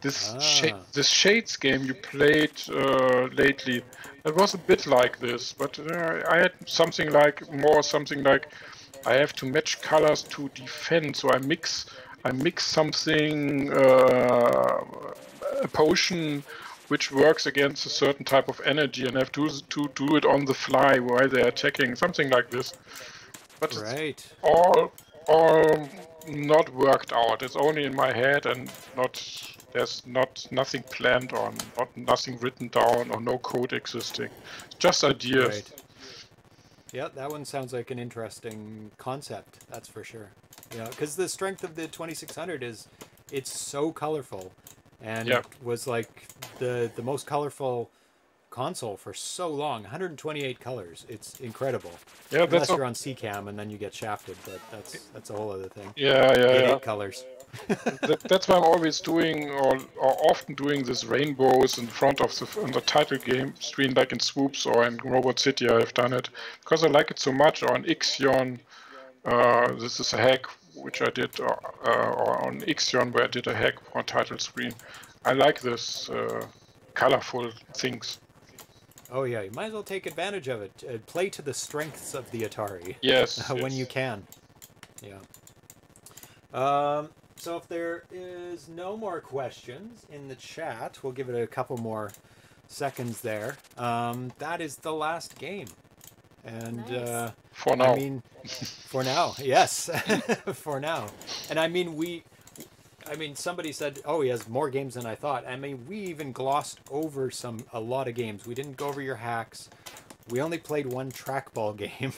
This ah. sha this shades game you played uh, lately, it was a bit like this, but uh, I had something like more something like I have to match colors to defend, so I mix I mix something uh, a potion which works against a certain type of energy, and have to to do it on the fly while they're attacking, something like this. But right. it's all all not worked out. It's only in my head, and not there's not nothing planned or not nothing written down or no code existing. Just ideas. Right. Yeah, that one sounds like an interesting concept. That's for sure. Yeah, because the strength of the twenty-six hundred is it's so colorful. and yeah. it was like the the most colorful console for so long. one hundred twenty-eight colors. It's incredible. Yeah, unless that's you're on C CAM and then you get shafted, but that's that's a whole other thing. Yeah, yeah, yeah. Eight colors. that, that's why I'm always doing, or, or often doing, this rainbows in front of the, in the title game screen, like in Swoops or in Robot City. I've done it because I like it so much. Or on Ixion, uh, this is a hack which I did, or, uh, or on Ixion where I did a hack on title screen. I like this uh, colorful things. Oh yeah, you might as well take advantage of it. Uh, play to the strengths of the Atari. Yes. when yes. you can. Yeah. Um, so if there is no more questions in the chat, we'll give it a couple more seconds there. Um, that is the last game. And nice. uh, for now. I mean, for now, yes, for now. And I mean, we, I mean, somebody said, oh, he has more games than I thought. I mean, we even glossed over some, a lot of games. We didn't go over your hacks. We only played one trackball game.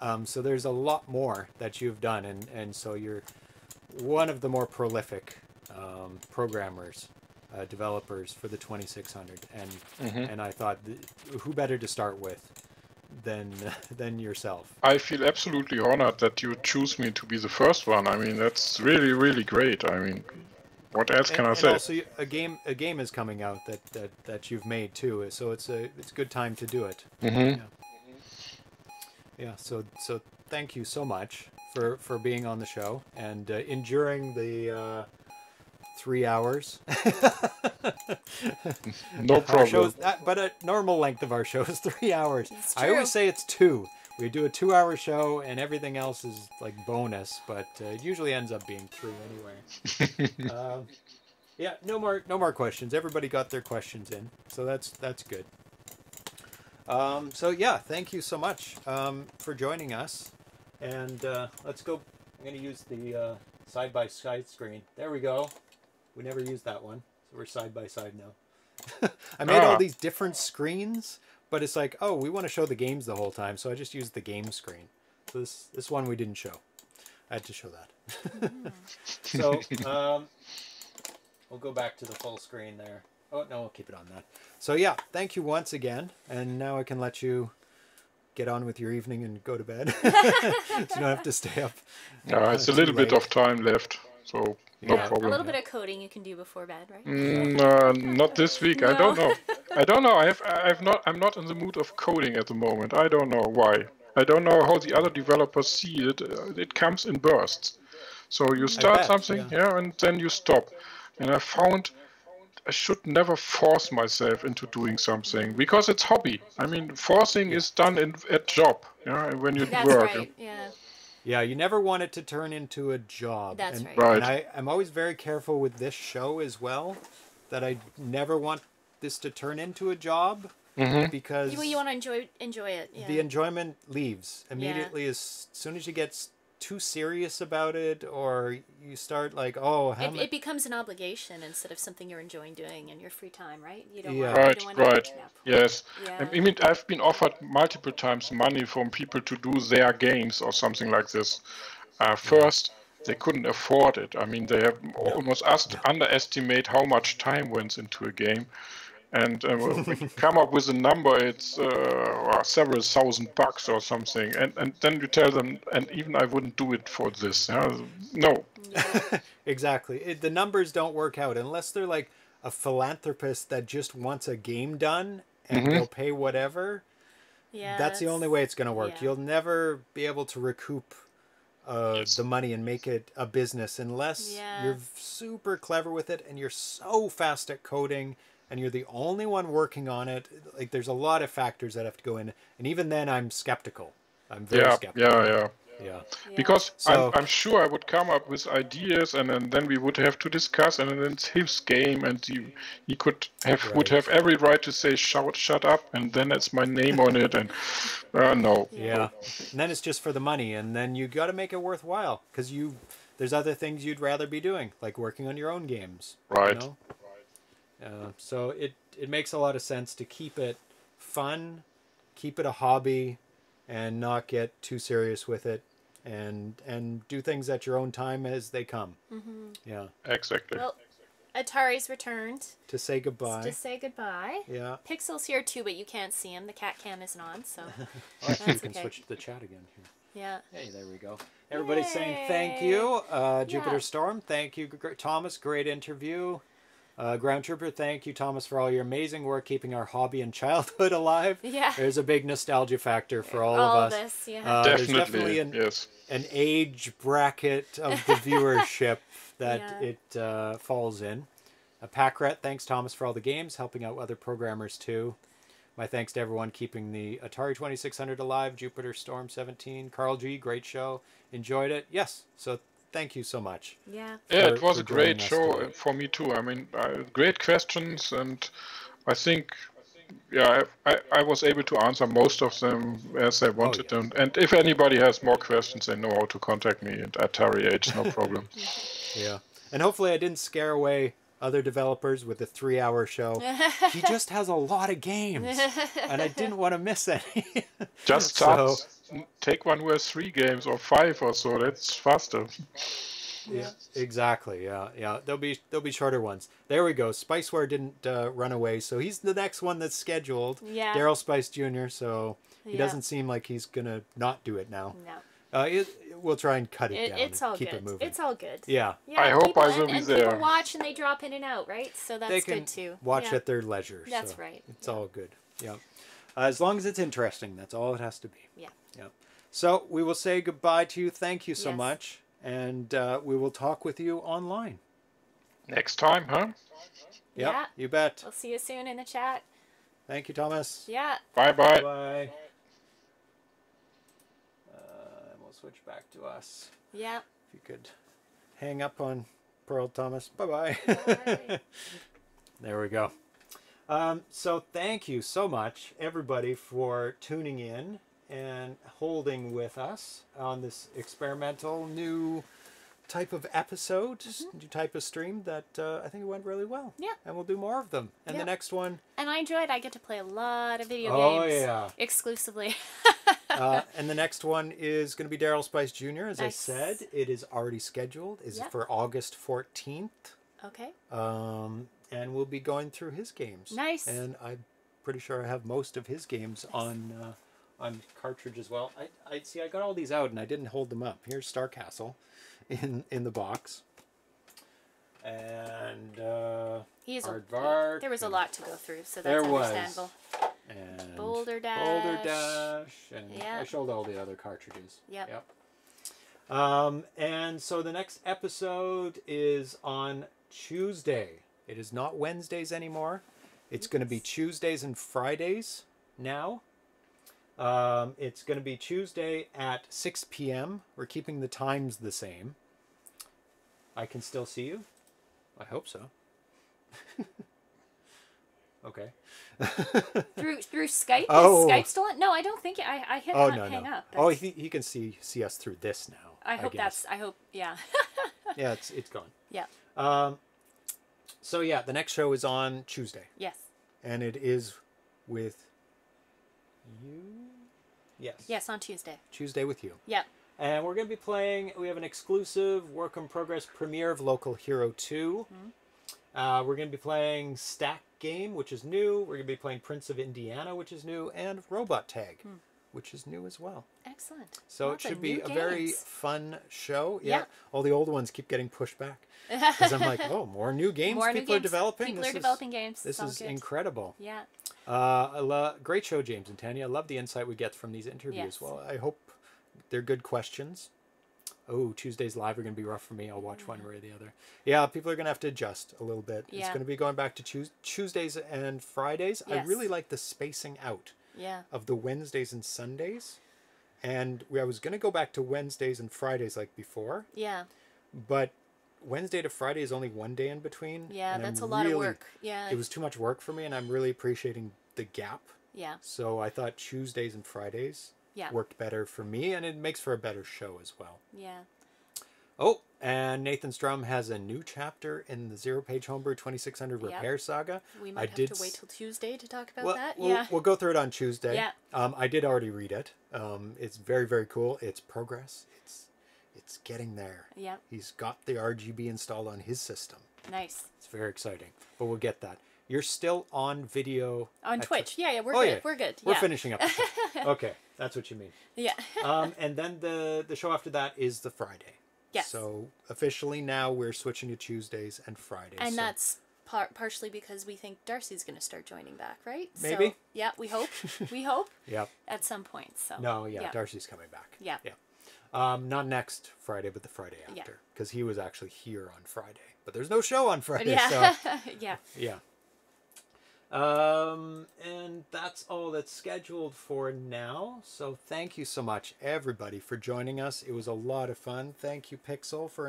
um, so there's a lot more that you've done. And, and so you're one of the more prolific um, programmers, uh, developers for the twenty-six hundred. And, mm-hmm. and I thought, who better to start with than than yourself? I feel absolutely honored that you choose me to be the first one. I mean, that's really, really great. I mean, what else can and, I and say? Also, a game a game is coming out that, that that you've made too, so it's a it's a good time to do it. Mm-hmm. Yeah. Mm-hmm. Yeah. So so thank you so much for for being on the show and uh, enduring the uh, three hours. No problem. Shows, but a normal length of our show is three hours. I always say it's two. We do a two-hour show, and everything else is like bonus. But uh, it usually ends up being three anyway. uh, yeah, no more, no more questions. Everybody got their questions in, so that's that's good. Um, so yeah, thank you so much um, for joining us, and uh, let's go. I'm going to use the side-by-side uh, screen. There we go. We never used that one. So we're side by side now. I made ah. all these different screens, but it's like, oh, we want to show the games the whole time, so I just used the game screen. So this this one we didn't show. I had to show that. So um, we'll go back to the full screen there. Oh, no, we'll keep it on that. So yeah, thank you once again. And now I can let you get on with your evening and go to bed. So you don't have to stay up. Uh, it's a little bit of time left, so... No yeah. problem. A little bit of coding you can do before bed, right? Mm, uh, not this week. No. I don't know. I don't know. I have. I've not. I'm not in the mood of coding at the moment. I don't know why. I don't know how the other developers see it. It comes in bursts. So you start bet, something, yeah. yeah, and then you stop. And I found I should never force myself into doing something because it's hobby. I mean, forcing is done in at job. Yeah, when you That's work. Right. Yeah. Yeah, you never want it to turn into a job. That's and, right. right. And I, I'm always very careful with this show as well, that I never want this to turn into a job mm-hmm. because... You, you want to enjoy, enjoy it. Yeah. The enjoyment leaves immediately yeah. as soon as you get too serious about it, or you start like, oh... How it, it becomes an obligation instead of something you're enjoying doing in your free time, right? You don't yeah. want, right, you don't want right. to yes. Yeah. I mean, I've been offered multiple times money from people to do their games or something like this. Uh, first, they couldn't afford it. I mean, they have almost asked, underestimate how much time went into a game. And uh, when you come up with a number, it's uh, several thousand bucks or something. And, and then you tell them, and even I wouldn't do it for this. Uh, no. Exactly. It, the numbers don't work out unless they're like a philanthropist that just wants a game done and mm-hmm. they'll pay whatever. Yeah, that's, that's the only way it's going to work. Yeah. You'll never be able to recoup uh, yes. the money and make it a business unless yeah. you're super clever with it and you're so fast at coding. And you're the only one working on it. Like, there's a lot of factors that have to go in, and even then, I'm skeptical. I'm very yeah, skeptical. Yeah, yeah, yeah, yeah. Because so, I'm, I'm sure I would come up with ideas, and, and then we would have to discuss, and then it's his game, and he, he could have right. would have every right to say, "Shout, shut up," and then it's my name on it, and uh, no. Yeah, and then it's just for the money, and then you got to make it worthwhile because you there's other things you'd rather be doing, like working on your own games. Right. You know? Uh, so it, it makes a lot of sense to keep it fun, keep it a hobby, and not get too serious with it, and and do things at your own time as they come. Mm-hmm. Yeah. Exactly. Well, Atari's returned. To say goodbye. To say goodbye. Yeah. Pixel's here too, but you can't see him. The cat cam isn't on, so. Well, that's you can okay. switch to the chat again here. Yeah. Hey, there we go. Everybody's Yay. saying thank you. Uh, Jupiter yeah. Storm, thank you. Thomas, great interview. Uh, Ground Trooper, thank you, Thomas, for all your amazing work keeping our hobby and childhood alive. Yeah. There's a big nostalgia factor for all, all of us. This, yeah. uh, definitely, there's definitely an, yes. an age bracket of the viewership that yeah. it uh, falls in. A pack rat, thanks, Thomas, for all the games, helping out other programmers, too. My thanks to everyone keeping the Atari twenty-six hundred alive. Jupiter Storm seventeen. Carl G, great show. Enjoyed it. Yes, so thank you so much. Yeah, yeah, for, it was a great show today. For me too. I mean, uh, great questions, and I think, yeah, I, I, I was able to answer most of them as I wanted oh, yes. them. And if anybody has more questions, they know how to contact me at Atari Age, no problem. Yeah, and hopefully I didn't scare away other developers with a three-hour show. He just has a lot of games, and I didn't want to miss any. Just start. So, take one who has three games or five or so. That's faster. Yeah, exactly. Yeah, yeah. There'll be there'll be shorter ones. There we go. Spiceware didn't uh, run away, so he's the next one that's scheduled. Yeah. Daryl Spice Junior So he yeah. doesn't seem like he's gonna not do it now. No. Uh, it, we'll try and cut it, it down. It's all keep good. It moving. It's all good. Yeah. yeah I hope I will be and there. People watch and they drop in and out, right? So that's they can good too. Watch yeah. at their leisure. That's so right. It's yeah. all good. Yeah. Uh, as long as it's interesting, that's all it has to be. Yeah. Yep. So we will say goodbye to you. Thank you so yes. much. And uh, we will talk with you online. Next time, huh? Yep, yeah. You bet. We'll see you soon in the chat. Thank you, Thomas. Yeah. Bye-bye. Bye. Uh, we'll switch back to us. Yeah. If you could hang up on Pearl Thomas. Bye-bye. Bye. There we go. Um, so thank you so much, everybody, for tuning in and holding with us on this experimental new type of episode, mm-hmm. new type of stream that uh, I think it went really well. Yeah. And we'll do more of them. And yeah. the next one. And I enjoyed I get to play a lot of video oh, games yeah. exclusively. uh, and the next one is going to be Daryl Spice Junior As nice. I said, it is already scheduled. It's yeah. for August fourteenth. Okay. Um, and we'll be going through his games. Nice. And I'm pretty sure I have most of his games nice. on... Uh, on cartridge as well. I, I see I got all these out and I didn't hold them up. Here's Star Castle in in the box. And uh Aardvark. A, there was a lot to go through, so that's there understandable. Was. And Boulder Dash. Boulder Dash. And yep. I showed all the other cartridges. Yep. Yep. Um and so the next episode is on Tuesday. It is not Wednesdays anymore. It's yes. gonna be Tuesdays and Fridays now. Um, it's going to be Tuesday at six p m We're keeping the times the same. I can still see you? I hope so. Okay. through through Skype? Oh. Is Skype still on? No, I don't think I I hit oh, no, hang no. up. That's... Oh, he he can see see us through this now. I hope I that's I hope yeah. Yeah, it's it's gone. Yeah. Um so yeah, the next show is on Tuesday. Yes. And it is with you? Yes. Yes, on Tuesday. Tuesday with you. Yep. And we're going to be playing, we have an exclusive work in progress premiere of Local Hero two. Mm-hmm. Uh, we're going to be playing Stack Game, which is new. We're going to be playing Prince of Indiana, which is new, and Robot Tag, mm. which is new as well. Excellent. So Lots it should be games. a very fun show. Yeah. Yep. All the old ones keep getting pushed back. Because I'm like, oh, more new games more people new games. are developing. People this are developing is, games. This Sounds is good. incredible. Yeah. Uh, I lo- great show, James and Tanya. I love the insight we get from these interviews. Yes. Well, I hope they're good questions. Oh, Tuesdays live are going to be rough for me. I'll watch mm-hmm. one way or the other. Yeah, people are going to have to adjust a little bit. Yeah. It's going to be going back to Tues- Tuesdays and Fridays. Yes. I really like the spacing out yeah. of the Wednesdays and Sundays. And we, I was going to go back to Wednesdays and Fridays like before. Yeah. But Wednesday to Friday is only one day in between. Yeah, that's I'm a lot really, of work. Yeah. It was too much work for me, and I'm really appreciating the gap. Yeah. So I thought Tuesdays and Fridays yeah. worked better for me, and it makes for a better show as well. Yeah. Oh, and Nathan Strum has a new chapter in the Zero Page Homebrew twenty-six hundred yep. repair saga. We might I have did to wait till Tuesday to talk about well, that. We'll, yeah. we'll go through it on Tuesday. Yeah. Um, I did already read it. Um, it's very, very cool. It's progress. It's It's getting there. Yeah. He's got the R G B installed on his system. Nice. It's very exciting, but we'll get that. You're still on video on Twitch. Yeah, yeah, we're oh, good. Yeah. We're good. We're yeah. finishing up. Okay, that's what you mean. Yeah. um, and then the the show after that is the Friday. Yes. So officially now we're switching to Tuesdays and Fridays. And so. that's par partially because we think Darcy's going to start joining back, right? Maybe. So, yeah, we hope. We hope. Yeah. At some point. So. No, yeah, yeah. Darcy's coming back. Yeah. Yeah. Um, not next Friday, but the Friday after, because yeah. he was actually here on Friday. But there's no show on Friday. Yeah. So. yeah. Yeah. Um, and that's all that's scheduled for now. So thank you so much, everybody, for joining us. It was a lot of fun. Thank you, Pixel, for,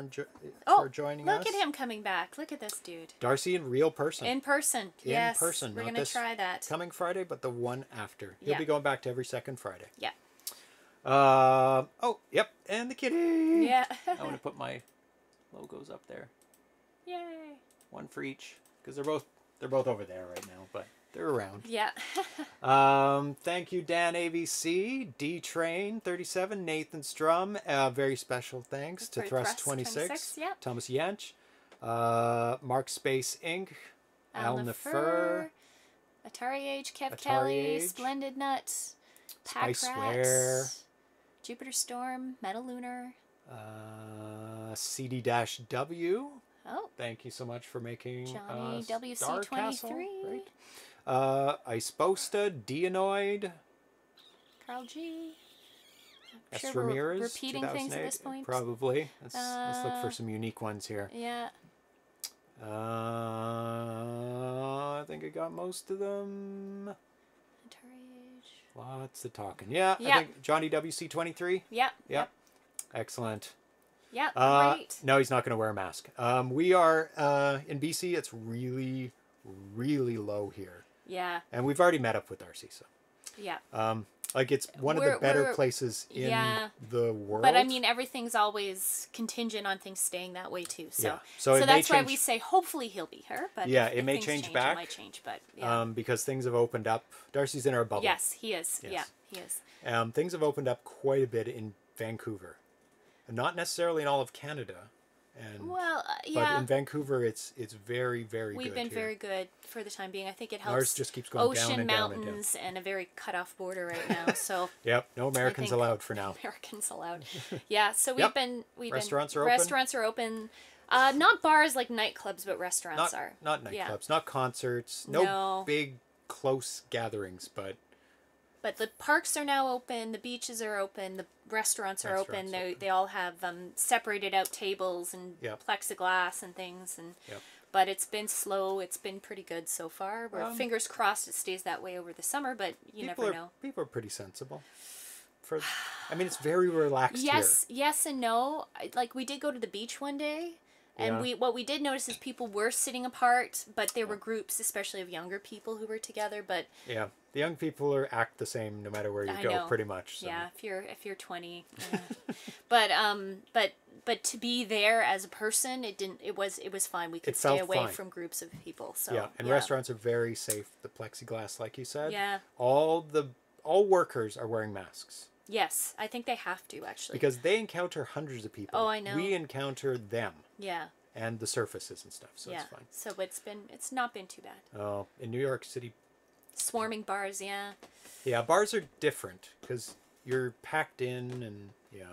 oh, for joining look us. Look at him coming back. Look at this dude. Darcy in real person. In person. In yes. In person. We're going to try that. Coming Friday, but the one after. He'll yeah. be going back to every second Friday. Yeah. Uh, oh, yep. And the kitty. Yeah. I want to put my logos up there. Yay. One for each, because they're both... They're both over there right now, but they're around. Yeah. um, thank you, Dan A B C, D Train thirty-seven, Nathan Strum. Uh, very special thanks to Thrust twenty-six, yeah. Thomas Jentzsch, uh, Mark Space Incorporated, Al Nefer, Atari Age, Kev Atari Kelly, Age, Splendid Nut, Spiceware, Jupiter Storm, Metal Lunar, uh, C D W. Oh. Thank you so much for making Johnny uh, W C twenty-three. Right? Uh, Iceposta, Deanoid, Carl G. I'm S. Sure Ramirez. We're repeating things at this point. Probably. Let's, uh, let's look for some unique ones here. Yeah. Uh, I think I got most of them. Atari Age. Lots of talking. Yeah. Yep. I think Johnny W C twenty-three. Yeah. Yep. Excellent. Yeah, uh, right. No, he's not going to wear a mask. Um, we are, uh, in B C, it's really, really low here. Yeah. And we've already met up with Darcy, so. Yeah. Um, like, it's one we're, of the better places in yeah. the world. But, I mean, everything's always contingent on things staying that way, too. So, yeah. so, so that's change... why we say hopefully he'll be here. But yeah, if, it if may change, change back. It might change, but, yeah. Um, because things have opened up. Darcy's in our bubble. Yes, he is. Yes. Yeah, he is. Um, things have opened up quite a bit in Vancouver. Not necessarily in all of Canada, and well, uh, yeah. but in Vancouver, it's it's very very. We've good been here. very good for the time being. I think it helps. Ours just keeps going ocean, down and mountains, down and, down. and a very cut off border right now. So yep, no Americans allowed for now. Americans allowed. Yeah, so we've yep. been we've restaurants been, are open. Restaurants are open. Uh, not bars like nightclubs, but restaurants not, are. Not nightclubs, yeah. not concerts, no, no big close gatherings, but. But the parks are now open, the beaches are open, the restaurants are restaurants open. They, open. They all have um, separated out tables and yep. plexiglass and things. And yep. But it's been slow. It's been pretty good so far. We're um, fingers crossed it stays that way over the summer, but you never are, know. People are pretty sensible. For, I mean, it's very relaxed yes, here. Yes and no. Like, we did go to the beach one day. And yeah. we what we did notice is people were sitting apart, but there were groups, especially of younger people, who were together. But yeah, the young people are act the same no matter where you I go, know. pretty much. So. Yeah, if you're if you're twenty, yeah. but um, but but to be there as a person, it didn't. It was it was fine. We could it stay away fine. from groups of people. So yeah, and yeah. restaurants are very safe. The plexiglass, like you said. Yeah. All the all workers are wearing masks. Yes, I think they have to, actually. Because they encounter hundreds of people. Oh, I know. We encounter them. Yeah. And the surfaces and stuff, so yeah. it's fine. So it's been, it's not been too bad. Oh, in New York City. Swarming bars, yeah. Yeah, bars are different, because you're packed in, and yeah.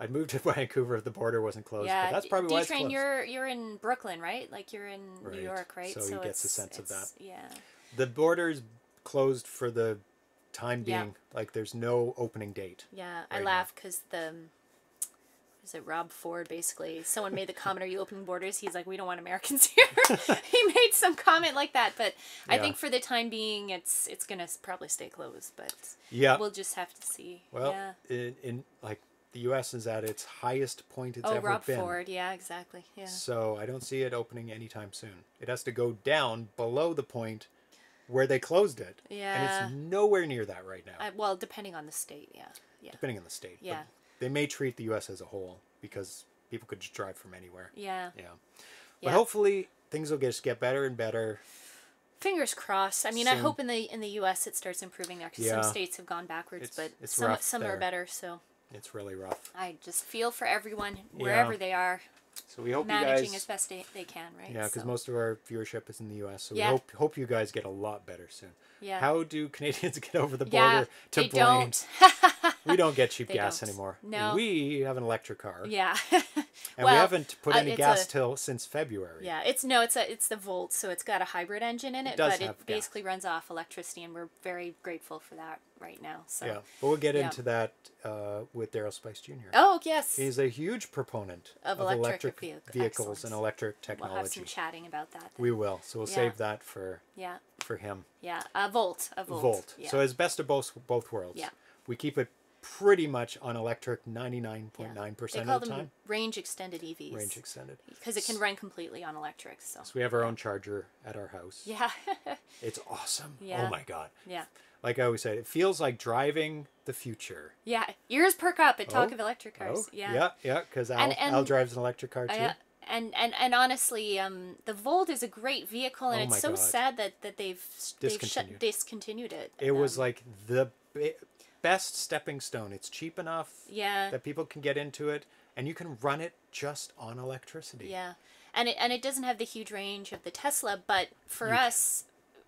I moved to Vancouver if the border wasn't closed, yeah. but that's probably why it's closed. D-Train, you're, you're in Brooklyn, right? Like, you're in right. New York, right? So, so he gets a sense of that. Yeah. The border's closed for the... time being yeah. like there's no opening date yeah right I laugh because the is it Rob Ford basically someone made the comment are you opening borders he's like we don't want Americans here he made some comment like that but yeah. I think for the time being it's it's gonna probably stay closed but yeah we'll just have to see well yeah. in, in like the U S is at its highest point it's oh, ever Rob been Ford yeah exactly yeah so I don't see it opening anytime soon it has to go down below the point where they closed it. Yeah. And it's nowhere near that right now. Uh, well, depending on the state, yeah. yeah. Depending on the state. Yeah. But they may treat the U S as a whole because people could just drive from anywhere. Yeah. Yeah. But yeah. hopefully things will just get better and better. Fingers crossed. I mean, soon. I hope in the in the U S it starts improving there because yeah. some states have gone backwards, it's, but it's some, some are better, so. It's really rough. I just feel for everyone, wherever yeah. they are. So we hope managing you guys, as best they can, right? Yeah, because so. most of our viewership is in the U S So yeah. we hope hope you guys get a lot better soon. Yeah. How do Canadians get over the border yeah, to they Blaine? Don't. We don't get cheap they gas don't. anymore. No. We have an electric car. Yeah. and well, we haven't put any uh, gas a, till since February. Yeah, it's no, it's a, it's the Volt, so it's got a hybrid engine in it, it but it gas. basically runs off electricity, and we're very grateful for that right now. So yeah, but we'll get yeah. into that uh, with Daryl Spice Junior Oh yes, he's a huge proponent of, of electric. electric vehicles Excellent. and electric technology. We'll have some chatting about that. Then. We will. So we'll yeah. save that for yeah for him. Yeah, a volt, a volt. Volt. Yeah. So it's best of both both worlds. Yeah, we keep it pretty much on electric ninety nine point nine percent of the time. They call them range extended E Vs. Range extended because it can run completely on electric. So, so we have our yeah. own charger at our house. Yeah, it's awesome. Yeah. Oh my god. Yeah. Like I always said, it feels like driving the future. Yeah, ears perk up at talk oh, of electric cars. Oh, yeah, yeah, yeah, because Al, Al drives an electric car too. Uh, and and and honestly, um, the Volt is a great vehicle, and oh it's so God. sad that that they've discontinued, they've shut, discontinued it. It um, was like the best stepping stone. It's cheap enough. Yeah. That people can get into it, and you can run it just on electricity. Yeah, and it and it doesn't have the huge range of the Tesla, but for you, us.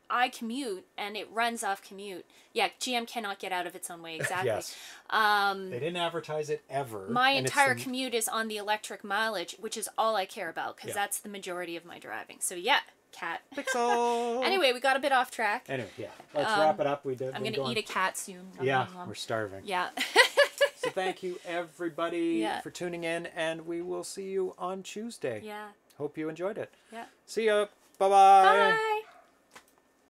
I commute and it runs off commute. Yeah, G M cannot get out of its own way, exactly. Yes. Um, they didn't advertise it ever. My entire the... commute is on the electric mileage, which is all I care about because yeah. that's the majority of my driving. So yeah, cat. Pixel! Anyway, we got a bit off track. Anyway, yeah. Let's um, wrap it up. We did. I'm going to eat a cat soon. Nom, yeah, nom, nom. We're starving. Yeah. So thank you everybody yeah. for tuning in, and we will see you on Tuesday. Yeah. Hope you enjoyed it. Yeah. See ya. Bye-bye. Bye.